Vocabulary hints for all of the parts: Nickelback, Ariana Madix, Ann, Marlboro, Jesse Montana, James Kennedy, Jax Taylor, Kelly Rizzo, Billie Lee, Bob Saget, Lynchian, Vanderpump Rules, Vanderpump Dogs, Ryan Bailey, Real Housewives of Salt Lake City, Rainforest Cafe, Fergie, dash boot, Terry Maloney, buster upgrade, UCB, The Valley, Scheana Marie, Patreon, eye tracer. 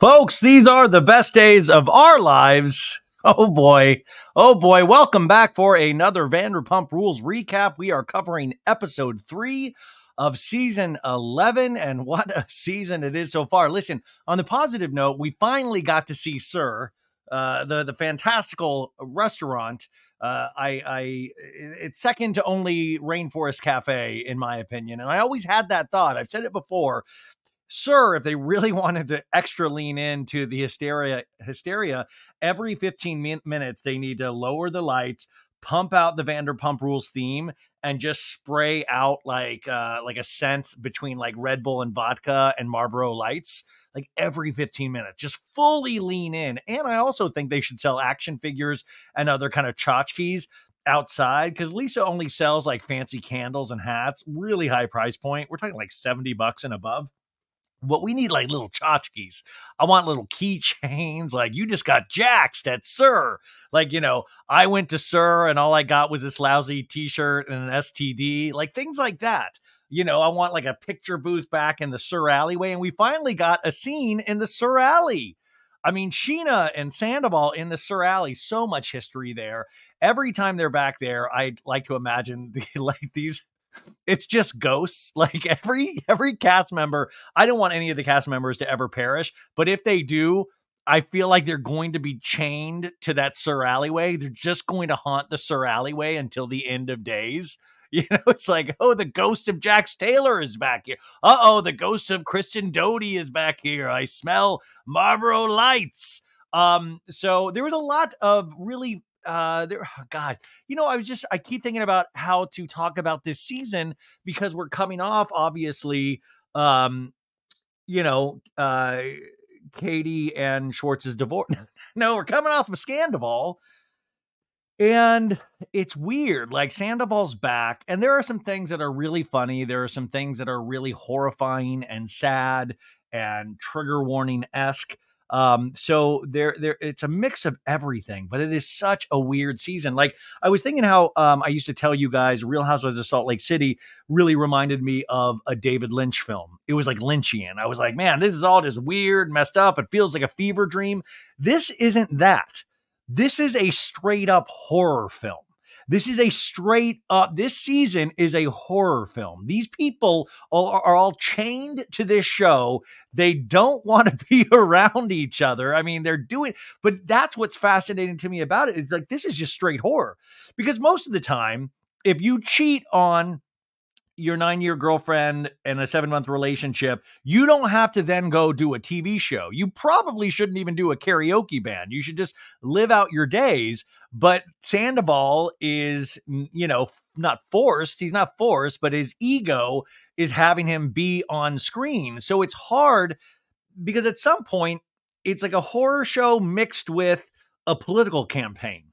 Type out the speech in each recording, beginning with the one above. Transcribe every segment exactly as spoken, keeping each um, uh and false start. Folks, these are the best days of our lives. Oh boy. Oh boy. Welcome back for another Vanderpump Rules recap. We are covering episode three of season eleven, and what a season it is so far. Listen, on the positive note, we finally got to see Sir, uh, the, the fantastical restaurant. Uh, I, I, it's second to only Rainforest Cafe, in my opinion. And I always had that thought. I've said it before. Sir, if they really wanted to extra lean into the hysteria, hysteria, every fifteen min minutes, they need to lower the lights, pump out the Vanderpump Rules theme, and just spray out like, uh, like a scent between like Red Bull and vodka and Marlboro Lights, like every fifteen minutes, just fully lean in. And I also think they should sell action figures and other kind of tchotchkes outside, because Lisa only sells like fancy candles and hats, really high price point. We're talking like seventy bucks and above. What we need, like little tchotchkes. I want little keychains. Like, you just got jaxed at Sir. Like, you know, I went to Sir and all I got was this lousy t-shirt and an S T D, like things like that. You know, I want like a picture booth back in the Sir alleyway. And we finally got a scene in the Sir alley. I mean, Scheana and Sandoval in the Sir alley, so much history there. Every time they're back there, I'd like to imagine the, like these, it's just ghosts. Like every every cast member, I don't want any of the cast members to ever perish, but if they do, I feel like they're going to be chained to that Sir alleyway. They're just going to haunt the Sir alleyway until the end of days. You know, it's like, oh, the ghost of Jax Taylor is back here. Uh-oh, the ghost of Kristen Doute is back here. I smell Marlboro Lights. Um, so there was a lot of really Uh, there, oh God, you know, I was just, I keep thinking about how to talk about this season, because we're coming off, obviously, um, you know, uh, Katie and Schwartz's divorce. No, we're coming off of Scandoval, and it's weird. Like, Sandoval's back, and there are some things that are really funny. There are some things that are really horrifying and sad and trigger warning-esque. Um, so there, there, it's a mix of everything, but it is such a weird season. Like, I was thinking how, um, I used to tell you guys Real Housewives of Salt Lake City really reminded me of a David Lynch film. It was like Lynchian. I was like, man, this is all just weird, messed up. It feels like a fever dream. This isn't that. This is a straight up horror film. This is a straight up, this season is a horror film. These people are, are all chained to this show. They don't want to be around each other. I mean, they're doing, but that's what's fascinating to me about it. It's like, this is just straight horror. Because most of the time, if you cheat on your nine-year girlfriend and a seven-month relationship, you don't have to then go do a T V show. You probably shouldn't even do a karaoke band. You should just live out your days. But Sandoval is, you know, not forced. He's not forced, but his ego is having him be on screen. So it's hard, because at some point it's like a horror show mixed with a political campaign.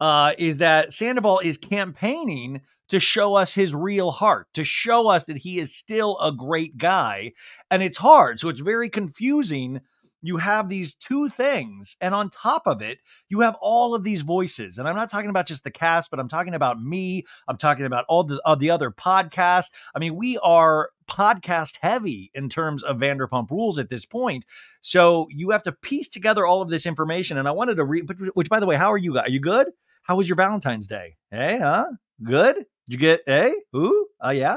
Uh, is that Sandoval is campaigning to show us his real heart, to show us that he is still a great guy. And it's hard. So it's very confusing. You have these two things, and on top of it, you have all of these voices. And I'm not talking about just the cast, but I'm talking about me. I'm talking about all the, all the other podcasts. I mean, we are podcast heavy in terms of Vanderpump Rules at this point. So you have to piece together all of this information. And I wanted to read, which, by the way, how are you guys? Are you good? How was your Valentine's Day? Hey, huh? Good? Did you get, hey? Ooh? Oh, uh, yeah?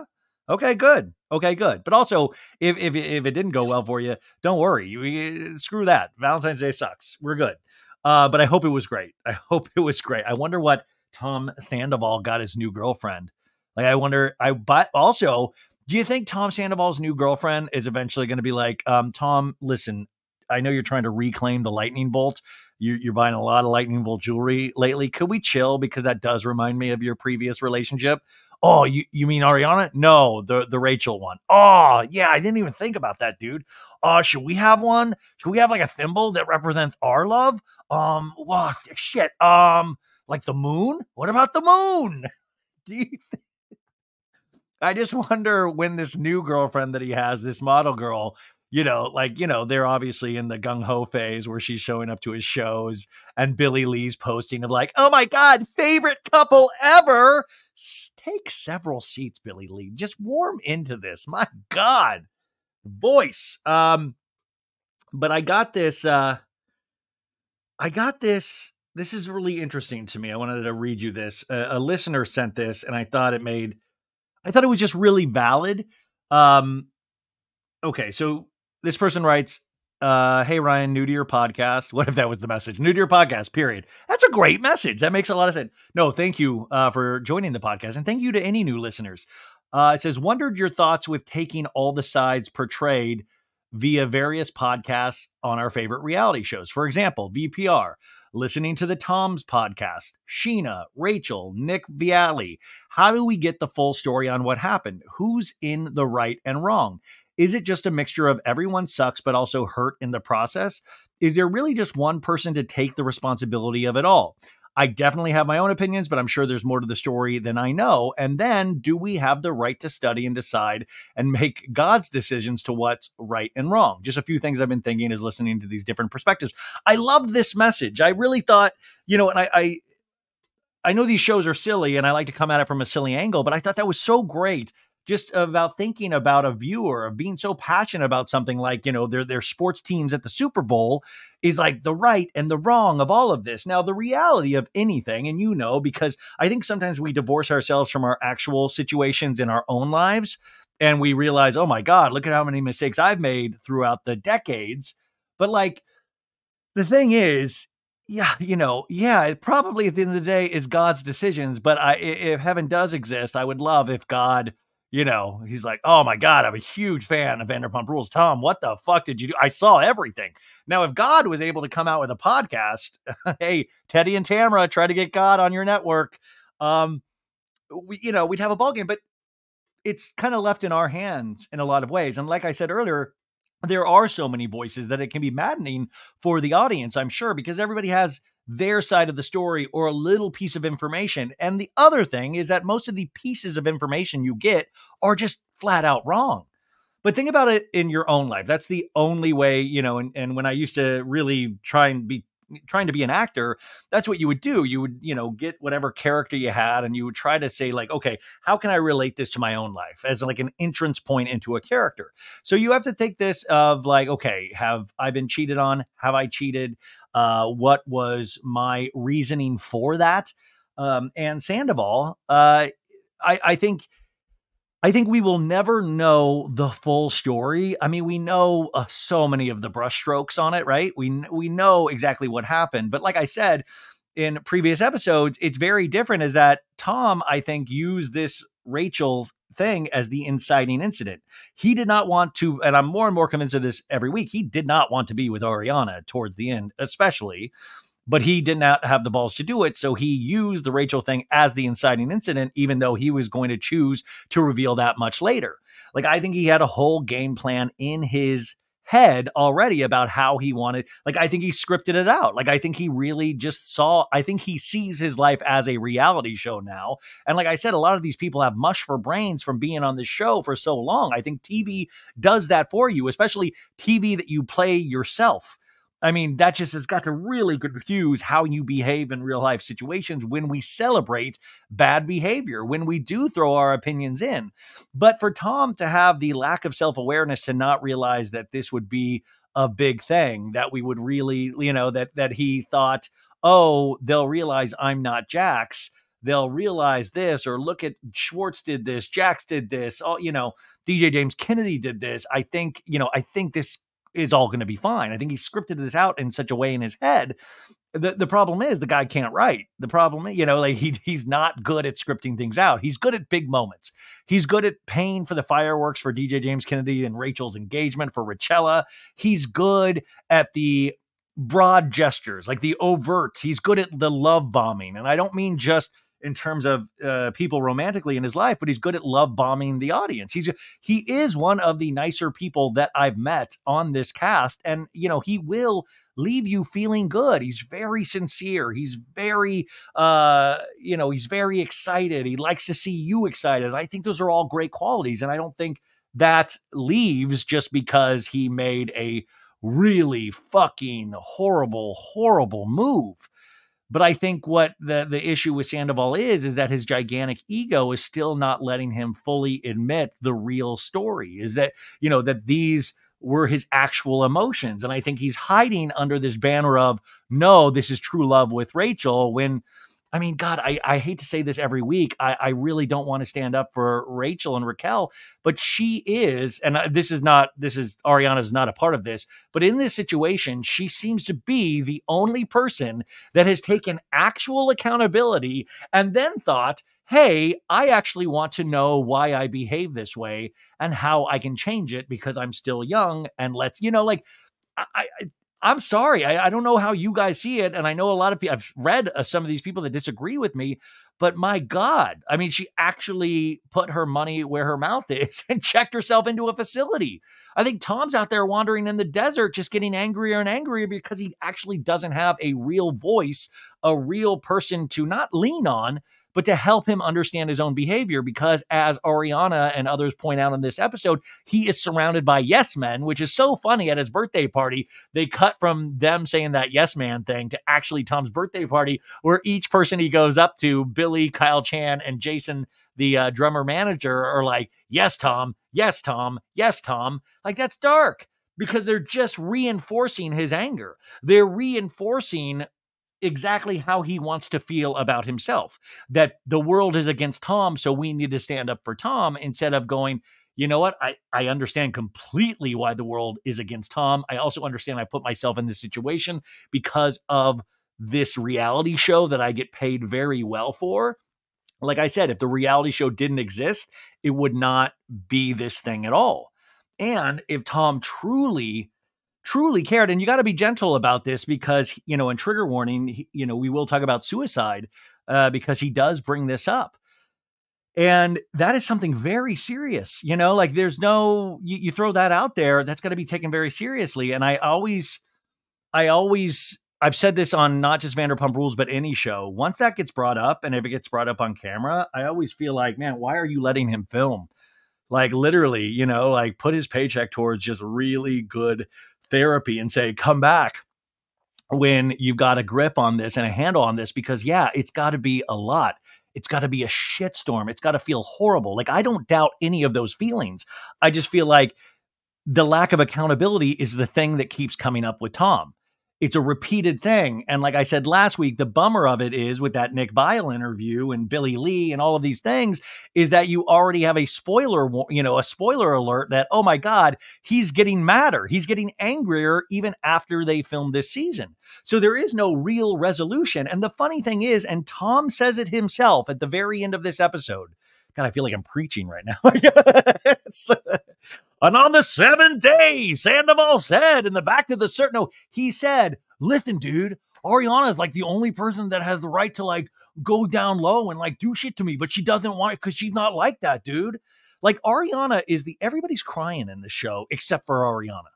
Okay, good. Okay, good. But also, if, if, if it didn't go well for you, don't worry. You, you, screw that. Valentine's Day sucks. We're good. Uh, but I hope it was great. I hope it was great. I wonder what Tom Sandoval got his new girlfriend. Like, I wonder, I, but also, do you think Tom Sandoval's new girlfriend is eventually going to be like, um, Tom, listen, I know you're trying to reclaim the lightning bolt. You're, you're buying a lot of lightning bolt jewelry lately. Could we chill? Because that does remind me of your previous relationship. Oh, you, you mean Ariana? No, the, the Rachel one. Oh yeah. I didn't even think about that, dude. Oh, uh, should we have one? Should we have like a thimble that represents our love? Um, wow, shit. Um, like the moon? What about the moon? Do you think? I just wonder when this new girlfriend that he has, this model girl, you know, like, you know, they're obviously in the gung-ho phase where she's showing up to his shows, and Billie Lee's posting of like, oh my God, favorite couple ever. Take several seats, Billie Lee. Just warm into this. My God. Voice. Um, But I got this, uh, I got this, this is really interesting to me. I wanted to read you this. Uh, a listener sent this, and I thought it made, I thought it was just really valid. Um, okay, so this person writes, uh, hey, Ryan, new to your podcast. What if that was the message? New to your podcast, period. That's a great message. That makes a lot of sense. No, thank you uh, for joining the podcast, and thank you to any new listeners. Uh, it says, wondered your thoughts with taking all the sides portrayed via various podcasts on our favorite reality shows. For example, V P R, listening to the Tom's podcast, Scheana, Rachel, Nick Viall. How do we get the full story on what happened? Who's in the right and wrong? Is it just a mixture of everyone sucks, but also hurt in the process? Is there really just one person to take the responsibility of it all? I definitely have my own opinions, but I'm sure there's more to the story than I know. And then do we have the right to study and decide and make God's decisions to what's right and wrong? Just a few things I've been thinking is listening to these different perspectives. I loved this message. I really thought, you know, and I, I, I know these shows are silly and I like to come at it from a silly angle, but I thought that was so great. Just about thinking about a viewer, of being so passionate about something like, you know, their, their sports teams at the Super Bowl is like the right and the wrong of all of this. Now, the reality of anything, and you know, because I think sometimes we divorce ourselves from our actual situations in our own lives, and we realize, oh my God, look at how many mistakes I've made throughout the decades. But like, the thing is, yeah, you know, yeah, it probably at the end of the day is God's decisions. But I, if heaven does exist, I would love if God, you know, he's like, oh my God, I'm a huge fan of Vanderpump Rules. Tom, what the fuck did you do? I saw everything. Now, if God was able to come out with a podcast, hey, Teddy and Tamara, try to get God on your network. Um, we, you know, we'd have a ball game, but it's kind of left in our hands in a lot of ways. And like I said earlier, there are so many voices that it can be maddening for the audience, I'm sure, because everybody has their side of the story or a little piece of information. And the other thing is that most of the pieces of information you get are just flat out wrong. But think about it in your own life. That's the only way, you know, and, and when I used to really try and be trying to be an actor, that's what you would do. You would, you know, get whatever character you had and you would try to say like, okay, how can I relate this to my own life as like an entrance point into a character? So you have to take this of like, okay, have I been cheated on? Have I cheated? Uh, what was my reasoning for that? Um, and Scandoval, uh, I, I think, I think we will never know the full story. I mean, we know uh, so many of the brushstrokes on it, right? We we know exactly what happened. But like I said in previous episodes, it's very different is that Tom, I think, used this Rachel thing as the inciting incident. He did not want to, and I'm more and more convinced of this every week, he did not want to be with Ariana towards the end, especially, but he did not have the balls to do it. So he used the Rachel thing as the inciting incident, even though he was going to choose to reveal that much later. Like, I think he had a whole game plan in his head already about how he wanted. Like, I think he scripted it out. Like, I think he really just saw, I think he sees his life as a reality show now. And like I said, a lot of these people have mush for brains from being on this show for so long. I think T V does that for you, especially T V that you play yourself. I mean, that just has got to really confuse how you behave in real life situations when we celebrate bad behavior, when we do throw our opinions in. But for Tom to have the lack of self-awareness to not realize that this would be a big thing, that we would really, you know, that that he thought, oh, they'll realize I'm not Jax. They'll realize this, or look at Schwartz did this, Jax did this, all, you know, D J James Kennedy did this. I think, you know, I think this is all going to be fine. I think he scripted this out in such a way in his head. The the problem is the guy can't write. The problem is, you know, like he he's not good at scripting things out. He's good at big moments. He's good at paying for the fireworks for D J James Kennedy and Rachel's engagement for Rachella. He's good at the broad gestures, like the overt. He's good at the love bombing. And I don't mean just in terms of uh, people romantically in his life, but he's good at love bombing the audience. He's, he is one of the nicer people that I've met on this cast. And, you know, he will leave you feeling good. He's very sincere. He's very, uh, you know, he's very excited. He likes to see you excited. I think those are all great qualities. And I don't think that leaves just because he made a really fucking horrible, horrible move. But I think what the, the issue with Scandoval is, is that his gigantic ego is still not letting him fully admit the real story, is that, you know, that these were his actual emotions. And I think he's hiding under this banner of, no, this is true love with Rachel. When, I mean, God, I, I hate to say this every week. I, I really don't want to stand up for Rachel and Raquel, but she is, and this is not, this is, Ariana's not a part of this, but in this situation, she seems to be the only person that has taken actual accountability and then thought, hey, I actually want to know why I behave this way and how I can change it because I'm still young. And let's, you know, like, I, I I'm sorry. I, I don't know how you guys see it. And I know a lot of people, I've read uh, some of these people that disagree with me, but my God, I mean, she actually put her money where her mouth is and checked herself into a facility. I think Tom's out there wandering in the desert, just getting angrier and angrier because he actually doesn't have a real voice, a real person to not lean on, but to help him understand his own behavior. Because as Ariana and others point out in this episode, he is surrounded by yes men, which is so funny. At his birthday party, they cut from them saying that yes man thing to actually Tom's birthday party, where each person he goes up to, Billy, Kyle Chan, and Jason, the uh, drummer manager, are like, yes, Tom, yes, Tom, yes, Tom. Like, that's dark, because they're just reinforcing his anger. They're reinforcing exactly how he wants to feel about himself, that the world is against Tom, so we need to stand up for Tom, instead of going, you know what, I, I understand completely why the world is against Tom. I also understand I put myself in this situation because of this reality show that I get paid very well for. Like I said, if the reality show didn't exist, it would not be this thing at all. And if Tom truly truly cared, and you got to be gentle about this because, you know, and trigger warning, he, you know, we will talk about suicide uh, because he does bring this up. And that is something very serious, you know, like there's no, you, you throw that out there, that's going to be taken very seriously. And I always, I always, I've said this on not just Vanderpump Rules, but any show, once that gets brought up, and if it gets brought up on camera, I always feel like, man, why are you letting him film? Like literally, you know, like put his paycheck towards just really good therapy and say, come back when you've got a grip on this and a handle on this, because yeah, it's got to be a lot. It's got to be a shitstorm. It's got to feel horrible. Like I don't doubt any of those feelings. I just feel like the lack of accountability is the thing that keeps coming up with Tom. It's a repeated thing. And like I said last week, the bummer of it is with that Nick Viall interview and Billie Lee and all of these things is that you already have a spoiler, you know, a spoiler alert that, oh my God, he's getting madder. He's getting angrier even after they filmed this season. So there is no real resolution. And the funny thing is, and Tom says it himself at the very end of this episode, God, I feel like I'm preaching right now. And on the seventh day, Sandoval said in the back of the cert, no, he said, listen, dude, Ariana is like the only person that has the right to like go down low and like do shit to me, but she doesn't want it because she's not like that, dude. Like Ariana is the, everybody's crying in the show except for Ariana.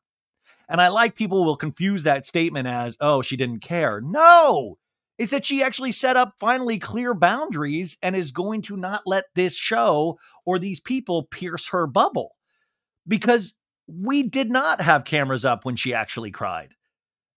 And I like people will confuse that statement as, oh, she didn't care. No, is that she actually set up finally clear boundaries and is going to not let this show or these people pierce her bubble. Because we did not have cameras up when she actually cried.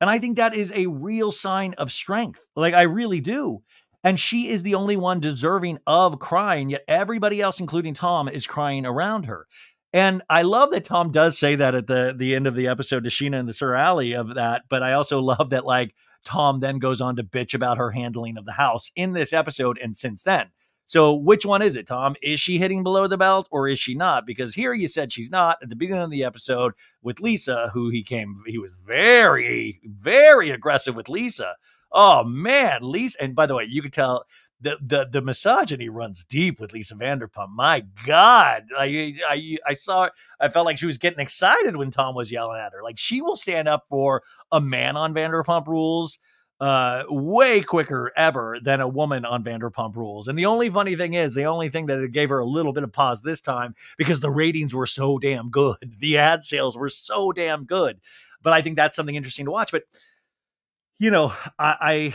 And I think that is a real sign of strength. Like I really do. And she is the only one deserving of crying, yet everybody else, including Tom, is crying around her. And I love that Tom does say that at the, the end of the episode to Scheana and the Sir alley of that. But I also love that like Tom then goes on to bitch about her handling of the house in this episode and since then. So which one is it, Tom? Is she hitting below the belt or is she not? Because here you said she's not at the beginning of the episode with Lisa, who he came, he was very, very aggressive with Lisa. Oh man, Lisa. And by the way, you could tell the, the, the misogyny runs deep with Lisa Vanderpump. My God. I, I, I saw, I felt like she was getting excited when Tom was yelling at her. Like she will stand up for a man on Vanderpump Rules Uh, way quicker ever than a woman on Vanderpump Rules. And the only funny thing is, the only thing that it gave her a little bit of pause this time, because the ratings were so damn good. The ad sales were so damn good. But I think that's something interesting to watch. But, you know, I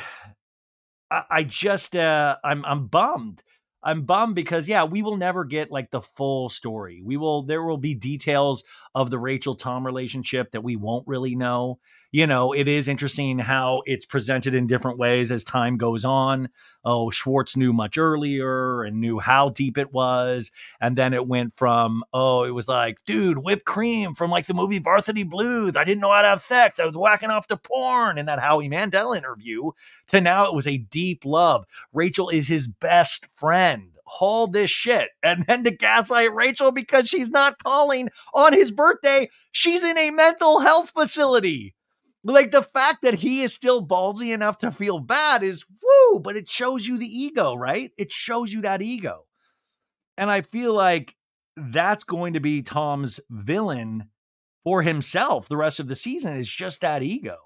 I, I just, uh, I'm, I'm bummed. I'm bummed because, yeah, we will never get like the full story. We will, there will be details of the Rachel Tom relationship that we won't really know. You know, it is interesting how it's presented in different ways as time goes on. oh, Schwartz knew much earlier and knew how deep it was. And then it went from, oh, it was like, dude, whipped cream from like the movie Varsity Blues. I didn't know how to have sex. I was whacking off to porn in that Howie Mandel interview, to now it was a deep love. Rachel is his best friend. All this shit. And then to gaslight Rachel because she's not calling on his birthday. She's in a mental health facility. Like, the fact that he is still ballsy enough to feel bad is woo, but it shows you the ego, right? It shows you that ego. And I feel like that's going to be Tom's villain for himself the rest of the season, is just that ego.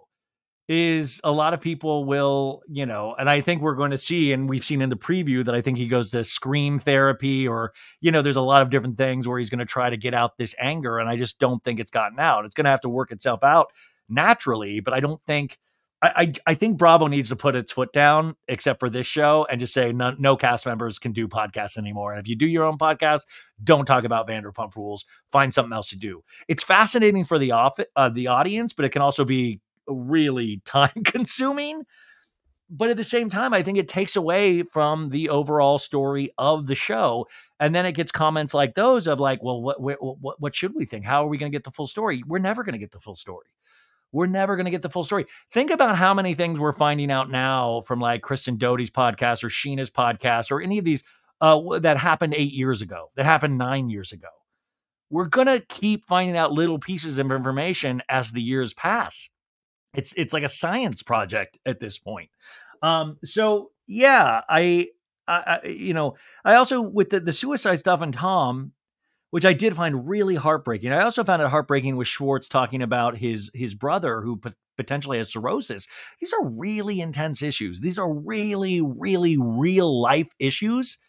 Is a lot of people will, you know, and I think we're going to see, and we've seen in the preview that I think he goes to scream therapy, or, you know, there's a lot of different things where he's going to try to get out this anger. And I just don't think it's gotten out. It's going to have to work itself out naturally. But I don't think, I, I, I think Bravo needs to put its foot down, except for this show, and just say no, no cast members can do podcasts anymore. And if you do your own podcast, don't talk about Vanderpump Rules. Find something else to do. It's fascinating for the off, uh, the audience, but it can also be really time consuming. But at the same time, I think it takes away from the overall story of the show. And then it gets comments like those of like, well, what, what, what should we think? How are we going to get the full story? We're never going to get the full story. We're never going to get the full story. Think about how many things we're finding out now from like Kristen Doute's podcast or Sheena's podcast or any of these uh, that happened eight years ago, that happened nine years ago. We're going to keep finding out little pieces of information as the years pass. It's it's like a science project at this point. Um, so, yeah, I, I, I, you know, I also with the, the suicide stuff and Tom, which I did find really heartbreaking. I also found it heartbreaking with Schwartz talking about his his brother who potentially has cirrhosis. These are really intense issues. These are really, really real life issues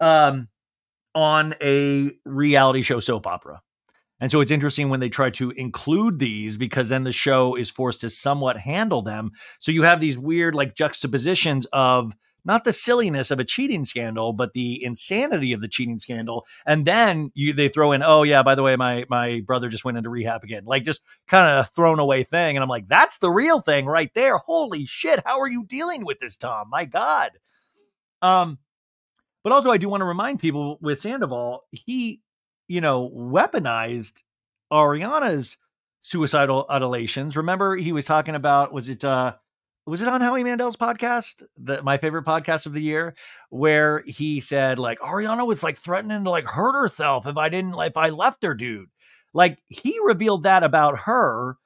um, on a reality show soap opera. And so it's interesting when they try to include these, because then the show is forced to somewhat handle them. So you have these weird like juxtapositions of not the silliness of a cheating scandal, but the insanity of the cheating scandal. And then you, they throw in, oh yeah, by the way, my, my brother just went into rehab again, like just kind of a thrown away thing. And I'm like, that's the real thing right there. Holy shit. How are you dealing with this, Tom? My God. Um, but also I do want to remind people with Sandoval, he, you know, weaponized Ariana's suicidal adulations. Remember, he was talking about, was it, uh, was it on Howie Mandel's podcast, the, my favorite podcast of the year, where he said like, Ariana was like threatening to like hurt herself if I didn't, like, if I left her, dude. Like, he revealed that about her.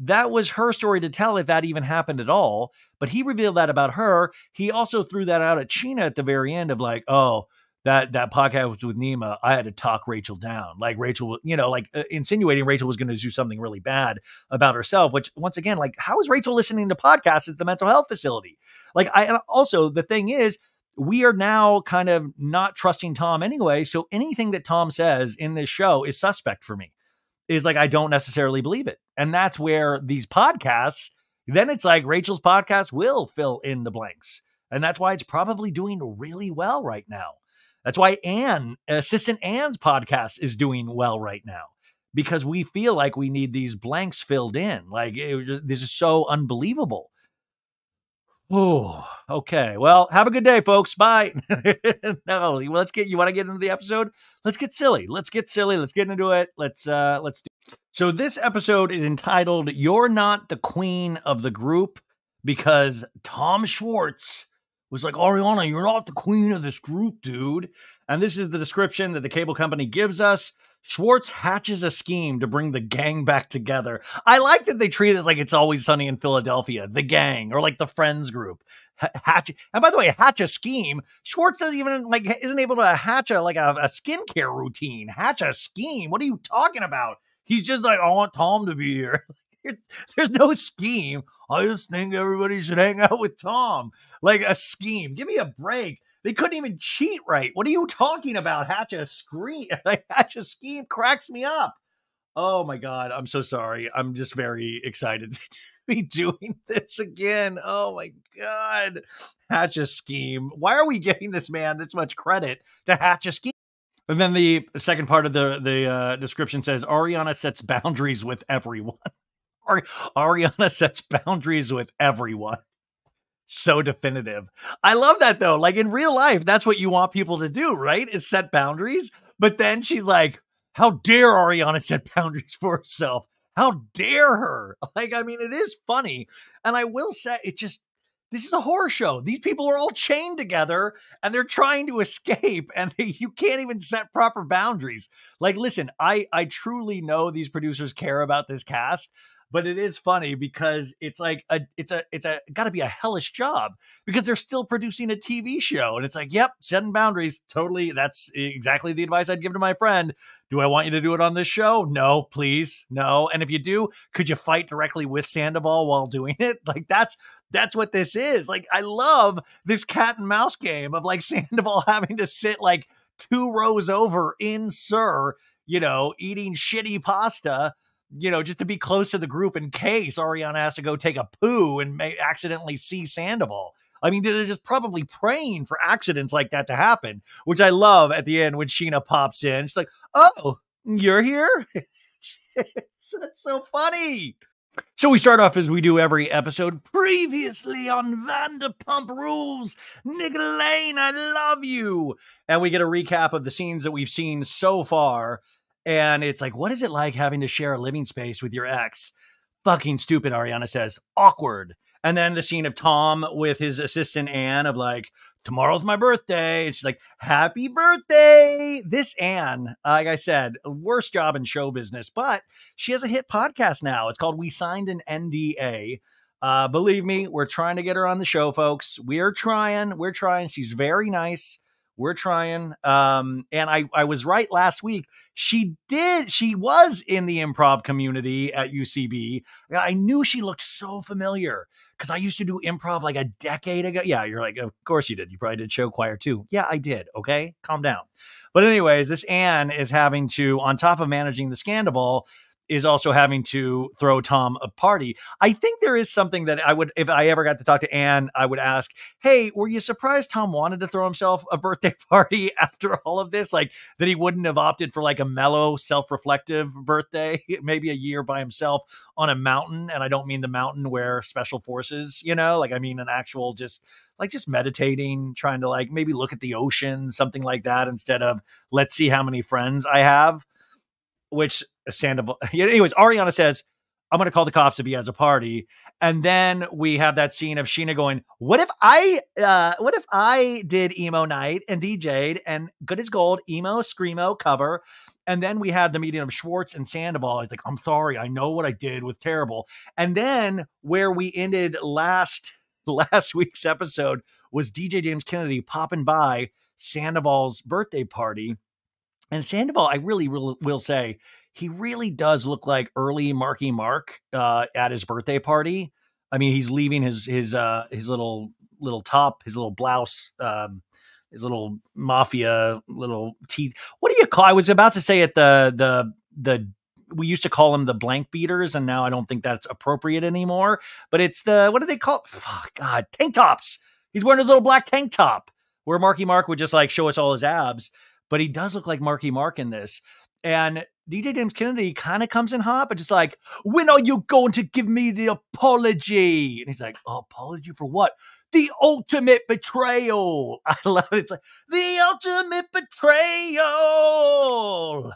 That was her story to tell, if that even happened at all. But he revealed that about her. He also threw that out at Scheana at the very end of like, oh, That, that podcast was with Nima. I had to talk Rachel down. Like Rachel, you know, like uh, insinuating Rachel was going to do something really bad about herself, which once again, like, how is Rachel listening to podcasts at the mental health facility? Like, I, and also the thing is, we are now kind of not trusting Tom anyway. So anything that Tom says in this show is suspect for me, is like, I don't necessarily believe it. And that's where these podcasts, then it's like Rachel's podcast will fill in the blanks. And that's why it's probably doing really well right now. That's why Ann, Assistant Ann's podcast is doing well right now, because we feel like we need these blanks filled in. Like, it, this is so unbelievable. Oh, okay. Well, have a good day, folks. Bye. No, let's get, you want to get into the episode? Let's get silly. Let's get silly. Let's get into it. Let's, uh, let's do it. So this episode is entitled, You're Not the Queen of the Group, because Tom Schwartz was like, Ariana, you're not the queen of this group, dude. And this is the description that the cable company gives us. Schwartz hatches a scheme to bring the gang back together. I like that they treat it like It's Always Sunny in Philadelphia, the gang, or like the Friends group. H hatch, and by the way, hatch a scheme. Schwartz doesn't even like isn't able to hatch a like a, a skincare routine. Hatch a scheme. What are you talking about? He's just like, I want Tom to be here. There's no scheme. I just think everybody should hang out with Tom. Like a scheme. Give me a break. They couldn't even cheat right. What are you talking about? Hatch a screen. Like, hatch a scheme cracks me up. Oh my God. I'm so sorry. I'm just very excited to be doing this again. Oh my God. Hatch a scheme. Why are we giving this man this much credit to hatch a scheme? And then the second part of the, the uh, description says, Ariana sets boundaries with everyone. Ariana sets boundaries with everyone. so definitive. I love that though. Like in real life, that's what you want people to do, right? Is set boundaries. But then she's like, how dare Ariana set boundaries for herself? How dare her? Like, I mean, it is funny. And I will say, it just, this is a horror show. These people are all chained together and they're trying to escape, and they, you can't even set proper boundaries. Like, listen, I, I truly know these producers care about this cast, but it is funny because it's like a, it's a, it's a gotta be a hellish job because they're still producing a T V show. And it's like, yep, setting boundaries. Totally. That's exactly the advice I'd give to my friend. Do I want you to do it on this show? No, please. No. And if you do, could you fight directly with Scandoval while doing it? Like that's, that's what this is. Like, I love this cat and mouse game of like Scandoval having to sit like two rows over in Sir, you know, eating shitty pasta, you know, just to be close to the group in case Ariana has to go take a poo and may accidentally see Scandoval. I mean, they're just probably praying for accidents like that to happen, which I love at the end when Scheana pops in. She's like, oh, you're here? It's so funny. So we start off as we do every episode. Previously on Vanderpump Rules, Nick Lane, I love you. And we get a recap of the scenes that we've seen so far. And it's like, what is it like having to share a living space with your ex? Fucking stupid, Ariana says. Awkward. And then the scene of Tom with his assistant, Ann, of like, tomorrow's my birthday. And she's like, happy birthday. This Ann, like I said, worst job in show business, but she has a hit podcast now. It's called We Signed an N D A. Uh, believe me, we're trying to get her on the show, folks. We're trying. We're trying. She's very nice. We're trying. Um, and I, I was right last week. She did. She was in the improv community at U C B. I knew she looked so familiar because I used to do improv like a decade ago. Yeah. You're like, of course you did. You probably did show choir too. Yeah, I did. Okay. Calm down. But anyways, this Ann is having to, on top of managing the Scandoval, is also having to throw Tom a party. I think there is something that I would, if I ever got to talk to Ann, I would ask, hey, were you surprised Tom wanted to throw himself a birthday party after all of this? Like that he wouldn't have opted for like a mellow, self-reflective birthday, maybe a year by himself on a mountain. And I don't mean the mountain where special forces, you know, like I mean an actual just like just meditating, trying to like maybe look at the ocean, something like that, instead of let's see how many friends I have, which Scandoval. Anyways, Ariana says, I'm going to call the cops if he has a party. And then we have that scene of Scheana going, what if I, uh, what if I did Emo Night and D J'd and Good as Gold, Emo Screamo cover. And then we had the meeting of Schwartz and Scandoval. He's like, I'm sorry. I know what I did was terrible. And then where we ended last, last week's episode was D J James Kennedy popping by Scandoval's birthday party. And Scandoval, I really will, will say, he really does look like early Marky Mark uh, at his birthday party. I mean, he's leaving his his uh, his little little top, his little blouse, um, his little mafia little teeth. What do you call? I was about to say at the the the we used to call them the blank beaters, and now I don't think that's appropriate anymore. But it's the, what do they call? Oh, God, tank tops. He's wearing his little black tank top, where Marky Mark would just like show us all his abs. But he does look like Marky Mark in this. And D J James Kennedy kind of comes in hot, but just like, when are you going to give me the apology? And he's like, oh, apology for what? The ultimate betrayal. I love it. It's like, the ultimate betrayal.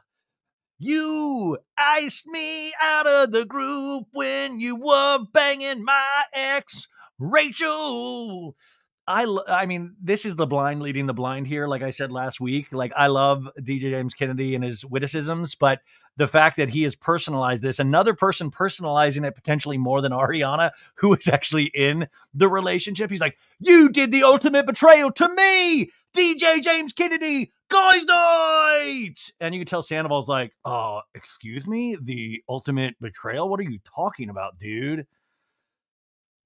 You iced me out of the group when you were banging my ex, Rachel. I, I mean, this is the blind leading the blind here. Like I said last week, like I love D J James Kennedy and his witticisms, but the fact that he has personalized this, another person personalizing it potentially more than Ariana, who is actually in the relationship. He's like, you did the ultimate betrayal to me, D J James Kennedy, guys night. And you can tell Scandoval's like, oh, excuse me, the ultimate betrayal? What are you talking about, dude?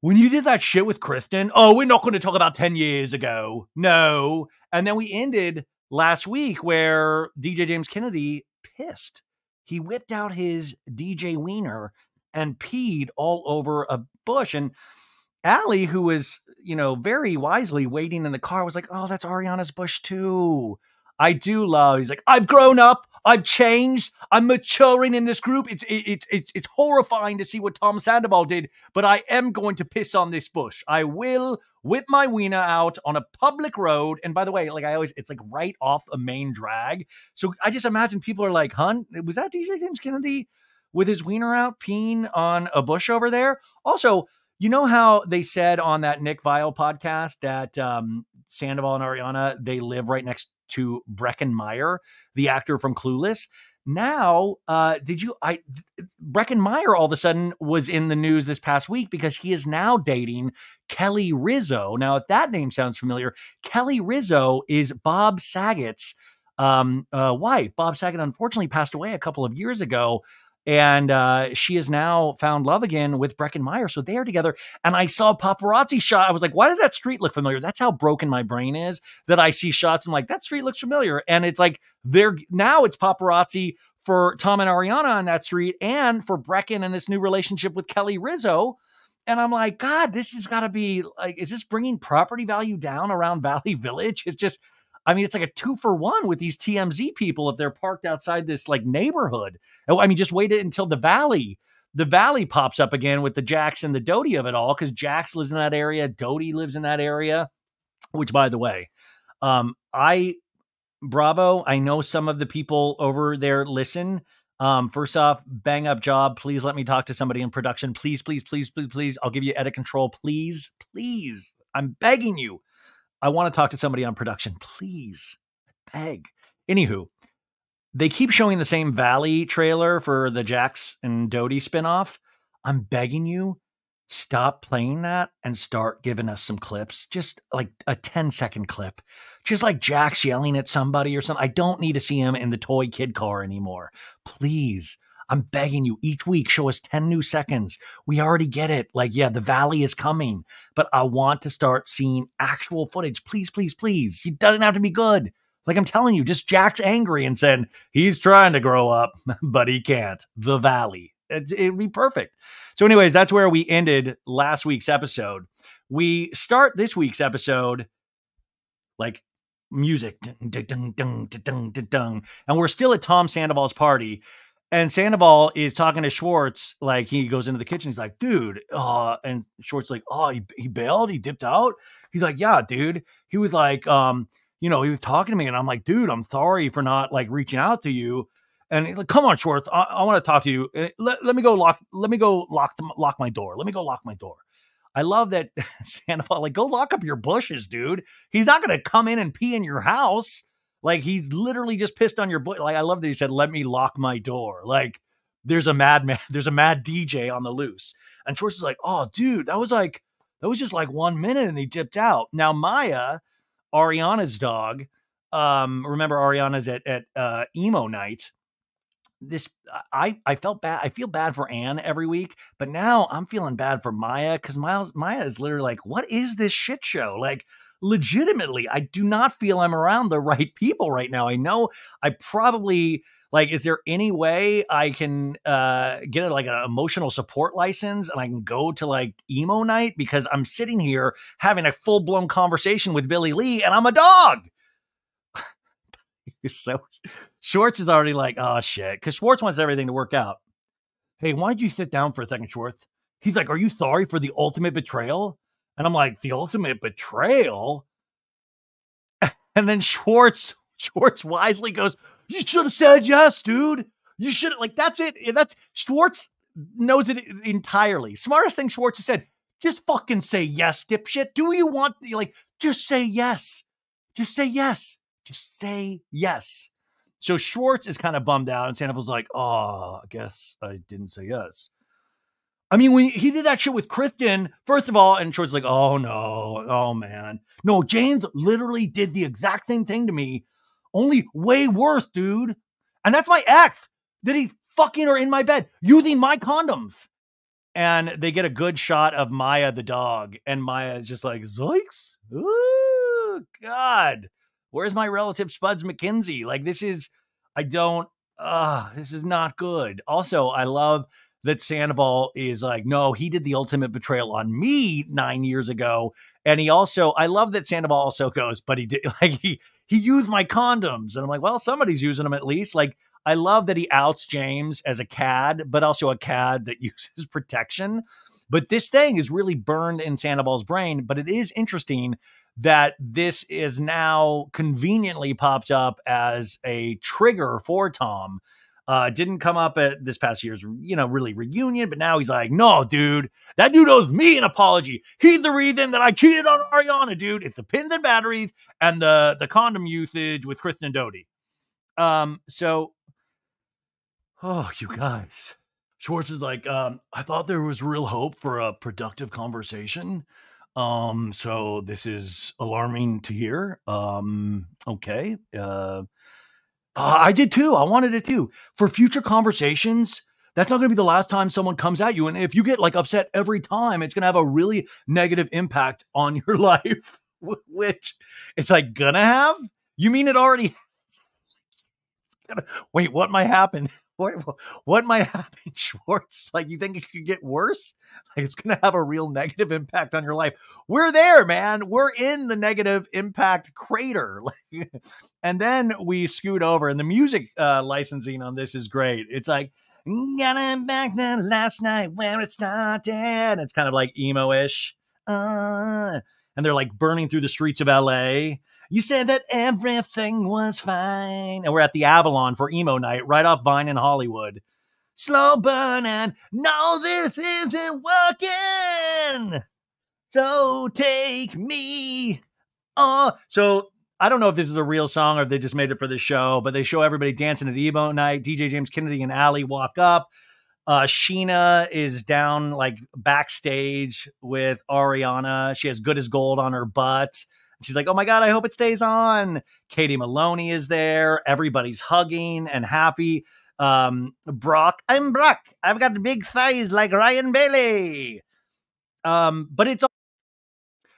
When you did that shit with Kristen, oh, we're not going to talk about ten years ago. No. And then we ended last week where D J James Kennedy pissed. He whipped out his D J wiener and peed all over a bush. And Allie, who was, you know, very wisely waiting in the car, was like, oh, that's Ariana's bush too. I do love, he's like, I've grown up. I've changed. I'm maturing in this group. It's it's it's it's horrifying to see what Tom Sandoval did, but I am going to piss on this bush. I will whip my wiener out on a public road. And by the way, like I always, it's like right off a main drag. So I just imagine people are like, "Hun, was that D J James Kennedy with his wiener out peeing on a bush over there?" Also, you know how they said on that Nick Viall podcast that um, Sandoval and Ariana, they live right next to Breckin Meyer, the actor from Clueless. Now, uh, did you, I, Breckin Meyer all of a sudden was in the news this past week because he is now dating Kelly Rizzo. Now, if that name sounds familiar, Kelly Rizzo is Bob Saget's um, uh, wife. Bob Saget unfortunately passed away a couple of years ago. And uh, she has now found love again with Breckin Meyer. So they are together. And I saw a paparazzi shot. I was like, why does that street look familiar? That's how broken my brain is, that I see shots. I'm like, that street looks familiar. And it's like, they're now it's paparazzi for Tom and Ariana on that street and for Breckin and this new relationship with Kelly Rizzo. And I'm like, God, this has got to be like, is this bringing property value down around Valley Village? It's just, I mean, it's like a two for one with these T M Z people if they're parked outside this like neighborhood. I mean, just wait until the Valley, the Valley pops up again with the Jax and the Doty of it all, because Jax lives in that area, Doty lives in that area. Which, by the way, um, I bravo. I know some of the people over there listen. Um, first off, bang up job. Please let me talk to somebody in production. Please, please, please, please, please. I'll give you edit control. Please, please. I'm begging you. I want to talk to somebody on production, please. I beg. Anywho, they keep showing the same Valley trailer for the Jax and Doty spinoff. I'm begging you, stop playing that and start giving us some clips. Just like a ten second clip. Just like Jax yelling at somebody or something. I don't need to see him in the toy kid car anymore. Please. I'm begging you, each week, show us ten new seconds. We already get it. Like, yeah, the Valley is coming, but I want to start seeing actual footage. Please, please, please. It doesn't have to be good. Like I'm telling you, just Jack's angry and saying he's trying to grow up, but he can't. The Valley. It, it'd be perfect. So anyways, that's where we ended last week's episode. We start this week's episode like music. Dun, dun, dun, dun, dun, dun. And we're still at Tom Sandoval's party. And Sandoval is talking to Schwartz, like he goes into the kitchen. He's like, dude. Uh, and Schwartz like, oh, he, he bailed. He dipped out. He's like, yeah, dude. He was like, um, you know, he was talking to me and I'm like, dude, I'm sorry for not like reaching out to you. And he's like, come on, Schwartz. I, I want to talk to you. Let, let me go lock. Let me go lock, lock my door. Let me go lock my door. I love that Sandoval, like, go lock up your bushes, dude. He's not going to come in and pee in your house. Like, he's literally just pissed on your butt. Like, I love that he said, let me lock my door. Like, there's a madman. There's a mad D J on the loose. And Schwartz is like, oh, dude, that was like, that was just like one minute and he dipped out. Now, Maya, Ariana's dog, um, remember Ariana's at, at uh, Emo Night. This, I, I felt bad. I feel bad for Ann every week, but now I'm feeling bad for Maya because Miles, Maya is literally like, what is this shit show? Like, legitimately, I do not feel I'm around the right people right now. I know I probably like, is there any way I can uh, get a, like an emotional support license and I can go to like Emo Night, because I'm sitting here having a full blown conversation with Billie Lee and I'm a dog. So Schwartz is already like, oh shit. Cause Schwartz wants everything to work out. Hey, why don't you sit down for a second, Schwartz? He's like, are you sorry for the ultimate betrayal? And I'm like, the ultimate betrayal? And then Schwartz, Schwartz wisely goes, you should have said yes, dude. You should have, like, that's it. That's, Schwartz knows it entirely. Smartest thing Schwartz has said, just fucking say yes, dipshit. Do you want, like, just say yes. Just say yes. Just say yes. So Schwartz is kind of bummed out. And Sandoval's like, oh, I guess I didn't say yes. I mean, when he did that shit with Kristen, first of all, and Schwartz like, oh no, oh man. No, James literally did the exact same thing to me, only way worse, dude. And that's my ex that he's fucking or in my bed using my condoms. And they get a good shot of Maya the dog. And Maya is just like, zoinks. Ooh, God. Where's my relative Spuds McKenzie? Like, this is, I don't, uh, this is not good. Also, I love that Sandoval is like, no, he did the ultimate betrayal on me nine years ago. And he also, I love that Sandoval also goes, but he did, like, he, he used my condoms. And I'm like, well, somebody's using them at least. Like, I love that he outs James as a cad, but also a cad that uses protection. But this thing is really burned in Sandoval's brain. But it is interesting that this is now conveniently popped up as a trigger for Tom. Uh, didn't come up at this past year's, you know, really reunion, but now he's like, no, dude, that dude owes me an apology. He's the reason that I cheated on Ariana, dude. It's the pins and batteries and the, the condom usage with Kristen Doute. Um, so, oh, you guys. Schwartz is like, um, I thought there was real hope for a productive conversation. Um, so this is alarming to hear. Um, okay. Uh, Uh, I did too. I wanted it too. For future conversations, that's not going to be the last time someone comes at you. And if you get like upset every time, it's going to have a really negative impact on your life, which it's like gonna have. You mean it already? Wait, what might happen? What, what might happen, Schwartz? Like, you think it could get worse? Like, it's going to have a real negative impact on your life. We're there, man. We're in the negative impact crater. Like, and then we scoot over, and the music uh, licensing on this is great. It's like, gotta back to last night where it started. It's kind of like emo-ish. Uh, and they're like burning through the streets of L A. You said that everything was fine. And we're at the Avalon for Emo Night, right off Vine in Hollywood. Slow burn and no, this isn't working. So take me on. So I don't know if this is a real song or if they just made it for the show, but they show everybody dancing at Emo Night. D J James Kennedy and Allie walk up. Uh, Scheana is down like backstage with Ariana. She has Good as Gold on her butt. She's like, oh my God, I hope it stays on. Katie Maloney is there. Everybody's hugging and happy. Um, Brock, I'm Brock. I've got big thighs like Ryan Bailey. Um, but it's all.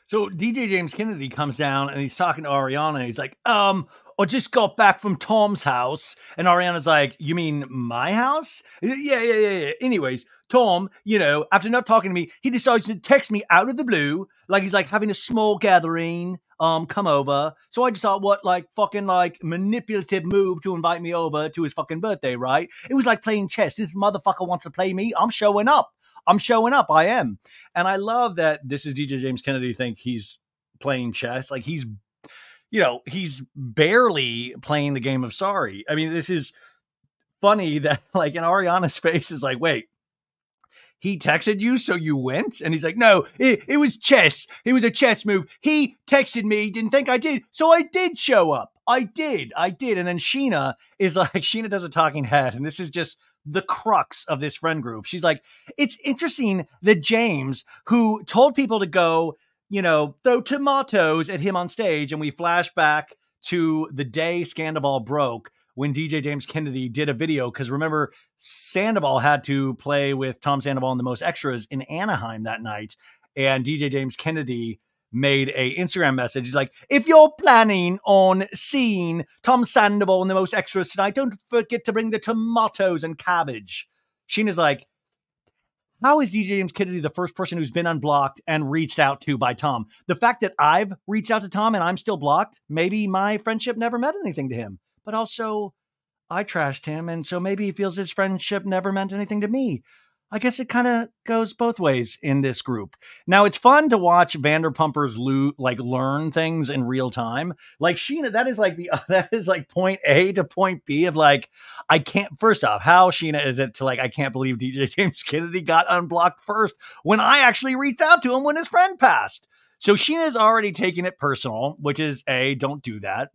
So D J James Kennedy comes down and he's talking to Ariana. And he's like, um, I just got back from Tom's house. And Ariana's like, you mean my house? Yeah, yeah, yeah, yeah. Anyways, Tom, you know, after not talking to me, he decides to text me out of the blue. Like, he's like having a small gathering. Um, come over. So I just thought, what, like, fucking, like, manipulative move to invite me over to his fucking birthday, right? It was like playing chess. This motherfucker wants to play me. I'm showing up. I'm showing up. I am. And I love that this is D J James Kennedy think he's playing chess. Like, he's, you know, he's barely playing the game of sorry. I mean, this is funny that, like, in Ariana's face is like, wait, he texted you, so you went? And he's like, no, it, it was chess. It was a chess move. He texted me, didn't think I did, so I did show up. I did. I did. And then Scheana is like, Scheana does a talking head, and this is just the crux of this friend group. She's like, it's interesting that James, who told people to go, you know, throw tomatoes at him on stage, and we flash back to the day Scandoval broke, when D J James Kennedy did a video, because remember, Sandoval had to play with Tom Sandoval and the Most Extras in Anaheim that night. And D J James Kennedy made a Instagram message. He's like, if you're planning on seeing Tom Sandoval and the Most Extras tonight, don't forget to bring the tomatoes and cabbage. Sheena's like, how is D J James Kennedy the first person who's been unblocked and reached out to by Tom? The fact that I've reached out to Tom and I'm still blocked, maybe my friendship never meant anything to him. But also, I trashed him, and so maybe he feels his friendship never meant anything to me. I guess it kind of goes both ways in this group. Now, it's fun to watch Vanderpumpers lo like learn things in real time. Like Scheana, that is like the uh, that is like point A to point B of like, I can't. First off, how Scheana is it to like, I can't believe D J James Kennedy got unblocked first when I actually reached out to him when his friend passed. So Scheana is already taking it personal, which is a don't do that,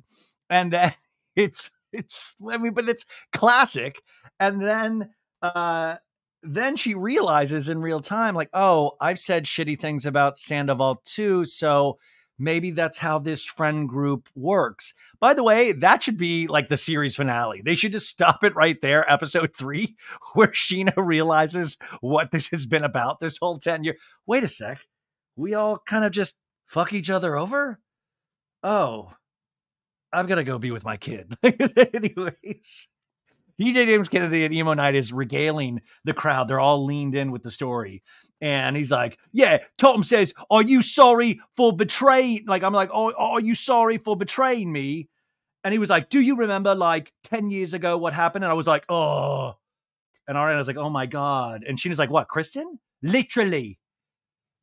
and then. It's, it's, I mean, but it's classic. And then, uh, then she realizes in real time, like, oh, I've said shitty things about Sandoval too. So maybe that's how this friend group works. By the way, that should be like the series finale. They should just stop it right there. Episode three, where Scheana realizes what this has been about this whole ten year. Wait a sec. We all kind of just fuck each other over. Oh, I've got to go be with my kid. Anyways, D J James Kennedy at Emo Night is regaling the crowd. They're all leaned in with the story. And he's like, yeah, Tom says, are you sorry for betraying? Like, I'm like, oh, are you sorry for betraying me? And he was like, do you remember like ten years ago what happened? And I was like, oh. And Ariana was like, oh my God. And Sheena's like, what, Kristen? Literally.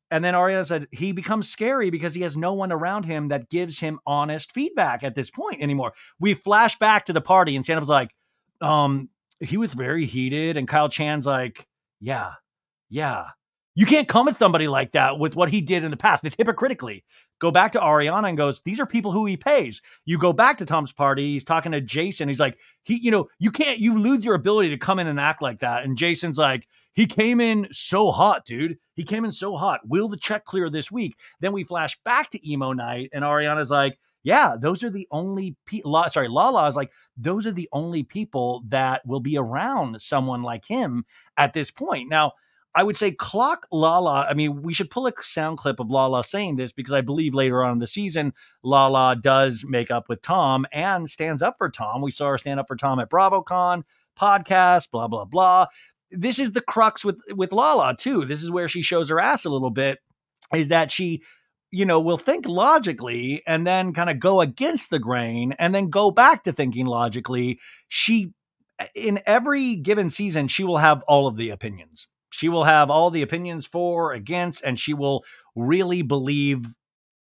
And then Ariana said, he becomes scary because he has no one around him that gives him honest feedback at this point anymore. We flash back to the party and Santa's like, um, he was very heated. And Kyle Chan's like, yeah, yeah. You can't come at somebody like that with what he did in the past. It's hypocritically. Go back to Ariana and goes, these are people who he pays. You go back to Tom's party. He's talking to Jason. He's like, he, you know, you can't, you lose your ability to come in and act like that. And Jason's like, he came in so hot, dude. He came in so hot. Will the check clear this week? Then we flash back to Emo Night. And Ariana's like, yeah, those are the only people. Sorry, Lala is like, those are the only people that will be around someone like him at this point. Now, I would say clock Lala. I mean, we should pull a sound clip of Lala saying this because I believe later on in the season, Lala does make up with Tom and stands up for Tom. We saw her stand up for Tom at BravoCon podcast, blah, blah, blah. This is the crux with, with Lala too. This is where she shows her ass a little bit, is that she, you know, will think logically and then kind of go against the grain and then go back to thinking logically. She, in every given season, she will have all of the opinions. She will have all the opinions for, against, and she will really believe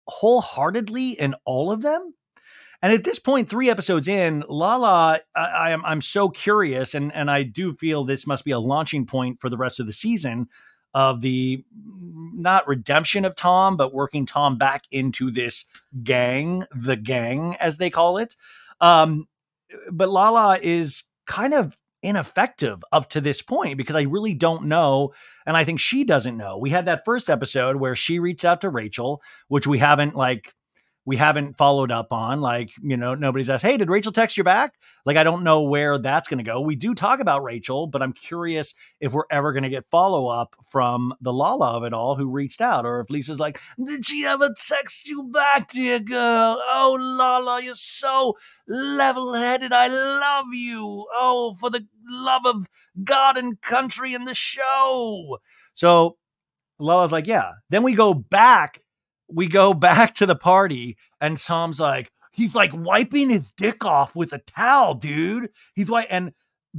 wholeheartedly in all of them. And at this point, three episodes in, Lala, I, I am I'm so curious, and and I do feel this must be a launching point for the rest of the season of the not redemption of Tom, but working Tom back into this gang, the gang as they call it. Um, but Lala is kind of ineffective up to this point because I really don't know. And I think she doesn't know. We had that first episode where she reached out to Rachel, which we haven't like, we haven't followed up on. Like, you know, nobody's asked, hey, did Rachel text you back? Like, I don't know where that's going to go. We do talk about Rachel, but I'm curious if we're ever going to get follow up from the Lala of it all who reached out, or if Lisa's like, did she ever text you back, dear girl? Oh, Lala, you're so level headed. I love you. Oh, for the love of God and country and the show. So Lala's like, yeah. Then we go back. We go back to the party and Tom's like, he's like wiping his dick off with a towel, dude. He's like, and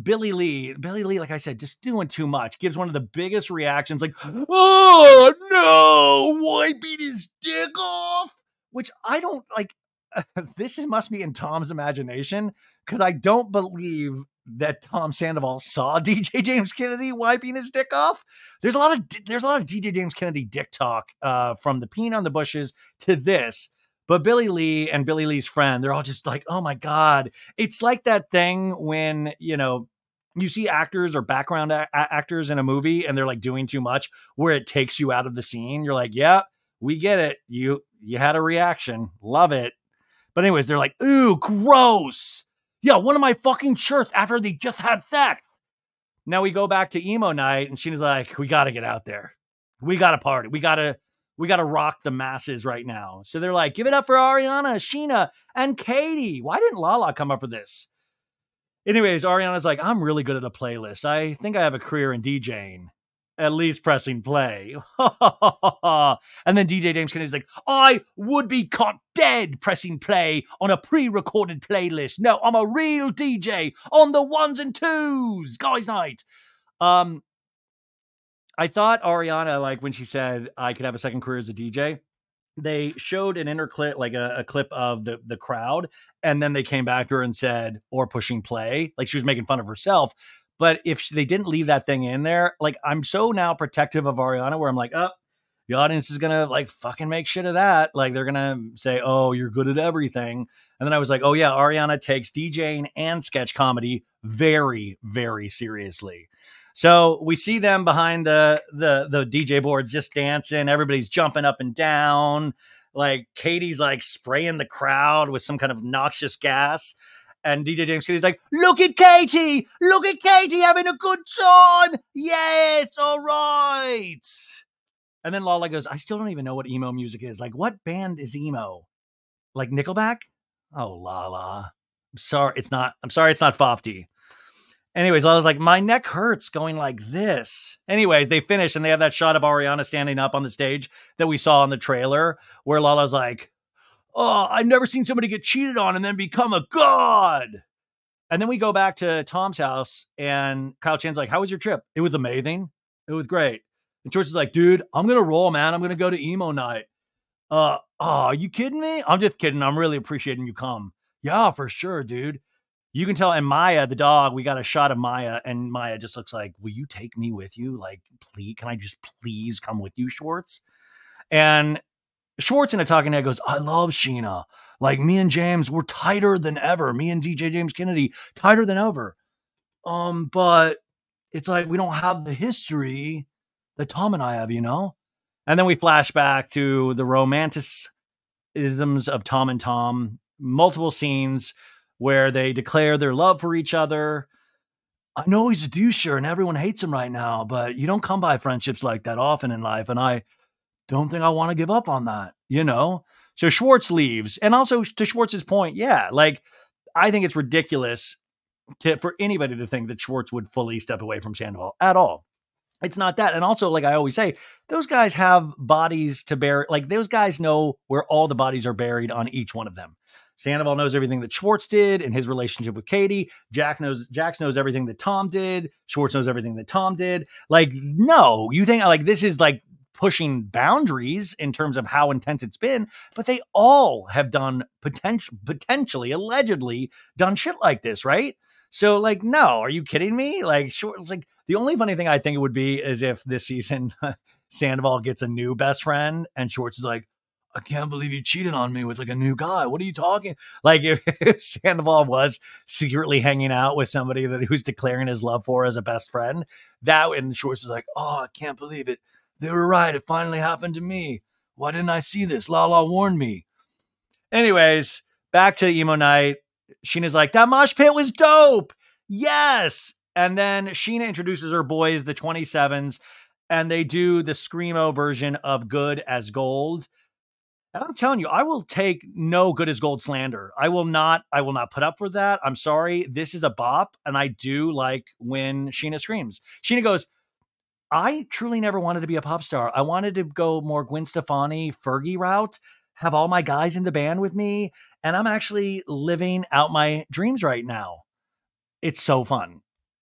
Billie Lee, Billie Lee, like I said, just doing too much, gives one of the biggest reactions like, oh no, wiping his dick off, which I don't like. Uh, this is, must be in Tom's imagination because I don't believe that Tom Sandoval saw D J James Kennedy wiping his dick off. There's a lot of, there's a lot of D J James Kennedy dick talk uh, from the peeing on the bushes to this, but Billie Lee and Billie Lee's friend, they're all just like, oh my God. It's like that thing when, you know, you see actors or background a actors in a movie and they're like doing too much where it takes you out of the scene. You're like, yeah, we get it. You, you had a reaction. Love it. But anyways, they're like, ooh, gross. Yeah, one of my fucking shirts after they just had sex. Now we go back to Emo Night and she's like, we got to get out there. We got to party. We got to we got to rock the masses right now. So they're like, give it up for Ariana, Scheana, and Katie. Why didn't Lala come up for this? Anyways, Ariana's like, I'm really good at a playlist. I think I have a career in DJing. At least pressing play. And then D J James Kennedy's like, I would be caught dead pressing play on a pre-recorded playlist. No, I'm a real D J on the ones and twos. Guys night. Um, I thought Ariana, like when she said I could have a second career as a D J, they showed an inner clip, like a, a clip of the, the crowd. And then they came back to her and said, or pushing play. Like she was making fun of herself. But if they didn't leave that thing in there, like I'm so now protective of Ariana where I'm like, oh, the audience is going to like fucking make shit of that. Like they're going to say, oh, you're good at everything. And then I was like, oh yeah, Ariana takes DJing and sketch comedy very, very seriously. So we see them behind the, the, the D J boards, just dancing. Everybody's jumping up and down. Like Katie's like spraying the crowd with some kind of noxious gas. And D J James Kennedy's like, look at Katie! Look at Katie having a good time! Yes, all right! And then Lala goes, I still don't even know what emo music is. Like, what band is emo? Like Nickelback? Oh, Lala. I'm sorry, it's not. I'm sorry, it's not Fofty. Anyways, Lala's like, my neck hurts going like this. Anyways, they finish and they have that shot of Ariana standing up on the stage that we saw in the trailer where Lala's like, oh, I've never seen somebody get cheated on and then become a god. And then we go back to Tom's house and Kyle Chan's like, how was your trip? It was amazing. It was great. And George is like, dude, I'm going to roll, man. I'm going to go to Emo Night. Uh, oh, are you kidding me? I'm just kidding. I'm really appreciating you come. Yeah, for sure, dude. You can tell. And Maya, the dog, we got a shot of Maya and Maya just looks like, will you take me with you? Like, please, can I just please come with you, Schwartz? And Schwartz in a talking head goes, I love Scheana. Like, me and James, we're tighter than ever. Me and D J James Kennedy, tighter than ever. Um, but it's like, we don't have the history that Tom and I have, you know? And then we flash back to the romanticisms of Tom and Tom. Multiple scenes where they declare their love for each other. I know he's a doucher and everyone hates him right now, but you don't come by friendships like that often in life. And I don't think I want to give up on that, you know? So Schwartz leaves. And also to Schwartz's point, yeah, like I think it's ridiculous to, for anybody to think that Schwartz would fully step away from Sandoval at all. It's not that. And also, like I always say, those guys have bodies to bury. Like those guys know where all the bodies are buried on each one of them. Sandoval knows everything that Schwartz did in his relationship with Katie. Jack knows, Jax knows everything that Tom did. Schwartz knows everything that Tom did. Like, no, you think like this is like pushing boundaries in terms of how intense it's been, but they all have done potential, potentially, allegedly done shit like this, right? So like, no, are you kidding me? Like, sure, like the only funny thing I think it would be is if this season Sandoval gets a new best friend and Schwartz is like, I can't believe you cheated on me with like a new guy. What are you talking? Like if, if Sandoval was secretly hanging out with somebody that he was declaring his love for as a best friend, that and Schwartz is like, oh, I can't believe it. They were right. It finally happened to me. Why didn't I see this? Lala warned me. Anyways, back to Emo Night. Sheena's like, that mosh pit was dope. Yes. And then Scheana introduces her boys, the twenty-sevens, and they do the Screamo version of Good as Gold. And I'm telling you, I will take no Good as Gold slander. I will not, I will not put up for that. I'm sorry. This is a bop. And I do like when Scheana screams. Scheana goes, I truly never wanted to be a pop star. I wanted to go more Gwen Stefani, Fergie route, have all my guys in the band with me. And I'm actually living out my dreams right now. It's so fun.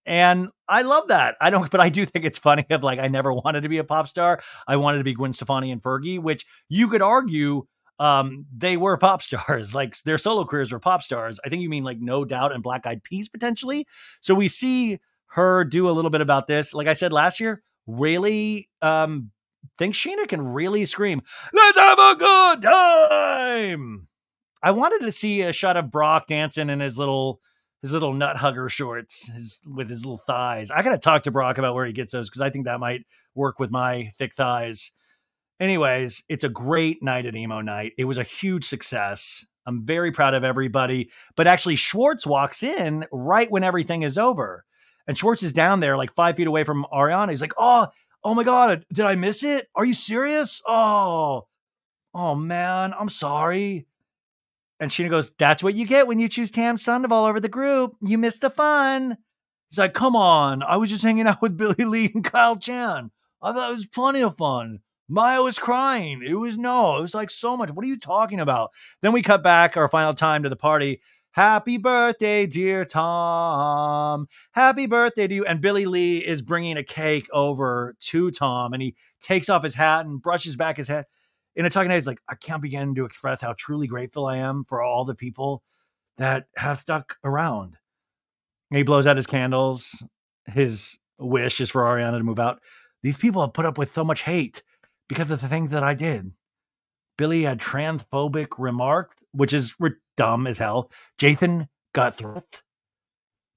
And I love that. I don't, but I do think it's funny of like, I never wanted to be a pop star. I wanted to be Gwen Stefani and Fergie, which you could argue um, they were pop stars. Like their solo careers were pop stars. I think you mean like No Doubt and Black Eyed Peas potentially. So we see her do a little bit about this. Like I said last year, really um, think Scheana can really scream, let's have a good time. I wanted to see a shot of Brock dancing in his little, his little nut hugger shorts his, with his little thighs. I got to talk to Brock about where he gets those because I think that might work with my thick thighs. Anyways, it's a great night at Emo Night. It was a huge success. I'm very proud of everybody, but actually Schwartz walks in right when everything is over. And Schwartz is down there like five feet away from Ariana. He's like, oh, oh my God, did I miss it? Are you serious? Oh, oh man, I'm sorry. And Scheana goes, that's what you get when you choose Tam Sandoval over the group. You missed the fun. He's like, come on. I was just hanging out with Billie Lee and Kyle Chan. I thought it was plenty of fun. Maya was crying. It was no, it was like so much. What are you talking about? Then we cut back our final time to the party. Happy birthday, dear Tom. Happy birthday to you. And Billie Lee is bringing a cake over to Tom and he takes off his hat and brushes back his head. In a talking head, he's like, I can't begin to express how truly grateful I am for all the people that have stuck around. And he blows out his candles. His wish is for Ariana to move out. These people have put up with so much hate because of the things that I did. Billie had transphobic remark, which is dumb as hell. Jathan got through it.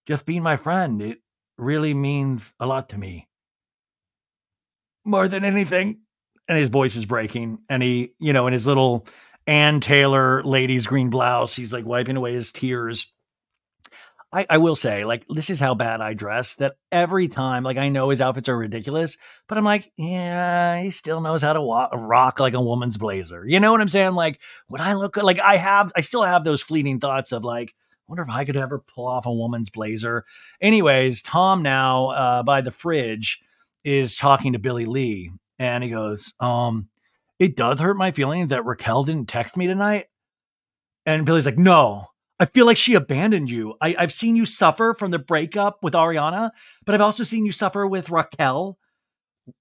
Just being my friend, it really means a lot to me. More than anything. And his voice is breaking. And he, you know, in his little Ann Taylor ladies green blouse, he's like wiping away his tears. I, I will say, like, this is how bad I dress that every time, like, I know his outfits are ridiculous, but I'm like, yeah, he still knows how to walk, rock like a woman's blazer. You know what I'm saying? Like, would I look good? Like, I have, I still have those fleeting thoughts of like, I wonder if I could ever pull off a woman's blazer. Anyways, Tom now uh, by the fridge is talking to Billie Lee and he goes, um, it does hurt my feelings that Raquel didn't text me tonight. And Billie's like, no, I feel like she abandoned you. I, I've seen you suffer from the breakup with Ariana, but I've also seen you suffer with Raquel.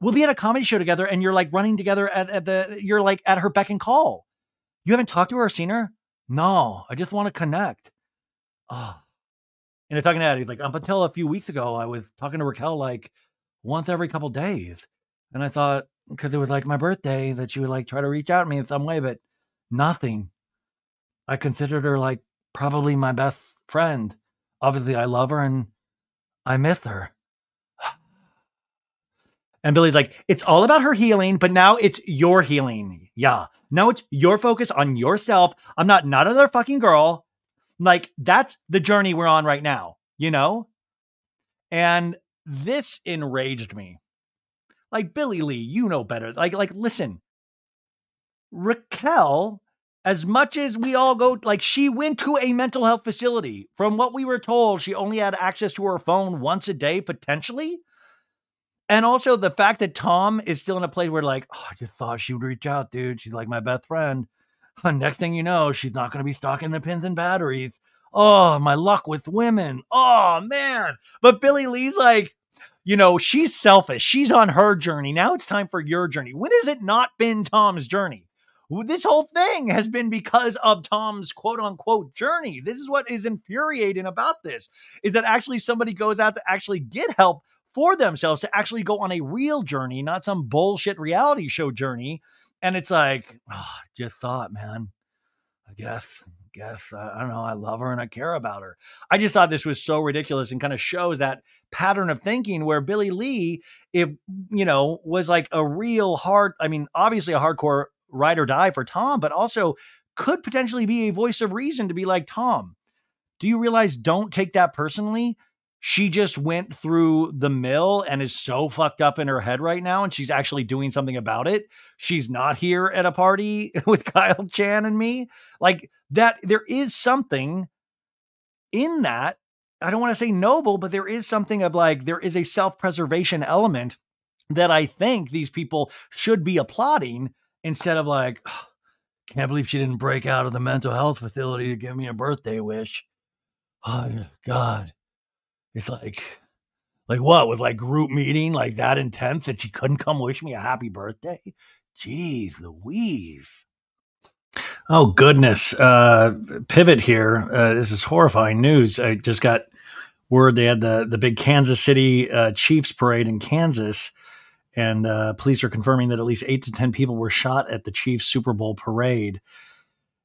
We'll be at a comedy show together and you're like running together at, at the, you're like at her beck and call. You haven't talked to her or seen her? No, I just want to connect. Oh. And they're talking to Eddie, like, up until a few weeks ago, I was talking to Raquel like once every couple days. And I thought, because it was like my birthday, that she would like try to reach out to me in some way, but nothing. I considered her like probably my best friend. Obviously, I love her and I miss her. And Billie's like, it's all about her healing, but now it's your healing. Yeah. Now it's your focus on yourself. I'm not not another fucking girl. Like, that's the journey we're on right now, you know? And this enraged me. Like, Billie Lee, you know better. Like, like, listen, Raquel, as much as we all go, like, she went to a mental health facility. From what we were told, she only had access to her phone once a day, potentially. And also the fact that Tom is still in a place where, like, oh, I just thought she would reach out, dude. She's like my best friend. And next thing you know, she's not going to be stocking the pins and batteries. Oh, my luck with women. Oh, man. But Billie Lee's like, you know, she's selfish. She's on her journey. Now it's time for your journey. When has it not been Tom's journey? This whole thing has been because of Tom's quote unquote journey. This is what is infuriating about this, is that actually somebody goes out to actually get help for themselves, to actually go on a real journey, not some bullshit reality show journey. And it's like, oh, just thought, man, I guess, I guess, I don't know. I love her and I care about her. I just thought this was so ridiculous and kind of shows that pattern of thinking where Billie Lee, if, you know, was like a real hard, I mean, obviously a hardcore ride or die for Tom, but also could potentially be a voice of reason to be like, Tom, do you realize, don't take that personally? She just went through the mill and is so fucked up in her head right now. And she's actually doing something about it. She's not here at a party with Kyle Chan and me like that. There is something in that. I don't want to say noble, but there is something of like, there is a self-preservation element that I think these people should be applauding instead of like, oh, can't believe she didn't break out of the mental health facility to give me a birthday wish. Oh God. It's like, like what, with like group meeting like that intense that she couldn't come wish me a happy birthday? Jeez Louise. Oh, goodness. Uh, pivot here. Uh, this is horrifying news. I just got word they had the, the big Kansas City uh, Chiefs parade in Kansas. And uh, police are confirming that at least eight to ten people were shot at the Chiefs Super Bowl parade.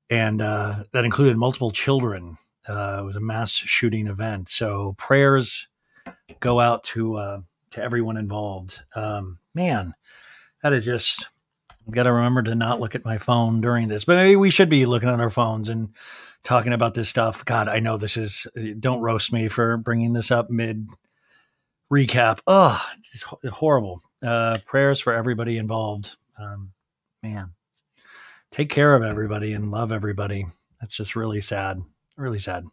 And uh, that included multiple children. Uh, it was a mass shooting event. So prayers go out to, uh, to everyone involved. Um, man, that is just, I've got to remember to not look at my phone during this, but maybe we should be looking at our phones and talking about this stuff. God, I know this is, don't roast me for bringing this up mid recap. Oh, it's horrible. Uh, prayers for everybody involved. Um, man, take care of everybody and love everybody. That's just really sad. Really sad.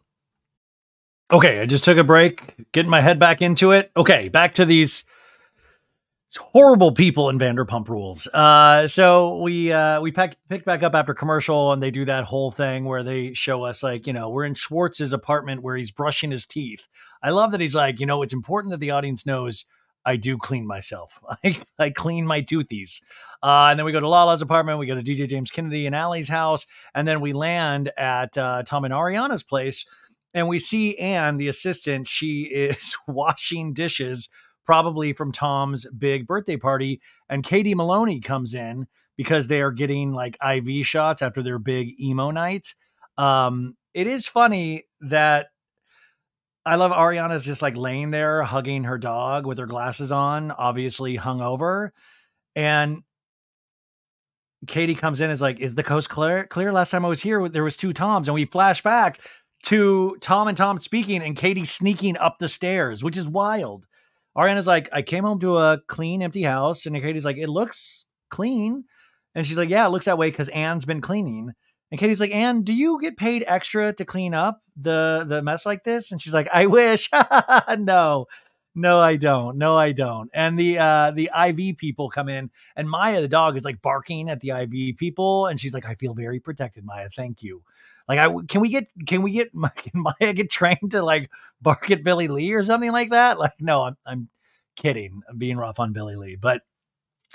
Okay, I just took a break, getting my head back into it. Okay, back to these horrible people in Vanderpump Rules. Uh, so we uh, we packed, picked back up after commercial, and they do that whole thing where they show us, like, you know, we're in Schwartz's apartment where he's brushing his teeth. I love that he's like, you know, it's important that the audience knows I do clean myself. I, I clean my toothies. Uh, and then we go to Lala's apartment. We go to D J James Kennedy and Allie's house. And then we land at uh, Tom and Ariana's place. And we see Ann, the assistant. She is washing dishes, probably from Tom's big birthday party. And Katie Maloney comes in because they are getting like I V shots after their big emo night. Um, it is funny that I love Ariana's just like laying there hugging her dog with her glasses on, obviously hungover. And Katie comes in, is like, is the coast clear? Clear? Last time I was here, there was two Toms. And we flash back to Tom and Tom speaking and Katie sneaking up the stairs, which is wild. Ariana's like, I came home to a clean, empty house. And Katie's like, it looks clean. And she's like, yeah, it looks that way because Anne's been cleaning. And Katie's like, Ann, do you get paid extra to clean up the, the mess like this? And she's like, I wish. No, No, I don't. No, I don't. And the uh, the I V people come in, and Maya, the dog, is like barking at the I V people, and she's like, "I feel very protected, Maya. Thank you." Like, I can we get can we get can Maya get trained to like bark at Billie Lee or something like that? Like, no, I'm I'm kidding. I'm being rough on Billie Lee, but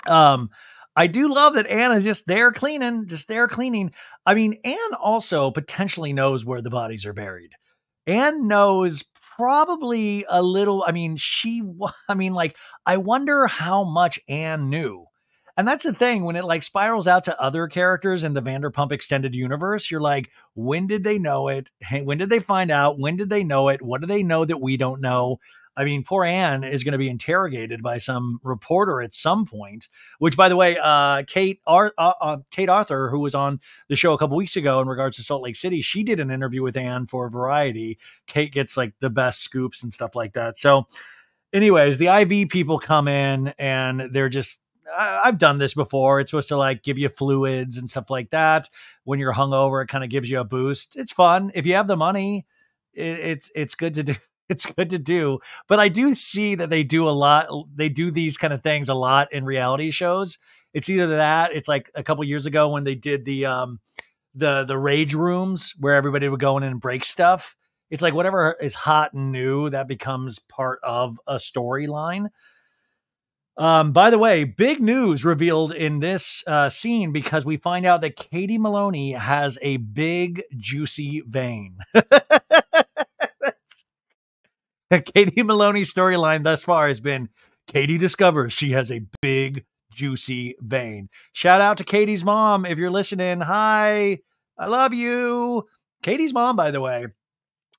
um, I do love that Ann is just there cleaning, just there cleaning. I mean, Ann also potentially knows where the bodies are buried. Ann knows. Probably a little, I mean, she, I mean, like, I wonder how much Ann knew. And that's the thing, when it like spirals out to other characters in the Vanderpump extended universe, you're like, when did they know it? When did they find out? When did they know it? What do they know that we don't know? I mean, poor Ann is going to be interrogated by some reporter at some point, which, by the way, uh, Kate, Ar uh, uh, Kate Arthur, who was on the show a couple weeks ago in regards to Salt Lake City, she did an interview with Ann for Variety. Kate gets like the best scoops and stuff like that. So anyways, the I V people come in and they're just, I I've done this before. It's supposed to like give you fluids and stuff like that. When you're hungover, it kind of gives you a boost. It's fun. If you have the money, it it's, it's good to do. It's good to do, but I do see that they do a lot. They do these kind of things a lot in reality shows. It's either that, it's like a couple years ago when they did the, um, the, the rage rooms where everybody would go in and break stuff. It's like whatever is hot and new that becomes part of a storyline. Um, by the way, big news revealed in this uh, scene, because we find out that Katie Maloney has a big juicy vein. Katie Maloney's storyline thus far has been Katie discovers she has a big, juicy vein. Shout out to Katie's mom. If you're listening, hi, I love you. Katie's mom, by the way,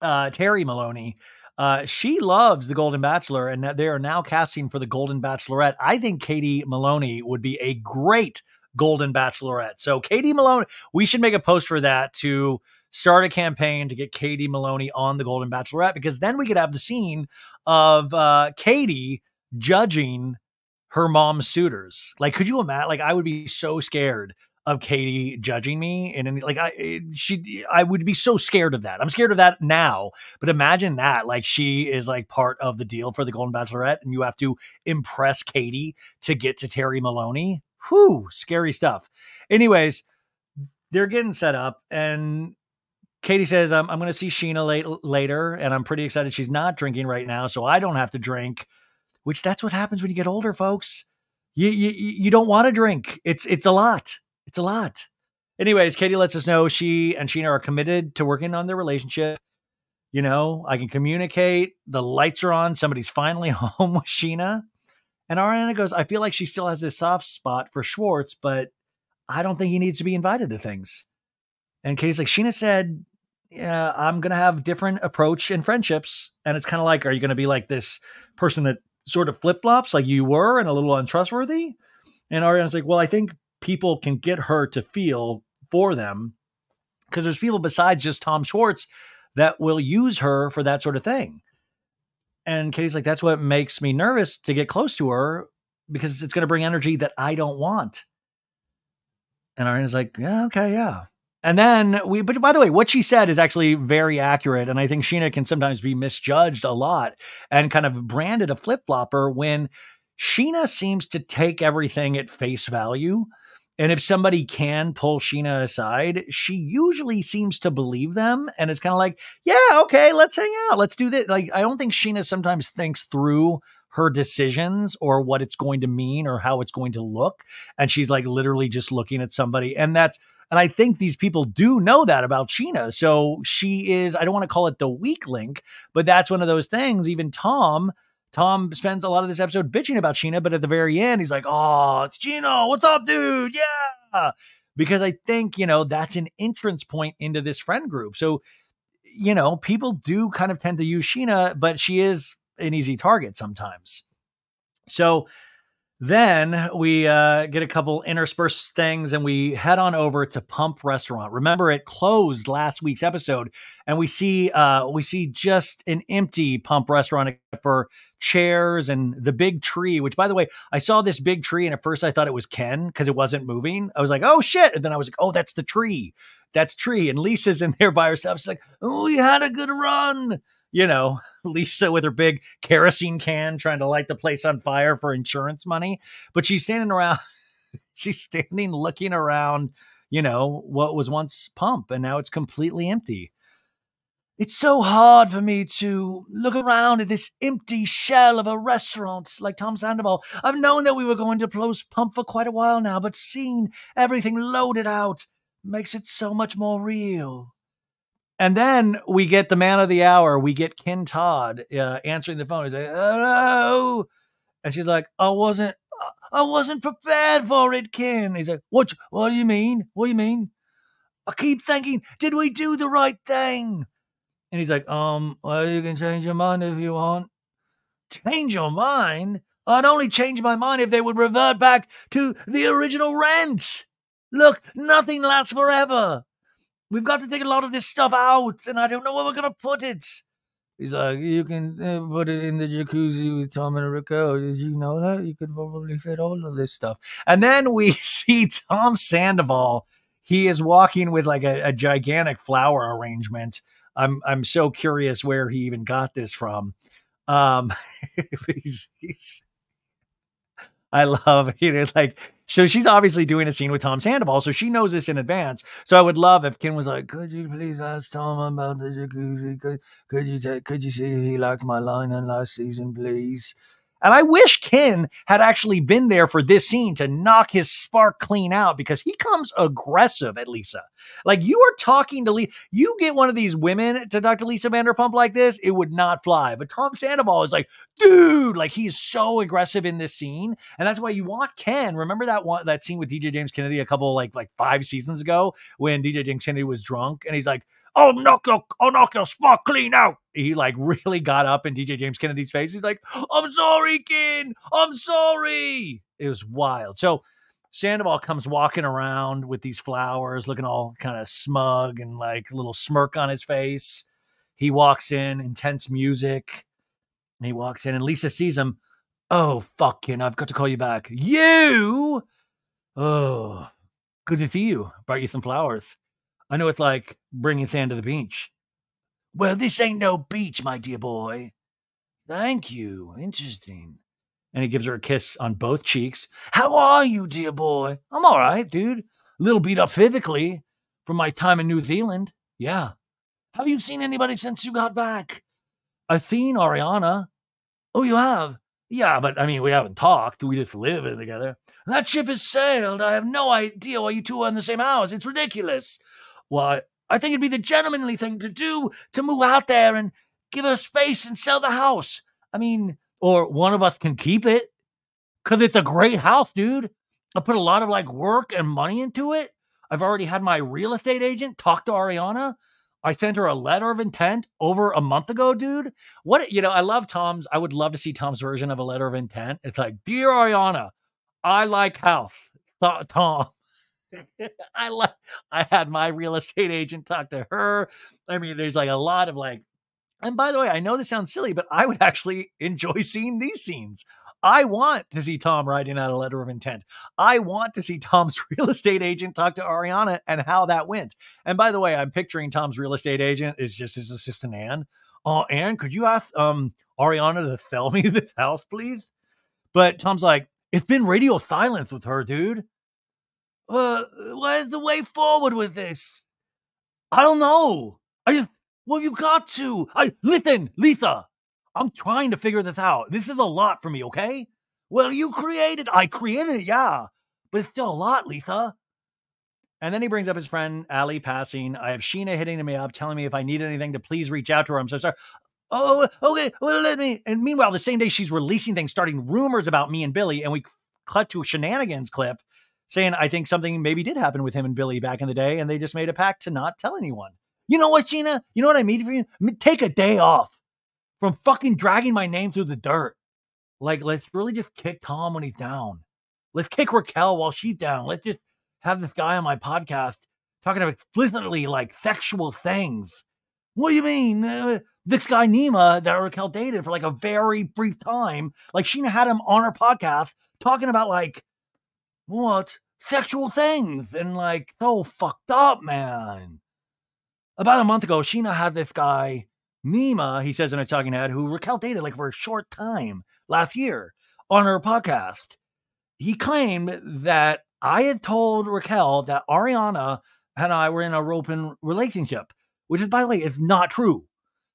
uh, Terry Maloney, uh, she loves The Golden Bachelor, and they are now casting for The Golden Bachelorette. I think Katie Maloney would be a great Golden Bachelorette. So Katie Maloney, we should make a post for that to start a campaign to get Katie Maloney on The Golden Bachelorette, because then we could have the scene of uh, Katie judging her mom's suitors. Like, could you imagine? Like, I would be so scared of Katie judging me. And, and like, I, she, I would be so scared of that. I'm scared of that now, but imagine that. Like, she is like part of the deal for The Golden Bachelorette, and you have to impress Katie to get to Terry Maloney. Whew, scary stuff. Anyways, they're getting set up, and Katie says, I'm, I'm going to see Scheana late, later, and I'm pretty excited. She's not drinking right now, so I don't have to drink, which that's what happens when you get older, folks. You, you, you don't want to drink. It's, it's a lot. It's a lot. Anyways, Katie lets us know she and Scheana are committed to working on their relationship. You know, I can communicate. The lights are on. Somebody's finally home with Scheana. And Ariana goes, I feel like she still has this soft spot for Schwartz, but I don't think he needs to be invited to things. And Katie's like, Scheana said, yeah, I'm going to have different approach in friendships. And it's kind of like, are you going to be like this person that sort of flip-flops like you were and a little untrustworthy? And Ariana's like, well, I think people can get her to feel for them, because there's people besides just Tom Schwartz that will use her for that sort of thing. And Katie's like, that's what makes me nervous to get close to her, because it's going to bring energy that I don't want. And Ariana's like, yeah, okay, yeah. And then we, but by the way, what she said is actually very accurate. And I think Scheana can sometimes be misjudged a lot and kind of branded a flip-flopper, when Scheana seems to take everything at face value. And if somebody can pull Scheana aside, she usually seems to believe them. And it's kind of like, yeah, okay, let's hang out. Let's do this. Like, I don't think Scheana sometimes thinks through her decisions or what it's going to mean or how it's going to look. And she's like literally just looking at somebody. And that's, and I think these people do know that about Scheana. So she is, I don't want to call it the weak link, but that's one of those things. Even Tom, Tom spends a lot of this episode bitching about Scheana, but at the very end, he's like, oh, it's Scheana. What's up, dude? Yeah. Because I think, you know, that's an entrance point into this friend group. So, you know, people do kind of tend to use Scheana, but she is an easy target sometimes. So then we uh, get a couple interspersed things, and we head on over to Pump Restaurant. Remember, it closed last week's episode, and we see uh, we see just an empty Pump Restaurant except for chairs and the big tree, which, by the way, I saw this big tree, and at first I thought it was Ken because it wasn't moving. I was like, oh, shit. And then I was like, oh, that's the tree. That's tree. And Lisa's in there by herself. She's like, oh, we had a good run. You know, Lisa with her big kerosene can trying to light the place on fire for insurance money. But she's standing around, she's standing looking around, you know, what was once Pump, and now it's completely empty. It's so hard for me to look around at this empty shell of a restaurant like Tom Sandoval. I've known that we were going to close Pump for quite a while now, but seeing everything loaded out makes it so much more real. And then we get the man of the hour. We get Ken Todd uh, answering the phone. He's like, hello. And she's like, I wasn't, I wasn't prepared for it, Ken. He's like, what, what do you mean? What do you mean? I keep thinking, did we do the right thing? And he's like, um, well, you can change your mind if you want. Change your mind? I'd only change my mind if they would revert back to the original rent. Look, nothing lasts forever. We've got to take a lot of this stuff out, and I don't know where we're going to put it. He's like, you can uh, put it in the jacuzzi with Tom and Rico. Did you know that? You could probably fit all of this stuff. And then we see Tom Sandoval. He is walking with like a, a gigantic flower arrangement. I'm I'm so curious where he even got this from. Um, he's, he's, I love it. It's like, so she's obviously doing a scene with Tom Sandoval, so she knows this in advance. So I would love if Ken was like, could you please ask Tom about the jacuzzi? Could, could you take, could you see if he liked my line in last season, please? And I wish Ken had actually been there for this scene to knock his spark clean out, because he comes aggressive at Lisa. Like, you are talking to Lisa. You get one of these women to talk to Lisa Vanderpump like this, it would not fly. But Tom Sandoval is like, dude, like, he is so aggressive in this scene. And that's why you want Ken. Remember that one, that scene with D J James Kennedy a couple, like, like five seasons ago when D J James Kennedy was drunk and he's like, I'll knock your, I'll knock your spark clean out. He like really got up in D J James Kennedy's face. He's like, I'm sorry, Ken. I'm sorry. It was wild. So Sandoval comes walking around with these flowers, looking all kind of smug and like a little smirk on his face. He walks in, intense music. And he walks in and Lisa sees him. Oh, fuck, Ken, I've got to call you back. You? Oh, good to see you. Brought you some flowers. I know it's like bringing sand to the beach. Well, this ain't no beach, my dear boy. Thank you. Interesting. And he gives her a kiss on both cheeks. How are you, dear boy? I'm all right, dude. A little beat up physically from my time in New Zealand. Yeah. Have you seen anybody since you got back? I've seen Ariana. Oh, you have? Yeah, but I mean, we haven't talked. We just live together. That ship has sailed. I have no idea why you two are in the same house. It's ridiculous. Why, I think it'd be the gentlemanly thing to do to move out there and give her space and sell the house. I mean, or one of us can keep it because it's a great house, dude. I put a lot of like work and money into it. I've already had my real estate agent talk to Ariana. I sent her a letter of intent over a month ago, dude. What, you know, I love Tom's. I would love to see Tom's version of a letter of intent. It's like, dear Ariana, I like house. Tom. I like, I had my real estate agent talk to her. I mean, there's like a lot of like, and by the way, I know this sounds silly, but I would actually enjoy seeing these scenes. I want to see Tom writing out a letter of intent. I want to see Tom's real estate agent talk to Ariana and how that went. And by the way, I'm picturing Tom's real estate agent is just his assistant, Ann. Oh, Ann, could you ask um, Ariana to sell me this house, please? But Tom's like, it's been radio silence with her, dude. Uh, what is the way forward with this? I don't know. I just, well, you got to. I listen, Lisa. I'm trying to figure this out. This is a lot for me, okay? Well, you created. I created it, yeah. But it's still a lot, Lisa. And then he brings up his friend, Allie, passing. I have Scheana hitting me up, telling me if I need anything to please reach out to her. I'm so sorry. Oh, okay. Well, let me. And meanwhile, the same day, she's releasing things, starting rumors about me and Billy. And we cut to a Shenanigans clip saying, I think something maybe did happen with him and Billy back in the day. And they just made a pact to not tell anyone. You know what, Scheana? You know what I mean for you? I mean, take a day off from fucking dragging my name through the dirt. Like, let's really just kick Tom when he's down. Let's kick Raquel while she's down. Let's just have this guy on my podcast talking about explicitly like sexual things. What do you mean? Uh, this guy Nima that Raquel dated for like a very brief time, like Scheana had him on her podcast talking about like, what? Sexual things. And like, so fucked up, man. About a month ago, Scheana had this guy Nima, he says in a talking head, who Raquel dated like for a short time last year on her podcast. He claimed that I had told Raquel that Ariana and I were in a open relationship, which is, by the way, it's not true.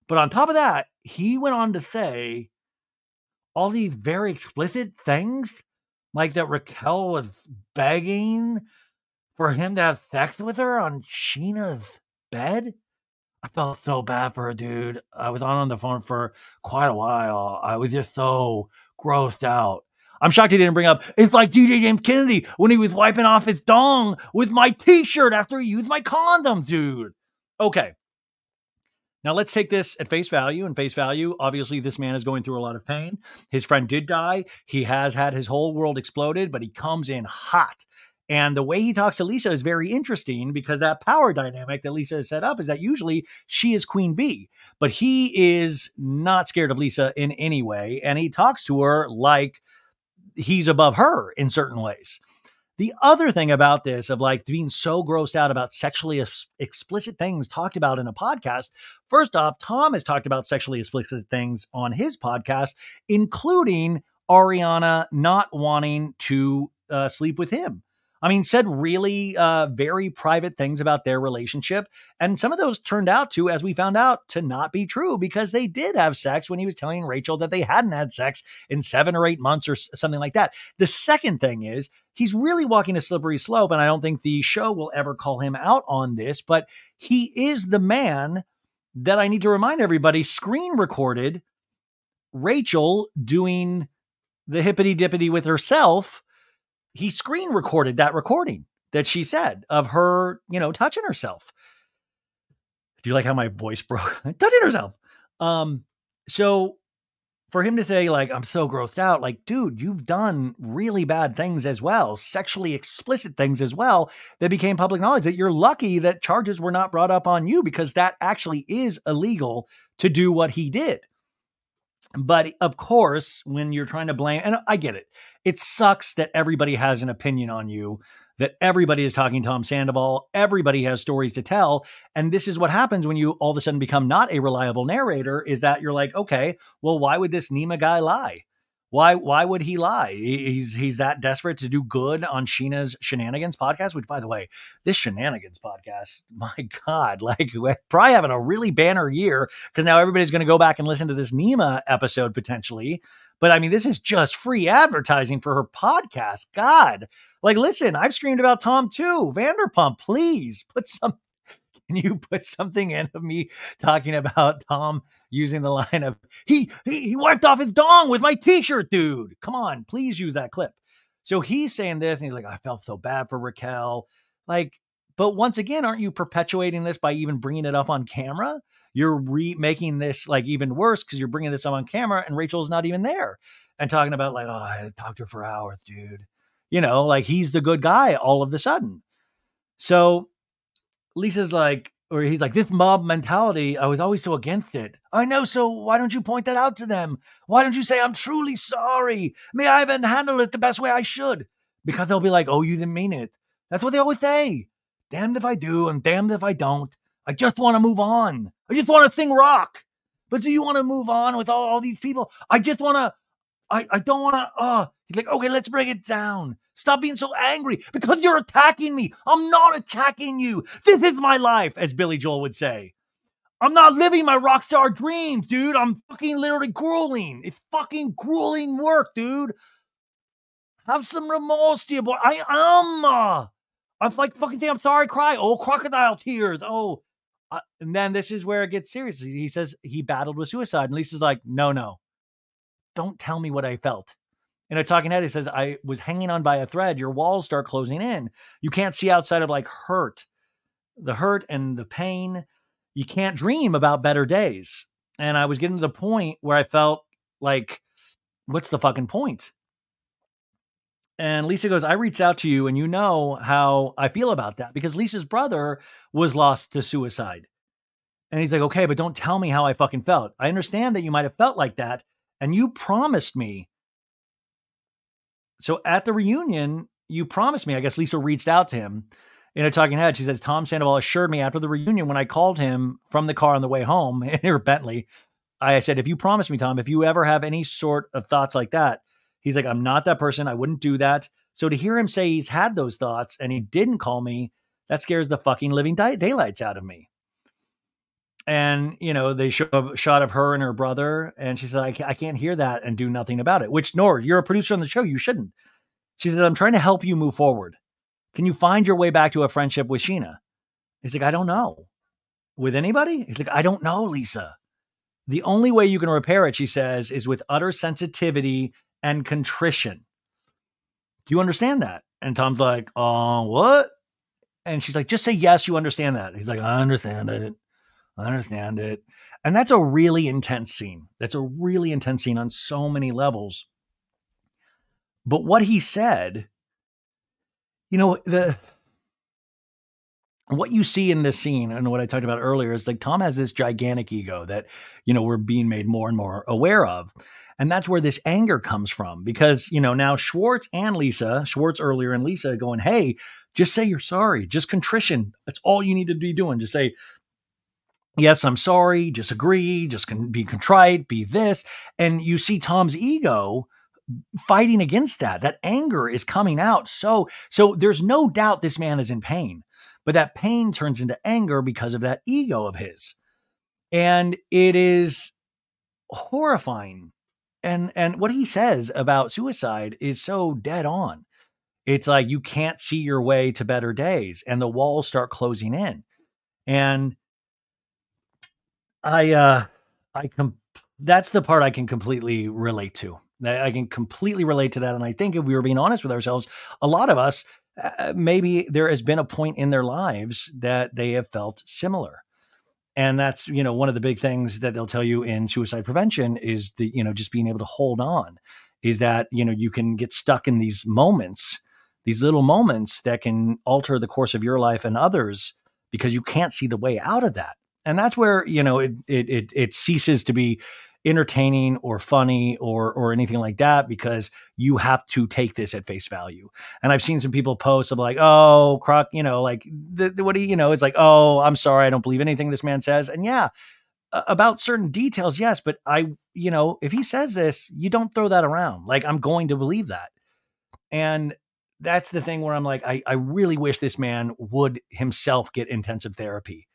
But on top of that, he went on to say all these very explicit things, like that Raquel was begging for him to have sex with her on Scheana's bed. I felt so bad for her, dude. I was on, on the phone for quite a while. I was just so grossed out. I'm shocked he didn't bring up, it's like D J James Kennedy when he was wiping off his dong with my t-shirt after he used my condom, dude. Okay. Now let's take this at face value. And face value, obviously this man is going through a lot of pain. His friend did die. He has had his whole world exploded, but he comes in hot. And the way he talks to Lisa is very interesting, because that power dynamic that Lisa has set up is that usually she is Queen Bee, but he is not scared of Lisa in any way. And he talks to her like he's above her in certain ways. The other thing about this, of like being so grossed out about sexually ex explicit things talked about in a podcast. First off, Tom has talked about sexually explicit things on his podcast, including Ariana not wanting to uh, sleep with him. I mean, said really uh, very private things about their relationship. And some of those turned out to, as we found out, to not be true, because they did have sex when he was telling Rachel that they hadn't had sex in seven or eight months or something like that. The second thing is, he's really walking a slippery slope, and I don't think the show will ever call him out on this, but he is the man that, I need to remind everybody, screen recorded Rachel doing the hippity dippity with herself. He screen recorded that recording that she said of her, you know, touching herself. Do you like how my voice broke? Touching herself. Um, so for him to say, like, I'm so grossed out, like, dude, you've done really bad things as well, sexually explicit things as well, that became public knowledge, that you're lucky that charges were not brought up on you, because that actually is illegal to do what he did. But of course, when you're trying to blame, and I get it, it sucks that everybody has an opinion on you, that everybody is talking Tom Sandoval, everybody has stories to tell. And this is what happens when you all of a sudden become not a reliable narrator, is that you're like, okay, well, why would this Nima guy lie? Why, why would he lie? He's, he's that desperate to do good on Scheana's Shenanigans podcast, which, by the way, this Shenanigans podcast, my God, like, probably having a really banner year, because now everybody's going to go back and listen to this Nima episode potentially. But I mean, this is just free advertising for her podcast. God, like, listen, I've screamed about Tom too. Vanderpump, please put some, can you put something in of me talking about Tom using the line of, he, he, he wiped off his dong with my t-shirt, dude. Come on, please use that clip. So he's saying this and he's like, I felt so bad for Raquel. Like, but once again, aren't you perpetuating this by even bringing it up on camera? You're re making this like even worse, because you're bringing this up on camera and Rachel's not even there, and talking about like, oh, I talked to her for hours, dude. You know, like, he's the good guy all of a sudden. So Lisa's like, or he's like, this mob mentality, I was always so against it. I know, so why don't you point that out to them? Why don't you say, I'm truly sorry. May I even handle it the best way I should? Because they'll be like, oh, you didn't mean it. That's what they always say. Damned if I do and damned if I don't. I just want to move on. I just want to sing rock. But do you want to move on with all, all these people? I just want to, I, I don't want to, uh, he's like, okay, let's break it down. Stop being so angry, because you're attacking me. I'm not attacking you. This is my life, as Billy Joel would say. I'm not living my rock star dreams, dude. I'm fucking literally grueling. It's fucking grueling work, dude. Have some remorse, dear boy. I am. Uh, I'm like, fucking thing, I'm sorry, cry. Oh, crocodile tears. Oh. Uh, and then this is where it gets serious. He says he battled with suicide. And Lisa's like, no, no. Don't tell me what I felt. In a talking head, he says, I was hanging on by a thread. Your walls start closing in. You can't see outside of like hurt, the hurt and the pain. You can't dream about better days. And I was getting to the point where I felt like, what's the fucking point? And Lisa goes, I reached out to you and you know how I feel about that, because Lisa's brother was lost to suicide. And he's like, okay, but don't tell me how I fucking felt. I understand that you might've felt like that, and you promised me. So at the reunion, you promised me, I guess Lisa reached out to him in a talking head, she says, Tom Sandoval assured me after the reunion when I called him from the car on the way home in her Bentley, I said, if you promise me, Tom, if you ever have any sort of thoughts like that, he's like, I'm not that person. I wouldn't do that. So to hear him say he's had those thoughts and he didn't call me, that scares the fucking living di- daylights out of me. And, you know, they show a shot of her and her brother. And she said, I, I can't hear that and do nothing about it, which, Nor, you're a producer on the show. You shouldn't. She said, I'm trying to help you move forward. Can you find your way back to a friendship with Scheana? He's like, I don't know. With anybody? He's like, I don't know, Lisa. The only way you can repair it, she says, is with utter sensitivity and contrition. Do you understand that? And Tom's like, oh, what? And she's like, just say yes, you understand that. He's like, I understand it. I understand it. And that's a really intense scene. That's a really intense scene on so many levels. But what he said, you know, the what you see in this scene and what I talked about earlier is like Tom has this gigantic ego that, you know, we're being made more and more aware of. And that's where this anger comes from, because, you know, now Schwartz and Lisa, Schwartz earlier and Lisa going, hey, just say you're sorry. Just contrition. That's all you need to be doing. Just say, yes, I'm sorry. Just agree. Just can be contrite, be this. And you see Tom's ego fighting against that. That anger is coming out. So, so there's no doubt this man is in pain, but that pain turns into anger because of that ego of his. And it is horrifying. And, and what he says about suicide is so dead on. It's like, you can't see your way to better days, and the walls start closing in. And I, uh, I, com- that's the part I can completely relate to. I can completely relate to that. And I think if we were being honest with ourselves, a lot of us, uh, maybe there has been a point in their lives that they have felt similar. And that's, you know, one of the big things that they'll tell you in suicide prevention is the, you know, just being able to hold on is that, you know, you can get stuck in these moments, these little moments that can alter the course of your life and others because you can't see the way out of that. And that's where, you know, it, it, it, it ceases to be entertaining or funny or or anything like that, because you have to take this at face value. And I've seen some people post of like, oh, croc, you know, like the, the, what do you, you know, it's like, oh, I'm sorry, I don't believe anything this man says. And yeah, about certain details, yes, but I, you know, if he says this, you don't throw that around. Like, I'm going to believe that. And that's the thing where I'm like, I, I really wish this man would himself get intensive therapy.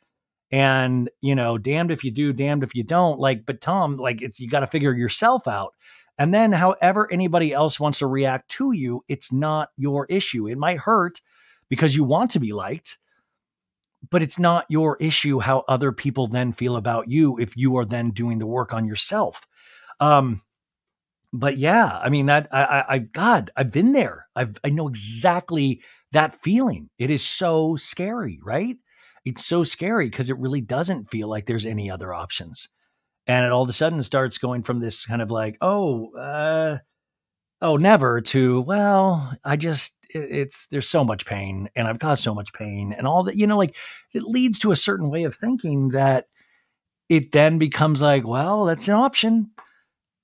And, you know, damned if you do, damned if you don't, like, but Tom, like, it's, you got to figure yourself out. And then however anybody else wants to react to you, it's not your issue. It might hurt because you want to be liked, but it's not your issue how other people then feel about you if you are then doing the work on yourself. Um, but yeah, I mean that I, I, I God, I've been there. I've, I know exactly that feeling. It is so scary, right? It's so scary because it really doesn't feel like there's any other options. And it all of a sudden starts going from this kind of like, oh, uh, oh, never to, well, I just, it's, there's so much pain and I've caused so much pain and all that, you know, like it leads to a certain way of thinking that it then becomes like, well, that's an option.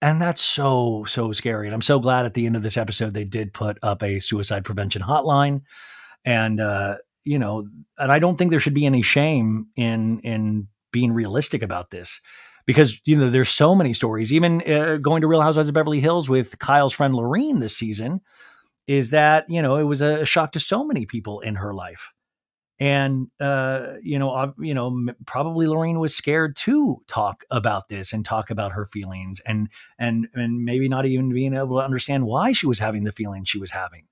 And that's so, so scary. And I'm so glad at the end of this episode, they did put up a suicide prevention hotline. And, uh, you know, and I don't think there should be any shame in, in being realistic about this because, you know, there's so many stories, even uh, going to Real Housewives of Beverly Hills with Kyle's friend, Lorene, this season is that, you know, it was a shock to so many people in her life. And, uh, you know, uh, you know, probably Lorene was scared to talk about this and talk about her feelings and, and, and maybe not even being able to understand why she was having the feeling she was having.